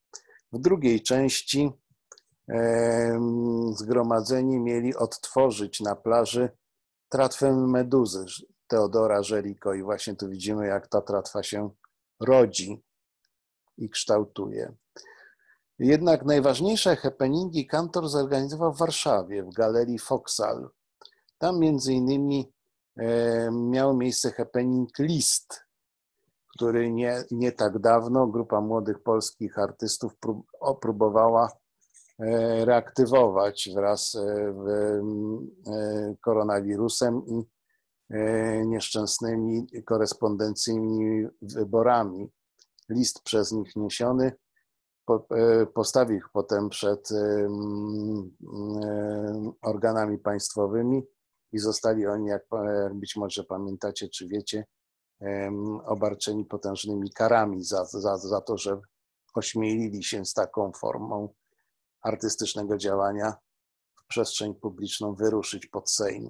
W drugiej części zgromadzeni mieli odtworzyć na plaży tratwę meduzy Teodora Żeriko i właśnie tu widzimy, jak ta tratwa się rodzi i kształtuje. Jednak najważniejsze happeningi Kantor zorganizował w Warszawie, w galerii Foksal. Tam między innymi miał miejsce happening List, który nie tak dawno grupa młodych polskich artystów próbowała reaktywować wraz z koronawirusem i nieszczęsnymi korespondencyjnymi wyborami. List przez nich niesiony postawił ich potem przed organami państwowymi i zostali oni, jak być może pamiętacie czy wiecie, obarczeni potężnymi karami za to, że ośmielili się z taką formą artystycznego działania w przestrzeń publiczną wyruszyć pod Sejm.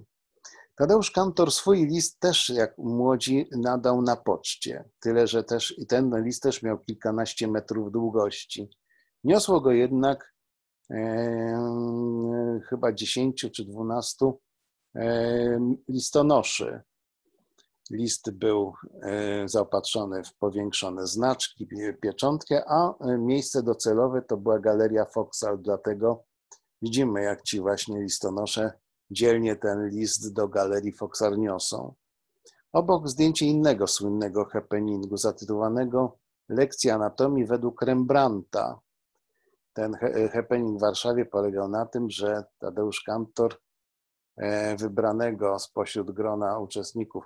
Tadeusz Kantor swój list też, jak młodzi, nadał na poczcie, tyle że też i ten list też miał kilkanaście metrów długości. Niosło go jednak chyba 10 czy 12 listonoszy. List był zaopatrzony w powiększone znaczki, pieczątkę, a miejsce docelowe to była Galeria Foksal, dlatego widzimy, jak ci właśnie listonosze dzielnie ten list do Galerii Foksal niosą. Obok zdjęcie innego słynnego happeningu zatytułowanego Lekcja anatomii według Rembrandta. Ten happening w Warszawie polegał na tym, że Tadeusz Kantor wybranego spośród grona uczestników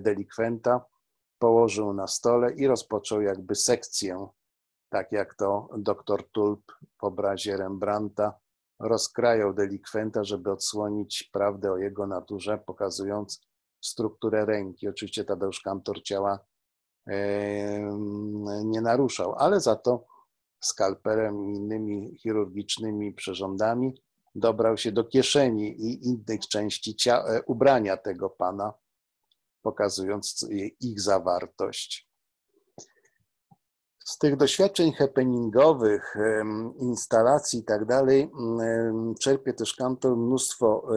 delikwenta położył na stole i rozpoczął jakby sekcję, tak jak to doktor Tulp w obrazie Rembrandta rozkrajał delikwenta, żeby odsłonić prawdę o jego naturze, pokazując strukturę ręki. Oczywiście Tadeusz Kantor ciała nie naruszał, ale za to skalpelem i innymi chirurgicznymi przyrządami dobrał się do kieszeni i innych części ubrania tego pana, pokazując ich zawartość. Z tych doświadczeń happeningowych, instalacji i tak dalej czerpie też Kantor mnóstwo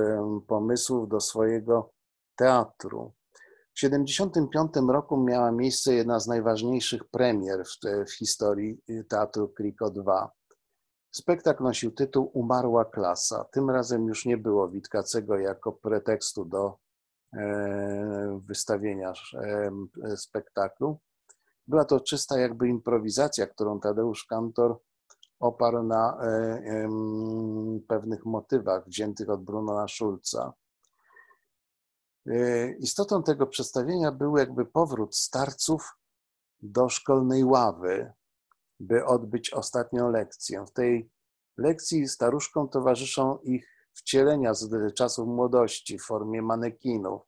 pomysłów do swojego teatru. W 1975 roku miała miejsce jedna z najważniejszych premier w historii teatru Kriko II. Spektakl nosił tytuł Umarła klasa. Tym razem już nie było Witkacego jako pretekstu do wystawienia spektaklu. Była to czysta jakby improwizacja, którą Tadeusz Kantor oparł na pewnych motywach wziętych od Brunona Schulza. Istotą tego przedstawienia był jakby powrót starców do szkolnej ławy, by odbyć ostatnią lekcję. W tej lekcji staruszkom towarzyszą ich wcielenia z czasów młodości w formie manekinów,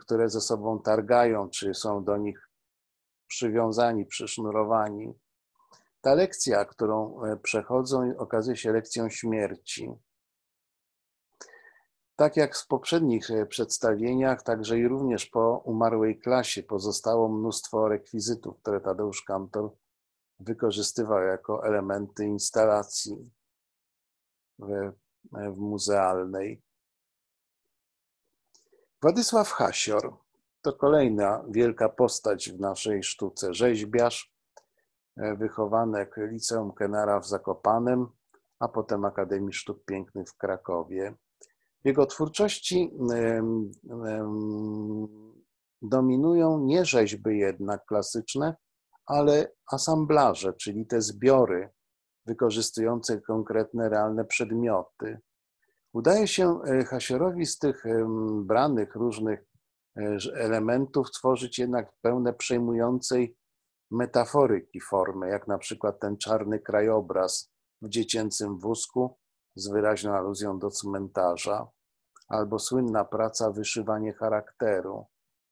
które ze sobą targają, czy są do nich przywiązani, przysznurowani. Ta lekcja, którą przechodzą, okazuje się lekcją śmierci. Tak jak w poprzednich przedstawieniach, także i również po umarłej klasie pozostało mnóstwo rekwizytów, które Tadeusz Kantor wykorzystywał jako elementy instalacji muzealnej. Władysław Hasior to kolejna wielka postać w naszej sztuce. Rzeźbiarz, wychowanek Liceum Kenara w Zakopanem, a potem Akademii Sztuk Pięknych w Krakowie. W jego twórczości dominują nie rzeźby jednak klasyczne, ale asamblaże, czyli te zbiory wykorzystujące konkretne, realne przedmioty. Udaje się Hasiorowi z tych branych różnych elementów tworzyć jednak pełne przejmującej metaforyki formy, jak na przykład ten czarny krajobraz w dziecięcym wózku z wyraźną aluzją do cmentarza, albo słynna praca Wyszywanie charakteru.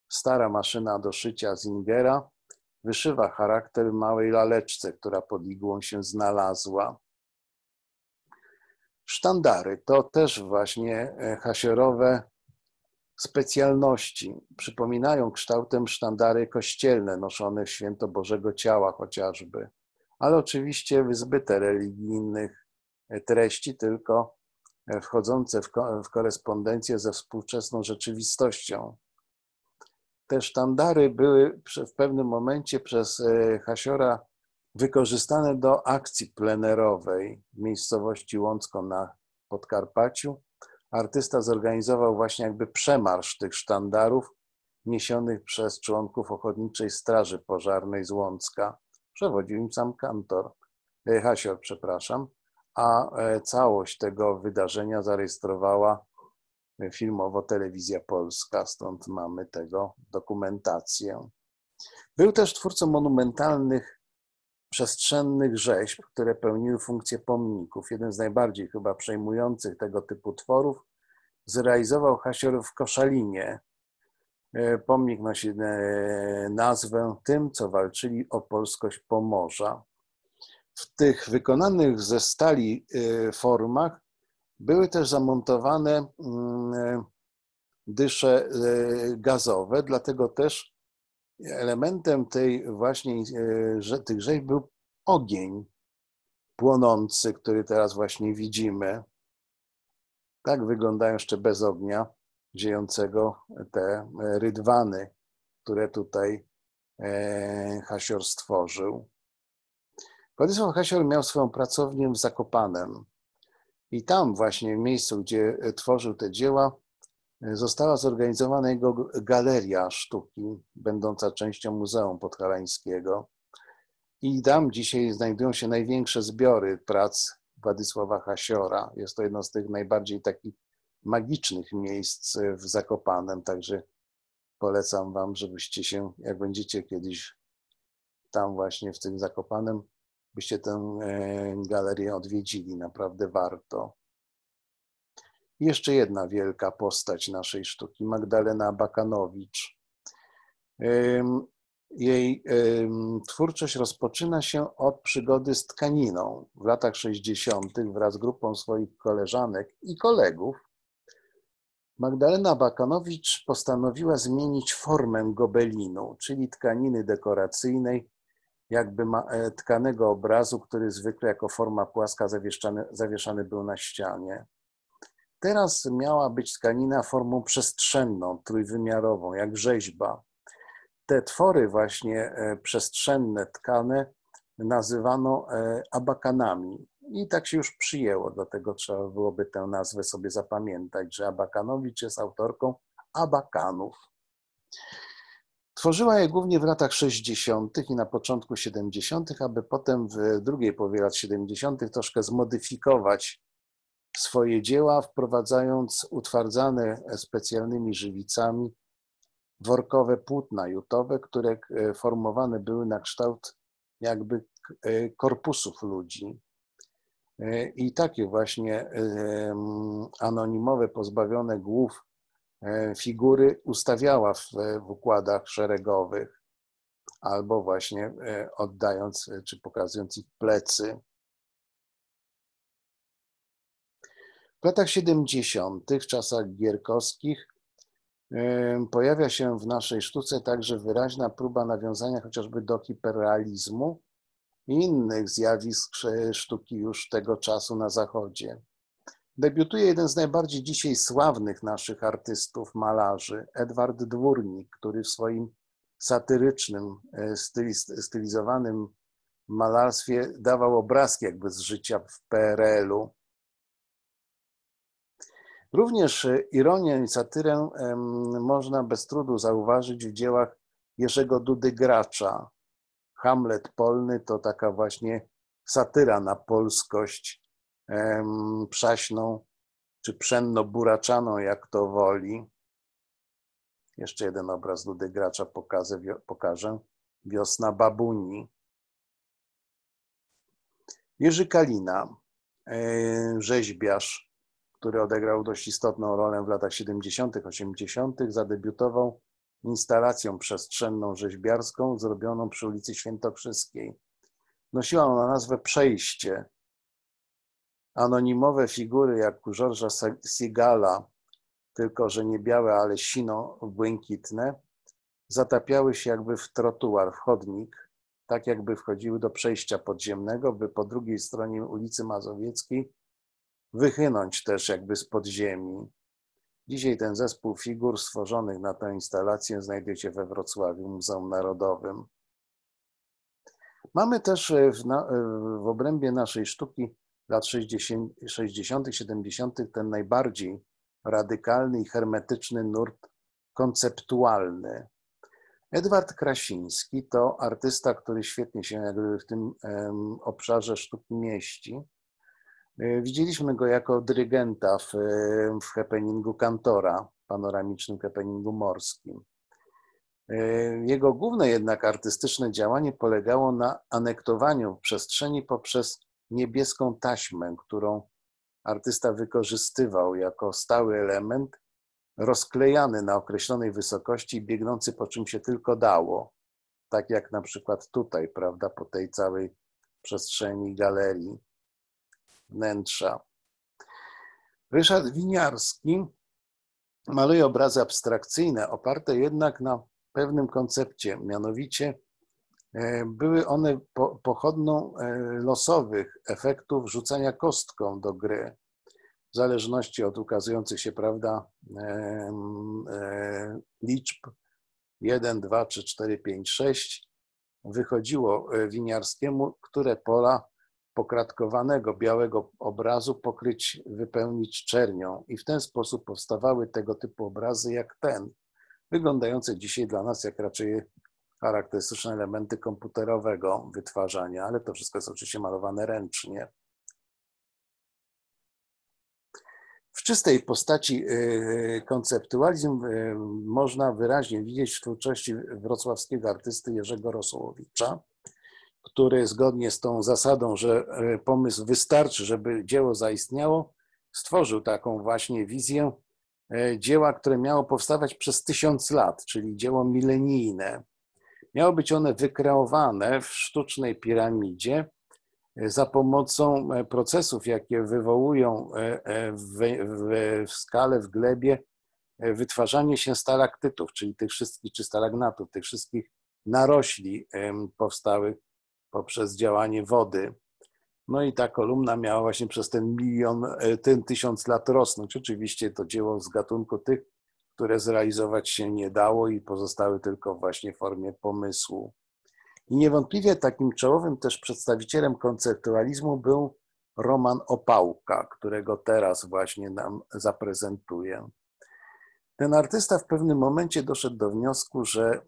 Stara maszyna do szycia Zingera wyszywa charakter małej laleczce, która pod igłą się znalazła. Sztandary to też właśnie hasiorowe specjalności. Przypominają kształtem sztandary kościelne noszone w Święto Bożego Ciała chociażby, ale oczywiście wyzbyte religijnych treści, tylko wchodzące w korespondencję ze współczesną rzeczywistością. Te sztandary były w pewnym momencie przez Hasiora wykorzystane do akcji plenerowej w miejscowości Łącko na Podkarpaciu. Artysta zorganizował właśnie jakby przemarsz tych sztandarów niesionych przez członków Ochotniczej Straży Pożarnej z Łącka. Przewodził im sam Hasior, a całość tego wydarzenia zarejestrowała filmowo Telewizja Polska, stąd mamy tego dokumentację. Był też twórcą monumentalnych, przestrzennych rzeźb, które pełniły funkcję pomników. Jeden z najbardziej chyba przejmujących tego typu tworów zrealizował Hasior w Koszalinie. Pomnik nosi nazwę Tym, co walczyli o polskość Pomorza. W tych wykonanych ze stali formach były też zamontowane dysze gazowe, dlatego też elementem tej właśnie tych rzeźb był ogień płonący, który teraz właśnie widzimy. Tak wyglądają jeszcze bez ognia dziejącego te rydwany, które tutaj Hasior stworzył. Władysław Hasior miał swoją pracownię w Zakopanem i tam właśnie w miejscu, gdzie tworzył te dzieła, została zorganizowana jego galeria sztuki, będąca częścią Muzeum Podhalańskiego. I tam dzisiaj znajdują się największe zbiory prac Władysława Hasiora. Jest to jedno z tych najbardziej takich magicznych miejsc w Zakopanem, także polecam wam, żebyście się, jak będziecie kiedyś tam właśnie w tym Zakopanem, byście tę galerię odwiedzili, naprawdę warto. I jeszcze jedna wielka postać naszej sztuki, Magdalena Abakanowicz. Jej twórczość rozpoczyna się od przygody z tkaniną. W latach 60. wraz z grupą swoich koleżanek i kolegów Magdalena Abakanowicz postanowiła zmienić formę gobelinu, czyli tkaniny dekoracyjnej, jakby tkanego obrazu, który zwykle jako forma płaska zawieszany był na ścianie. Teraz miała być tkanina formą przestrzenną, trójwymiarową, jak rzeźba. Te twory właśnie przestrzenne tkane nazywano abakanami i tak się już przyjęło, dlatego trzeba byłoby tę nazwę sobie zapamiętać, że Abakanowicz jest autorką abakanów. Tworzyła je głównie w latach 60. i na początku 70., aby potem w drugiej połowie lat 70. troszkę zmodyfikować swoje dzieła, wprowadzając utwardzane specjalnymi żywicami workowe płótna jutowe, które formowane były na kształt jakby korpusów ludzi. I takie właśnie anonimowe, pozbawione głów figury ustawiała w układach szeregowych albo właśnie oddając czy pokazując ich plecy. W latach 70., w czasach gierkowskich, pojawia się w naszej sztuce także wyraźna próba nawiązania chociażby do hiperrealizmu i innych zjawisk sztuki już tego czasu na Zachodzie. Debiutuje jeden z najbardziej dzisiaj sławnych naszych artystów, malarzy, Edward Dwórnik, który w swoim satyrycznym, stylizowanym malarstwie dawał obrazki jakby z życia w PRL-u. Również ironię i satyrę można bez trudu zauważyć w dziełach Jerzego Dudy Gracza. Hamlet polny to taka właśnie satyra na polskość przaśną czy pszenno-buraczaną, jak to woli. Jeszcze jeden obraz Dudy Gracza pokażę. Wiosna babuni. Jerzy Kalina, rzeźbiarz, który odegrał dość istotną rolę w latach 70., 80., zadebiutował instalacją przestrzenną rzeźbiarską zrobioną przy ulicy Świętokrzyskiej. Nosiła ona nazwę Przejście. Anonimowe figury jak u Georgesa Segala, tylko że nie białe, ale sino-błękitne, zatapiały się jakby w trotuar, w chodnik, tak jakby wchodziły do przejścia podziemnego, by po drugiej stronie ulicy Mazowieckiej wychynąć też jakby spod ziemi. Dzisiaj ten zespół figur stworzonych na tę instalację znajdziecie we Wrocławiu, Muzeum Narodowym. Mamy też w obrębie naszej sztuki lat 60., 70. ten najbardziej radykalny i hermetyczny nurt konceptualny. Edward Krasiński to artysta, który świetnie się jakby w tym obszarze sztuki mieści. Widzieliśmy go jako dyrygenta w happeningu Kantora, panoramicznym happeningu morskim. Jego główne jednak artystyczne działanie polegało na anektowaniu przestrzeni poprzez niebieską taśmę, którą artysta wykorzystywał jako stały element, rozklejany na określonej wysokości i biegnący po czym się tylko dało. Tak jak na przykład tutaj, prawda, po tej całej przestrzeni galerii. Wnętrza. Ryszard Winiarski maluje obrazy abstrakcyjne, oparte jednak na pewnym koncepcie, mianowicie były one pochodną losowych efektów rzucania kostką do gry. w zależności od ukazujących się, prawda, liczb 1, 2, 3, 4, 5, 6 wychodziło Winiarskiemu, które pola pokratkowanego białego obrazu pokryć, wypełnić czernią. I w ten sposób powstawały tego typu obrazy jak ten, wyglądające dzisiaj dla nas jak raczej charakterystyczne elementy komputerowego wytwarzania, ale to wszystko jest oczywiście malowane ręcznie. W czystej postaci konceptualizm można wyraźnie widzieć w twórczości wrocławskiego artysty Jerzego Rosołowicza, który zgodnie z tą zasadą, że pomysł wystarczy, żeby dzieło zaistniało, stworzył taką właśnie wizję dzieła, które miało powstawać przez 1000 lat, czyli dzieło milenijne. Miały być one wykreowane w sztucznej piramidzie za pomocą procesów, jakie wywołują w skale, w glebie wytwarzanie się stalaktytów, czyli tych wszystkich, czy stalagnatów, tych wszystkich narośli powstałych poprzez działanie wody. No i ta kolumna miała właśnie przez ten 1000 lat rosnąć. Oczywiście to dzieło z gatunku tych, które zrealizować się nie dało i pozostały tylko właśnie w formie pomysłu. I niewątpliwie takim czołowym też przedstawicielem konceptualizmu był Roman Opałka, którego teraz właśnie nam zaprezentuję. Ten artysta w pewnym momencie doszedł do wniosku, że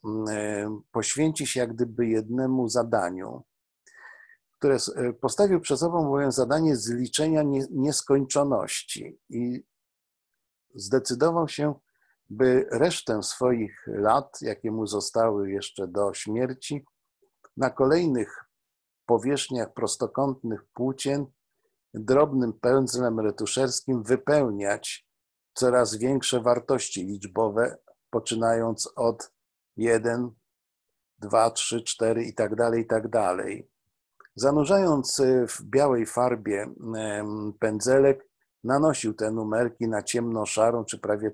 poświęci się jak gdyby jednemu zadaniu, które postawił przed sobą, mówiąc, zadanie zliczenia nieskończoności, i zdecydował się, by resztę swoich lat, jakie mu zostały jeszcze do śmierci, na kolejnych powierzchniach prostokątnych płócien drobnym pędzlem retuszerskim wypełniać coraz większe wartości liczbowe, poczynając od 1, 2, 3, 4 i tak dalej. Zanurzając w białej farbie pędzelek, nanosił te numerki na ciemno-szarą czy prawie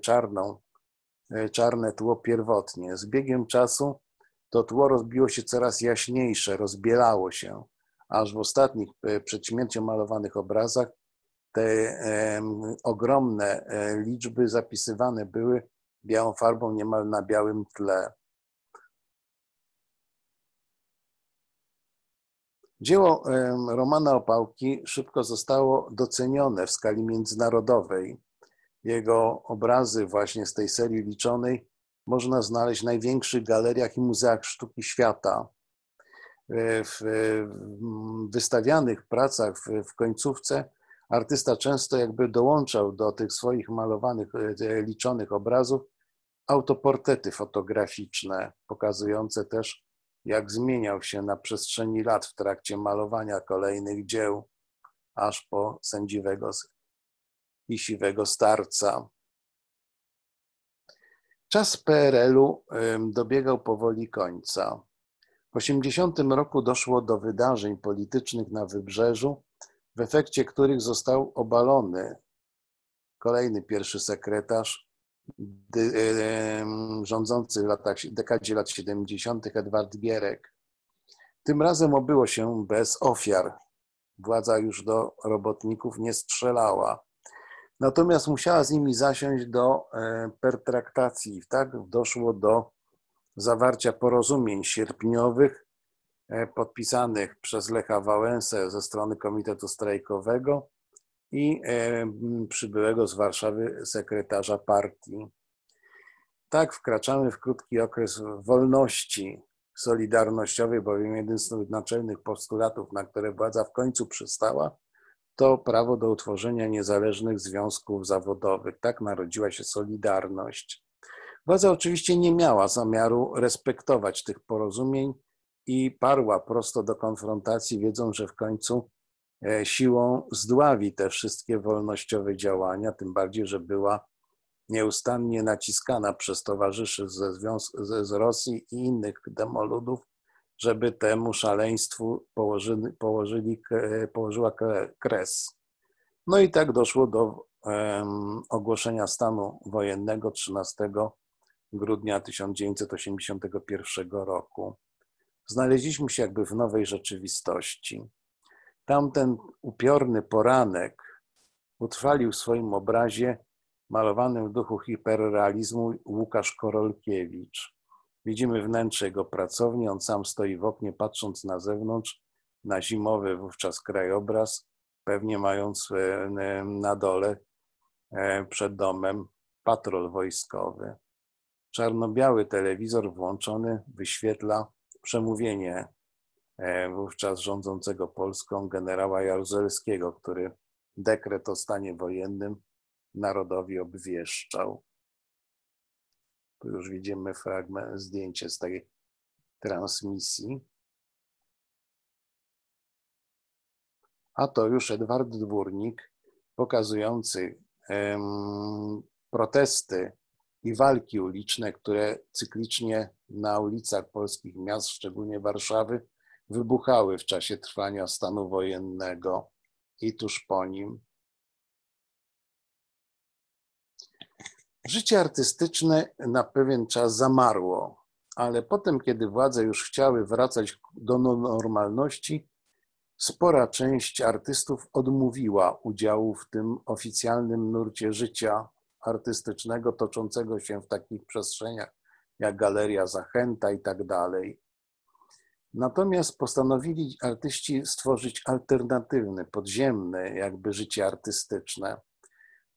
czarne tło pierwotnie. Z biegiem czasu to tło rozbiło się coraz jaśniejsze, rozbielało się, aż w ostatnich przed śmiercią malowanych obrazach te ogromne liczby zapisywane były białą farbą niemal na białym tle. Dzieło Romana Opałki szybko zostało docenione w skali międzynarodowej. Jego obrazy właśnie z tej serii liczonej można znaleźć w największych galeriach i muzeach sztuki świata. W wystawianych pracach w końcówce artysta często jakby dołączał do tych swoich malowanych, liczonych obrazów autoportrety fotograficzne, pokazujące też, jak zmieniał się na przestrzeni lat w trakcie malowania kolejnych dzieł, aż po sędziwego i siwego starca. Czas PRL-u dobiegał powoli końca. W 80 roku doszło do wydarzeń politycznych na Wybrzeżu, w efekcie których został obalony kolejny pierwszy sekretarz rządzący w dekadzie lat 70. Edward Gierek. Tym razem obyło się bez ofiar. Władza już do robotników nie strzelała. Natomiast musiała z nimi zasiąść do pertraktacji. Tak doszło do zawarcia porozumień sierpniowych podpisanych przez Lecha Wałęsę ze strony Komitetu Strajkowego i przybyłego z Warszawy sekretarza partii. Tak wkraczamy w krótki okres wolności solidarnościowej, bowiem jeden z naczelnych postulatów, na które władza w końcu przystała, to prawo do utworzenia niezależnych związków zawodowych. Tak narodziła się Solidarność. Władza oczywiście nie miała zamiaru respektować tych porozumień i parła prosto do konfrontacji, wiedząc, że w końcu siłą zdławi te wszystkie wolnościowe działania, tym bardziej, że była nieustannie naciskana przez towarzyszy z Rosji i innych demoludów, żeby temu szaleństwu położyła kres. No i tak doszło do ogłoszenia stanu wojennego 13 grudnia 1981 roku. Znaleźliśmy się jakby w nowej rzeczywistości. Tamten upiorny poranek utrwalił w swoim obrazie malowanym w duchu hiperrealizmu Łukasz Korolkiewicz. Widzimy wnętrze jego pracowni, on sam stoi w oknie, patrząc na zewnątrz, na zimowy wówczas krajobraz, pewnie mając na dole przed domem patrol wojskowy. Czarno-biały telewizor włączony wyświetla przemówienie wówczas rządzącego Polską generała Jaruzelskiego, który dekret o stanie wojennym narodowi obwieszczał. Tu już widzimy fragment, zdjęcie z tej transmisji. A to już Edward Dwórnik pokazujący protesty i walki uliczne, które cyklicznie na ulicach polskich miast, szczególnie Warszawy, wybuchały w czasie trwania stanu wojennego i tuż po nim. Życie artystyczne na pewien czas zamarło, ale potem, kiedy władze już chciały wracać do normalności, spora część artystów odmówiła udziału w tym oficjalnym nurcie życia artystycznego toczącego się w takich przestrzeniach jak Galeria Zachęta i tak dalej. Natomiast postanowili artyści stworzyć alternatywne, podziemne jakby życie artystyczne.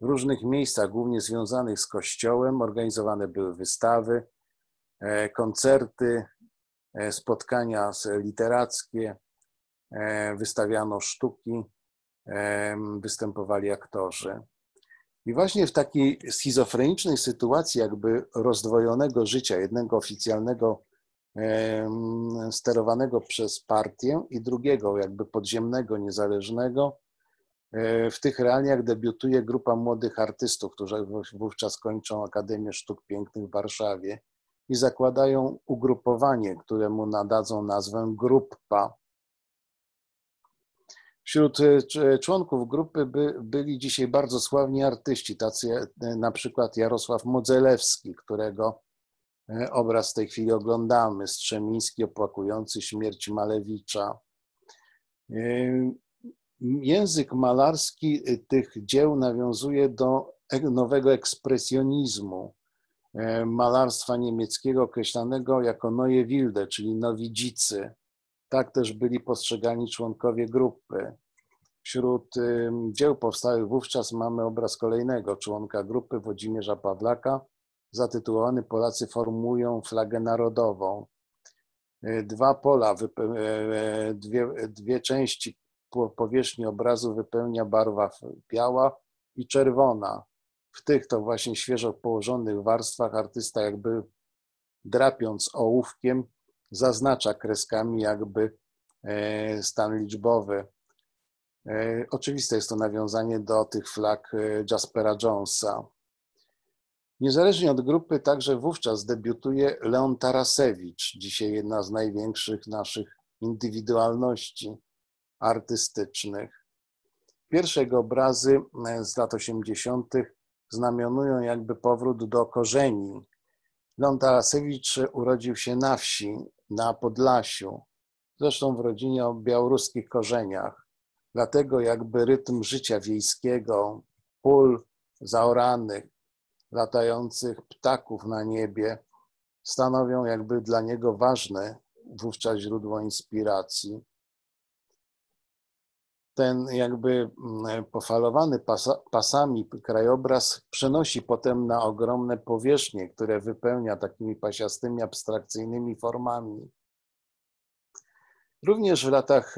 W różnych miejscach, głównie związanych z Kościołem, organizowane były wystawy, koncerty, spotkania literackie, wystawiano sztuki, występowali aktorzy. I właśnie w takiej schizofrenicznej sytuacji jakby rozdwojonego życia, jednego oficjalnego sterowanego przez partię i drugiego jakby podziemnego, niezależnego, w tych realiach debiutuje grupa młodych artystów, którzy wówczas kończą Akademię Sztuk Pięknych w Warszawie i zakładają ugrupowanie, któremu nadadzą nazwę Gruppa. Wśród członków grupy byli dzisiaj bardzo sławni artyści, tacy na przykład Jarosław Modzelewski, którego obraz w tej chwili oglądamy, Strzemiński opłakujący śmierć Malewicza. Język malarski tych dzieł nawiązuje do nowego ekspresjonizmu, malarstwa niemieckiego określanego jako Neue Wilde, czyli nowidzicy. Tak też byli postrzegani członkowie grupy. Wśród dzieł powstałych wówczas mamy obraz kolejnego członka grupy, Włodzimierza Pawlaka, zatytułowany Polacy formują flagę narodową. Dwa pola, dwie części powierzchni obrazu wypełnia barwa biała i czerwona. W tych to właśnie świeżo położonych warstwach artysta jakby drapiąc ołówkiem zaznacza kreskami jakby stan liczbowy. Oczywiste jest to nawiązanie do tych flag Jaspera Jonesa. Niezależnie od grupy także wówczas debiutuje Leon Tarasewicz, dzisiaj jedna z największych naszych indywidualności artystycznych. Pierwsze jego obrazy z lat 80. znamionują jakby powrót do korzeni. Leon Tarasewicz urodził się na wsi, na Podlasiu, zresztą w rodzinie o białoruskich korzeniach. Dlatego jakby rytm życia wiejskiego, pól zaoranych, latających ptaków na niebie stanowią jakby dla niego ważne wówczas źródło inspiracji. Ten jakby pofalowany pasami krajobraz przenosi potem na ogromne powierzchnie, które wypełnia takimi pasiastymi, abstrakcyjnymi formami. Również w latach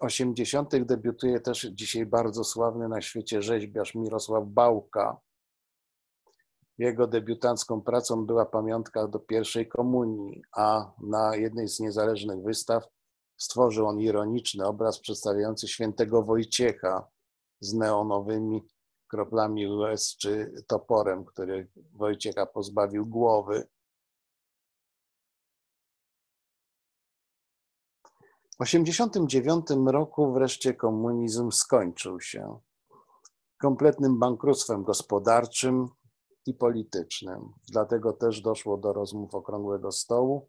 80. debiutuje też dzisiaj bardzo sławny na świecie rzeźbiarz Mirosław Bałka. Jego debiutancką pracą była pamiątka do pierwszej komunii, a na jednej z niezależnych wystaw stworzył on ironiczny obraz przedstawiający świętego Wojciecha z neonowymi kroplami łez czy toporem, który Wojciecha pozbawił głowy. W 1989 roku wreszcie komunizm skończył się kompletnym bankructwem gospodarczym i politycznym. Dlatego też doszło do rozmów Okrągłego Stołu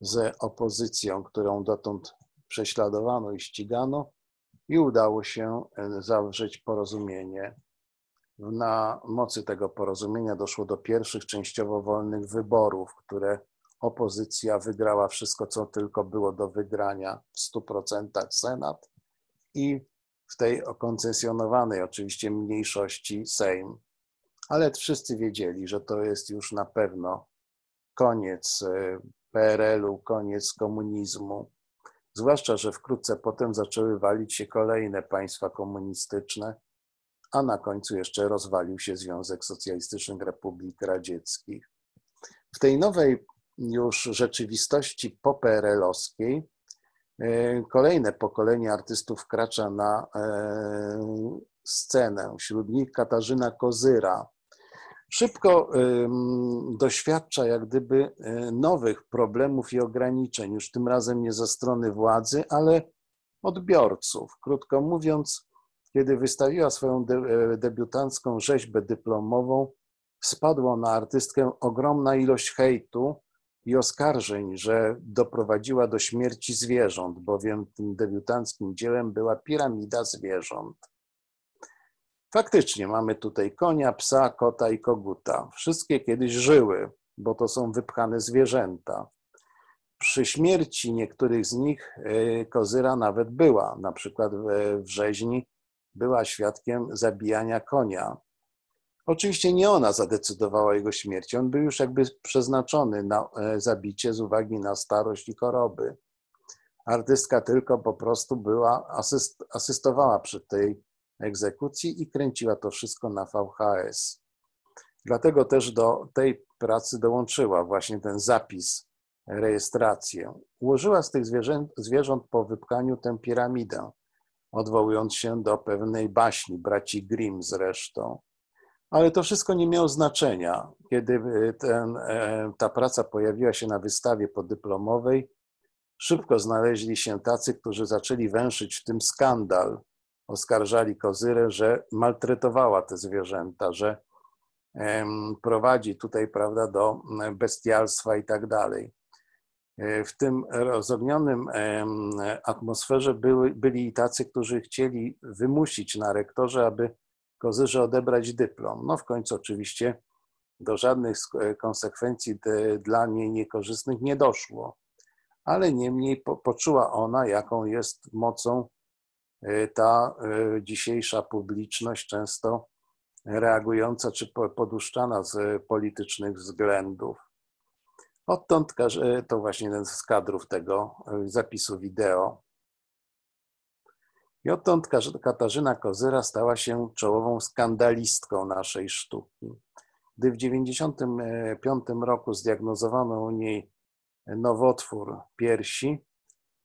z opozycją, którą dotąd prześladowano i ścigano, i udało się zawrzeć porozumienie. Na mocy tego porozumienia doszło do pierwszych częściowo wolnych wyborów, które opozycja wygrała wszystko, co tylko było do wygrania, w 100% Senat i w tej koncesjonowanej oczywiście mniejszości Sejm. Ale wszyscy wiedzieli, że to jest już na pewno koniec PRL-u, koniec komunizmu. Zwłaszcza, że wkrótce potem zaczęły walić się kolejne państwa komunistyczne, a na końcu jeszcze rozwalił się Związek Socjalistycznych Republik Radzieckich. W tej nowej już rzeczywistości poperelowskiej kolejne pokolenie artystów wkracza na scenę. Wśród nich Katarzyna Kozyra szybko doświadcza jak gdyby nowych problemów i ograniczeń, już tym razem nie ze strony władzy, ale odbiorców. Krótko mówiąc, kiedy wystawiła swoją debiutancką rzeźbę dyplomową, spadła na artystkę ogromna ilość hejtu i oskarżeń, że doprowadziła do śmierci zwierząt, bowiem tym debiutanckim dziełem była piramida zwierząt. Faktycznie mamy tutaj konia, psa, kota i koguta. Wszystkie kiedyś żyły, bo to są wypchane zwierzęta. Przy śmierci niektórych z nich Kozyra nawet była, na przykład w rzeźni była świadkiem zabijania konia. Oczywiście nie ona zadecydowała o jego śmierci, on był już jakby przeznaczony na zabicie z uwagi na starość i choroby. Artystka tylko po prostu była, asystowała przy tej egzekucji i kręciła to wszystko na VHS. Dlatego też do tej pracy dołączyła właśnie ten zapis, rejestrację. Ułożyła z tych zwierząt po wypchaniu tę piramidę, odwołując się do pewnej baśni, braci Grimm zresztą. Ale to wszystko nie miało znaczenia. Kiedy ta praca pojawiła się na wystawie podyplomowej, szybko znaleźli się tacy, którzy zaczęli węszyć w tym skandal. Oskarżali Kozyrę, że maltretowała te zwierzęta, że prowadzi tutaj, prawda, do bestialstwa i tak dalej. W tym rozognionym atmosferze byli i tacy, którzy chcieli wymusić na rektorze, aby Kozyrze odebrać dyplom. No w końcu oczywiście do żadnych konsekwencji dla niej niekorzystnych nie doszło, ale niemniej poczuła ona, jaką jest mocą ta dzisiejsza publiczność, często reagująca czy poduszczana z politycznych względów. Odtąd to właśnie jeden z kadrów tego zapisu wideo. I odtąd Katarzyna Kozyra stała się czołową skandalistką naszej sztuki. Gdy w 1995 roku zdiagnozowano u niej nowotwór piersi,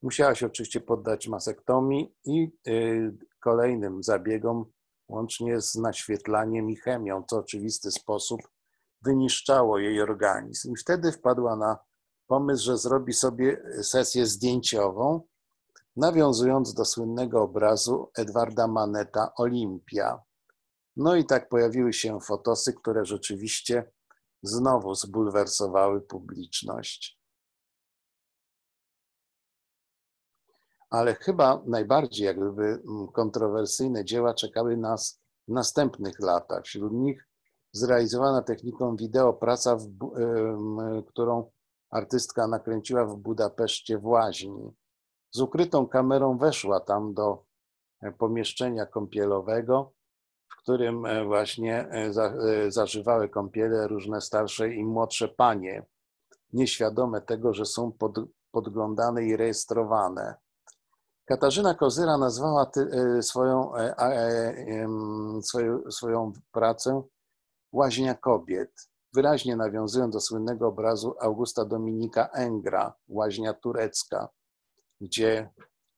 musiała się oczywiście poddać masektomii i kolejnym zabiegom, łącznie z naświetlaniem i chemią, co w oczywisty sposób wyniszczało jej organizm. I wtedy wpadła na pomysł, że zrobi sobie sesję zdjęciową, nawiązując do słynnego obrazu Edwarda Maneta „Olimpia”. No i tak pojawiły się fotosy, które rzeczywiście znowu zbulwersowały publiczność. Ale chyba najbardziej jakby kontrowersyjne dzieła czekały nas w następnych latach. Wśród nich zrealizowana techniką wideo praca, którą artystka nakręciła w Budapeszcie w Łaźni. Z ukrytą kamerą weszła tam do pomieszczenia kąpielowego, w którym właśnie zażywały kąpiele różne starsze i młodsze panie, nieświadome tego, że są podglądane i rejestrowane. Katarzyna Kozyra nazwała swoją pracę „Łaźnia kobiet”, wyraźnie nawiązując do słynnego obrazu Augusta Dominika Engra „Łaźnia turecka”, gdzie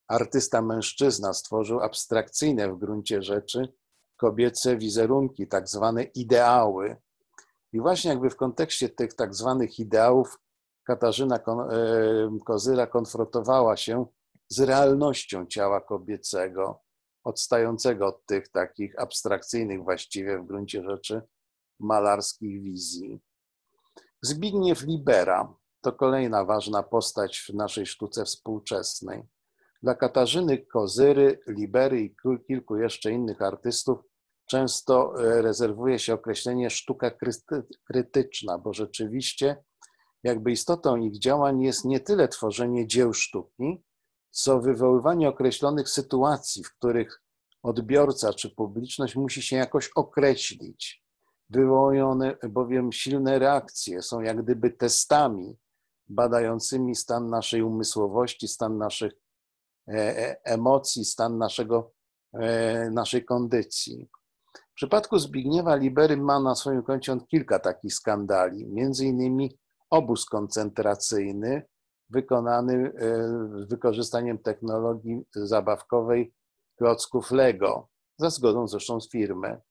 artysta mężczyzna stworzył abstrakcyjne w gruncie rzeczy kobiece wizerunki, tak zwane ideały. I właśnie jakby w kontekście tych tak zwanych ideałów Katarzyna Kozyra konfrontowała się z realnością ciała kobiecego, odstającego od tych takich abstrakcyjnych właściwie w gruncie rzeczy malarskich wizji. Zbigniew Libera to kolejna ważna postać w naszej sztuce współczesnej. Dla Katarzyny Kozyry, Libery i kilku jeszcze innych artystów często rezerwuje się określenie sztuka krytyczna, bo rzeczywiście jakby istotą ich działań jest nie tyle tworzenie dzieł sztuki, co wywoływanie określonych sytuacji, w których odbiorca czy publiczność musi się jakoś określić. Wywołują one bowiem silne reakcje, są jak gdyby testami badającymi stan naszej umysłowości, stan naszych emocji, stan naszej kondycji. W przypadku Zbigniewa Libery ma na swoim koncie on kilka takich skandali, między innymi obóz koncentracyjny wykonany z wykorzystaniem technologii zabawkowej klocków Lego, za zgodą zresztą z firmy.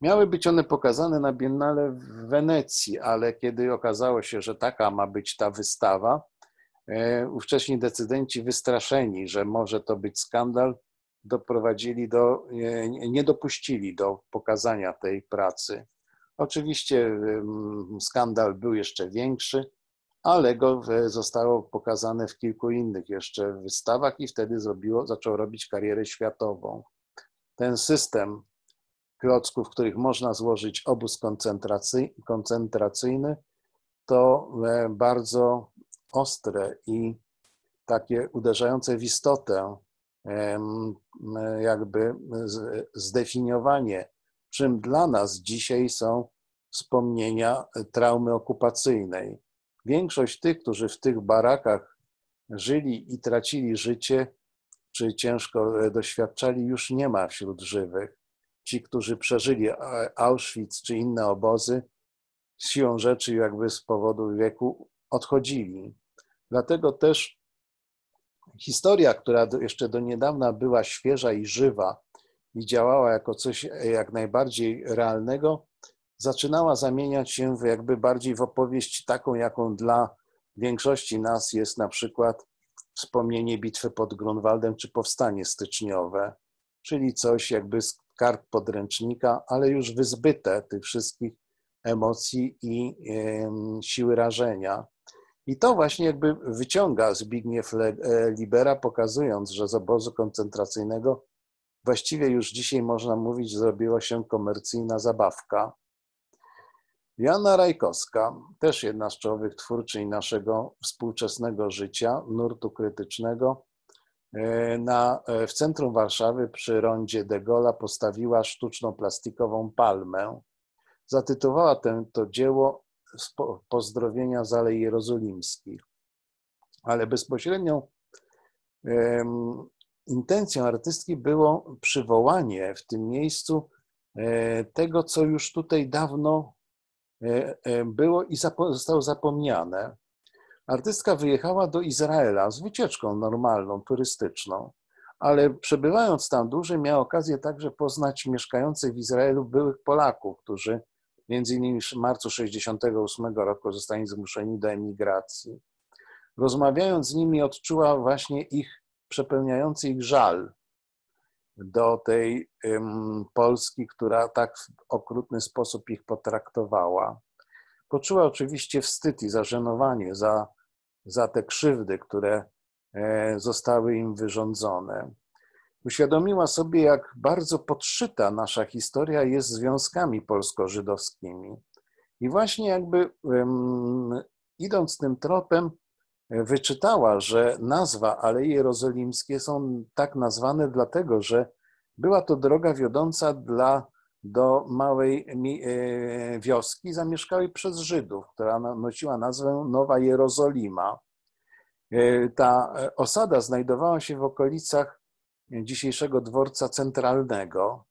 Miały być one pokazane na Biennale w Wenecji, ale kiedy okazało się, że taka ma być ta wystawa, ówcześni decydenci wystraszeni, że może to być skandal, nie dopuścili do pokazania tej pracy. Oczywiście skandal był jeszcze większy, ale go zostało pokazane w kilku innych jeszcze wystawach i wtedy zaczął robić karierę światową. Ten system klocków, w których można złożyć obóz koncentracyjny, to bardzo ostre i takie uderzające w istotę jakby zdefiniowanie, czym dla nas dzisiaj są wspomnienia traumy okupacyjnej. Większość tych, którzy w tych barakach żyli i tracili życie, czy ciężko doświadczali, już nie ma wśród żywych. Ci, którzy przeżyli Auschwitz czy inne obozy, siłą rzeczy jakby z powodu wieku odchodzili. Dlatego też historia, która jeszcze do niedawna była świeża i żywa i działała jako coś jak najbardziej realnego, zaczynała zamieniać się jakby bardziej w opowieść taką, jaką dla większości nas jest na przykład wspomnienie bitwy pod Grunwaldem czy powstanie styczniowe, czyli coś jakby z kart podręcznika, ale już wyzbyte tych wszystkich emocji i siły rażenia. I to właśnie jakby wyciąga Zbigniew Libera, pokazując, że z obozu koncentracyjnego właściwie już dzisiaj można mówić, zrobiła się komercyjna zabawka. Joanna Rajkowska, też jedna z czołowych twórczyń naszego współczesnego życia, nurtu krytycznego, w centrum Warszawy przy rondzie de Gaulle'a postawiła sztuczną plastikową palmę. Zatytułowała to dzieło Pozdrowienia z Alei Jerozolimskich. Ale bezpośrednią intencją artystki było przywołanie w tym miejscu tego, co już tutaj dawno było i zostało zapomniane. Artystka wyjechała do Izraela z wycieczką normalną, turystyczną, ale przebywając tam dłużej miała okazję także poznać mieszkających w Izraelu byłych Polaków, którzy między innymi w marcu 1968 roku zostali zmuszeni do emigracji. Rozmawiając z nimi odczuła właśnie ich przepełniający ich żal do tej Polski, która tak w okrutny sposób ich potraktowała. Poczuła oczywiście wstyd i zażenowanie za te krzywdy, które zostały im wyrządzone. Uświadomiła sobie, jak bardzo podszyta nasza historia jest związkami polsko-żydowskimi. I właśnie jakby idąc tym tropem, wyczytała, że nazwa Alei Jerozolimskie są tak nazwane dlatego, że była to droga wiodąca do małej wioski zamieszkałej przez Żydów, która nosiła nazwę Nowa Jerozolima. Ta osada znajdowała się w okolicach dzisiejszego dworca centralnego.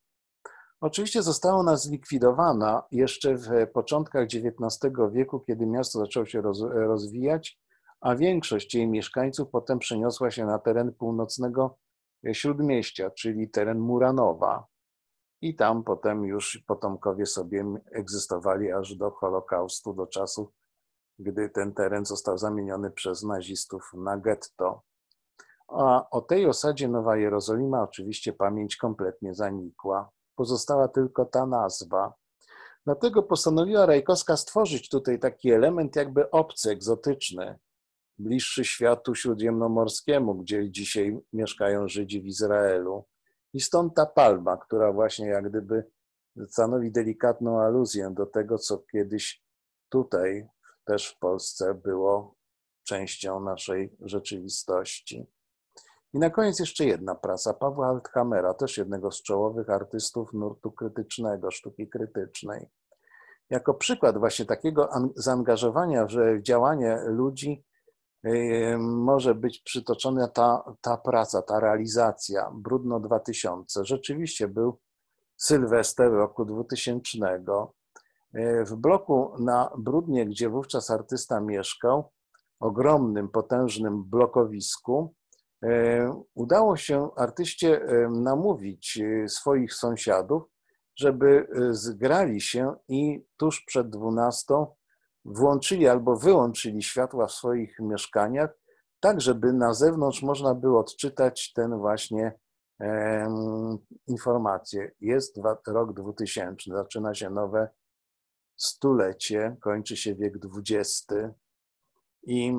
Oczywiście została ona zlikwidowana jeszcze w początkach XIX wieku, kiedy miasto zaczęło się rozwijać, a większość jej mieszkańców potem przeniosła się na teren północnego Śródmieścia, czyli teren Muranowa. I tam potem już potomkowie sobie egzystowali aż do Holokaustu, do czasu, gdy ten teren został zamieniony przez nazistów na getto. A o tej osadzie Nowa Jerozolima oczywiście pamięć kompletnie zanikła. Pozostała tylko ta nazwa. Dlatego postanowiła Rajkowska stworzyć tutaj taki element jakby obcy, egzotyczny, bliższy światu śródziemnomorskiemu, gdzie dzisiaj mieszkają Żydzi w Izraelu. I stąd ta palma, która właśnie jak gdyby stanowi delikatną aluzję do tego, co kiedyś tutaj też w Polsce było częścią naszej rzeczywistości. I na koniec jeszcze jedna praca Pawła Althamera, też jednego z czołowych artystów nurtu krytycznego, sztuki krytycznej. Jako przykład właśnie takiego zaangażowania, że w działanie ludzi może być przytoczona ta praca, ta realizacja, Brudno 2000. Rzeczywiście był Sylwester roku 2000. W bloku na Brudnie, gdzie wówczas artysta mieszkał, ogromnym, potężnym blokowisku, udało się artyście namówić swoich sąsiadów, żeby zgrali się i tuż przed 12:00 włączyli albo wyłączyli światła w swoich mieszkaniach, tak żeby na zewnątrz można było odczytać ten właśnie informację. Jest rok 2000, zaczyna się nowe stulecie, kończy się wiek XX i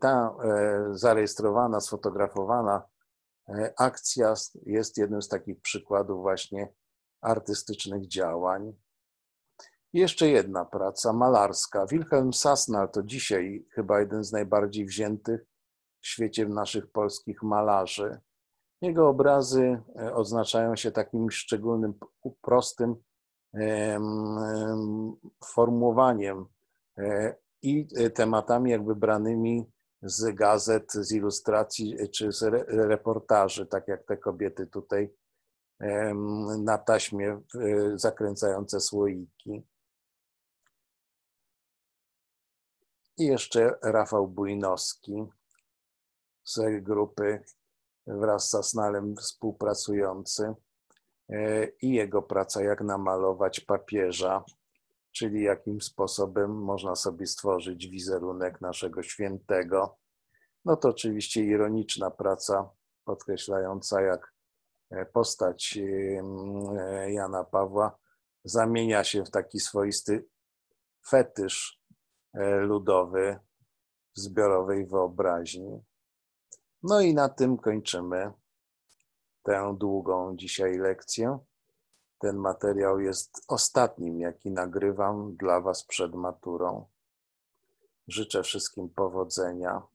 ta zarejestrowana, sfotografowana akcja jest jednym z takich przykładów właśnie artystycznych działań. I jeszcze jedna praca malarska. Wilhelm Sassner to dzisiaj chyba jeden z najbardziej wziętych w świecie naszych polskich malarzy. Jego obrazy odznaczają się takim szczególnym, prostym formułowaniem i tematami jakby branymi z gazet, z ilustracji czy z reportaży, tak jak te kobiety tutaj na taśmie zakręcające słoiki. I jeszcze Rafał Bujnowski z grupy wraz z Sasnalem współpracujący i jego praca Jak namalować papieża, czyli jakim sposobem można sobie stworzyć wizerunek naszego świętego. No to oczywiście ironiczna praca podkreślająca, jak postać Jana Pawła zamienia się w taki swoisty fetysz ludowy w zbiorowej wyobraźni. No i na tym kończymy tę długą dzisiaj lekcję. Ten materiał jest ostatnim, jaki nagrywam dla Was przed maturą. Życzę wszystkim powodzenia.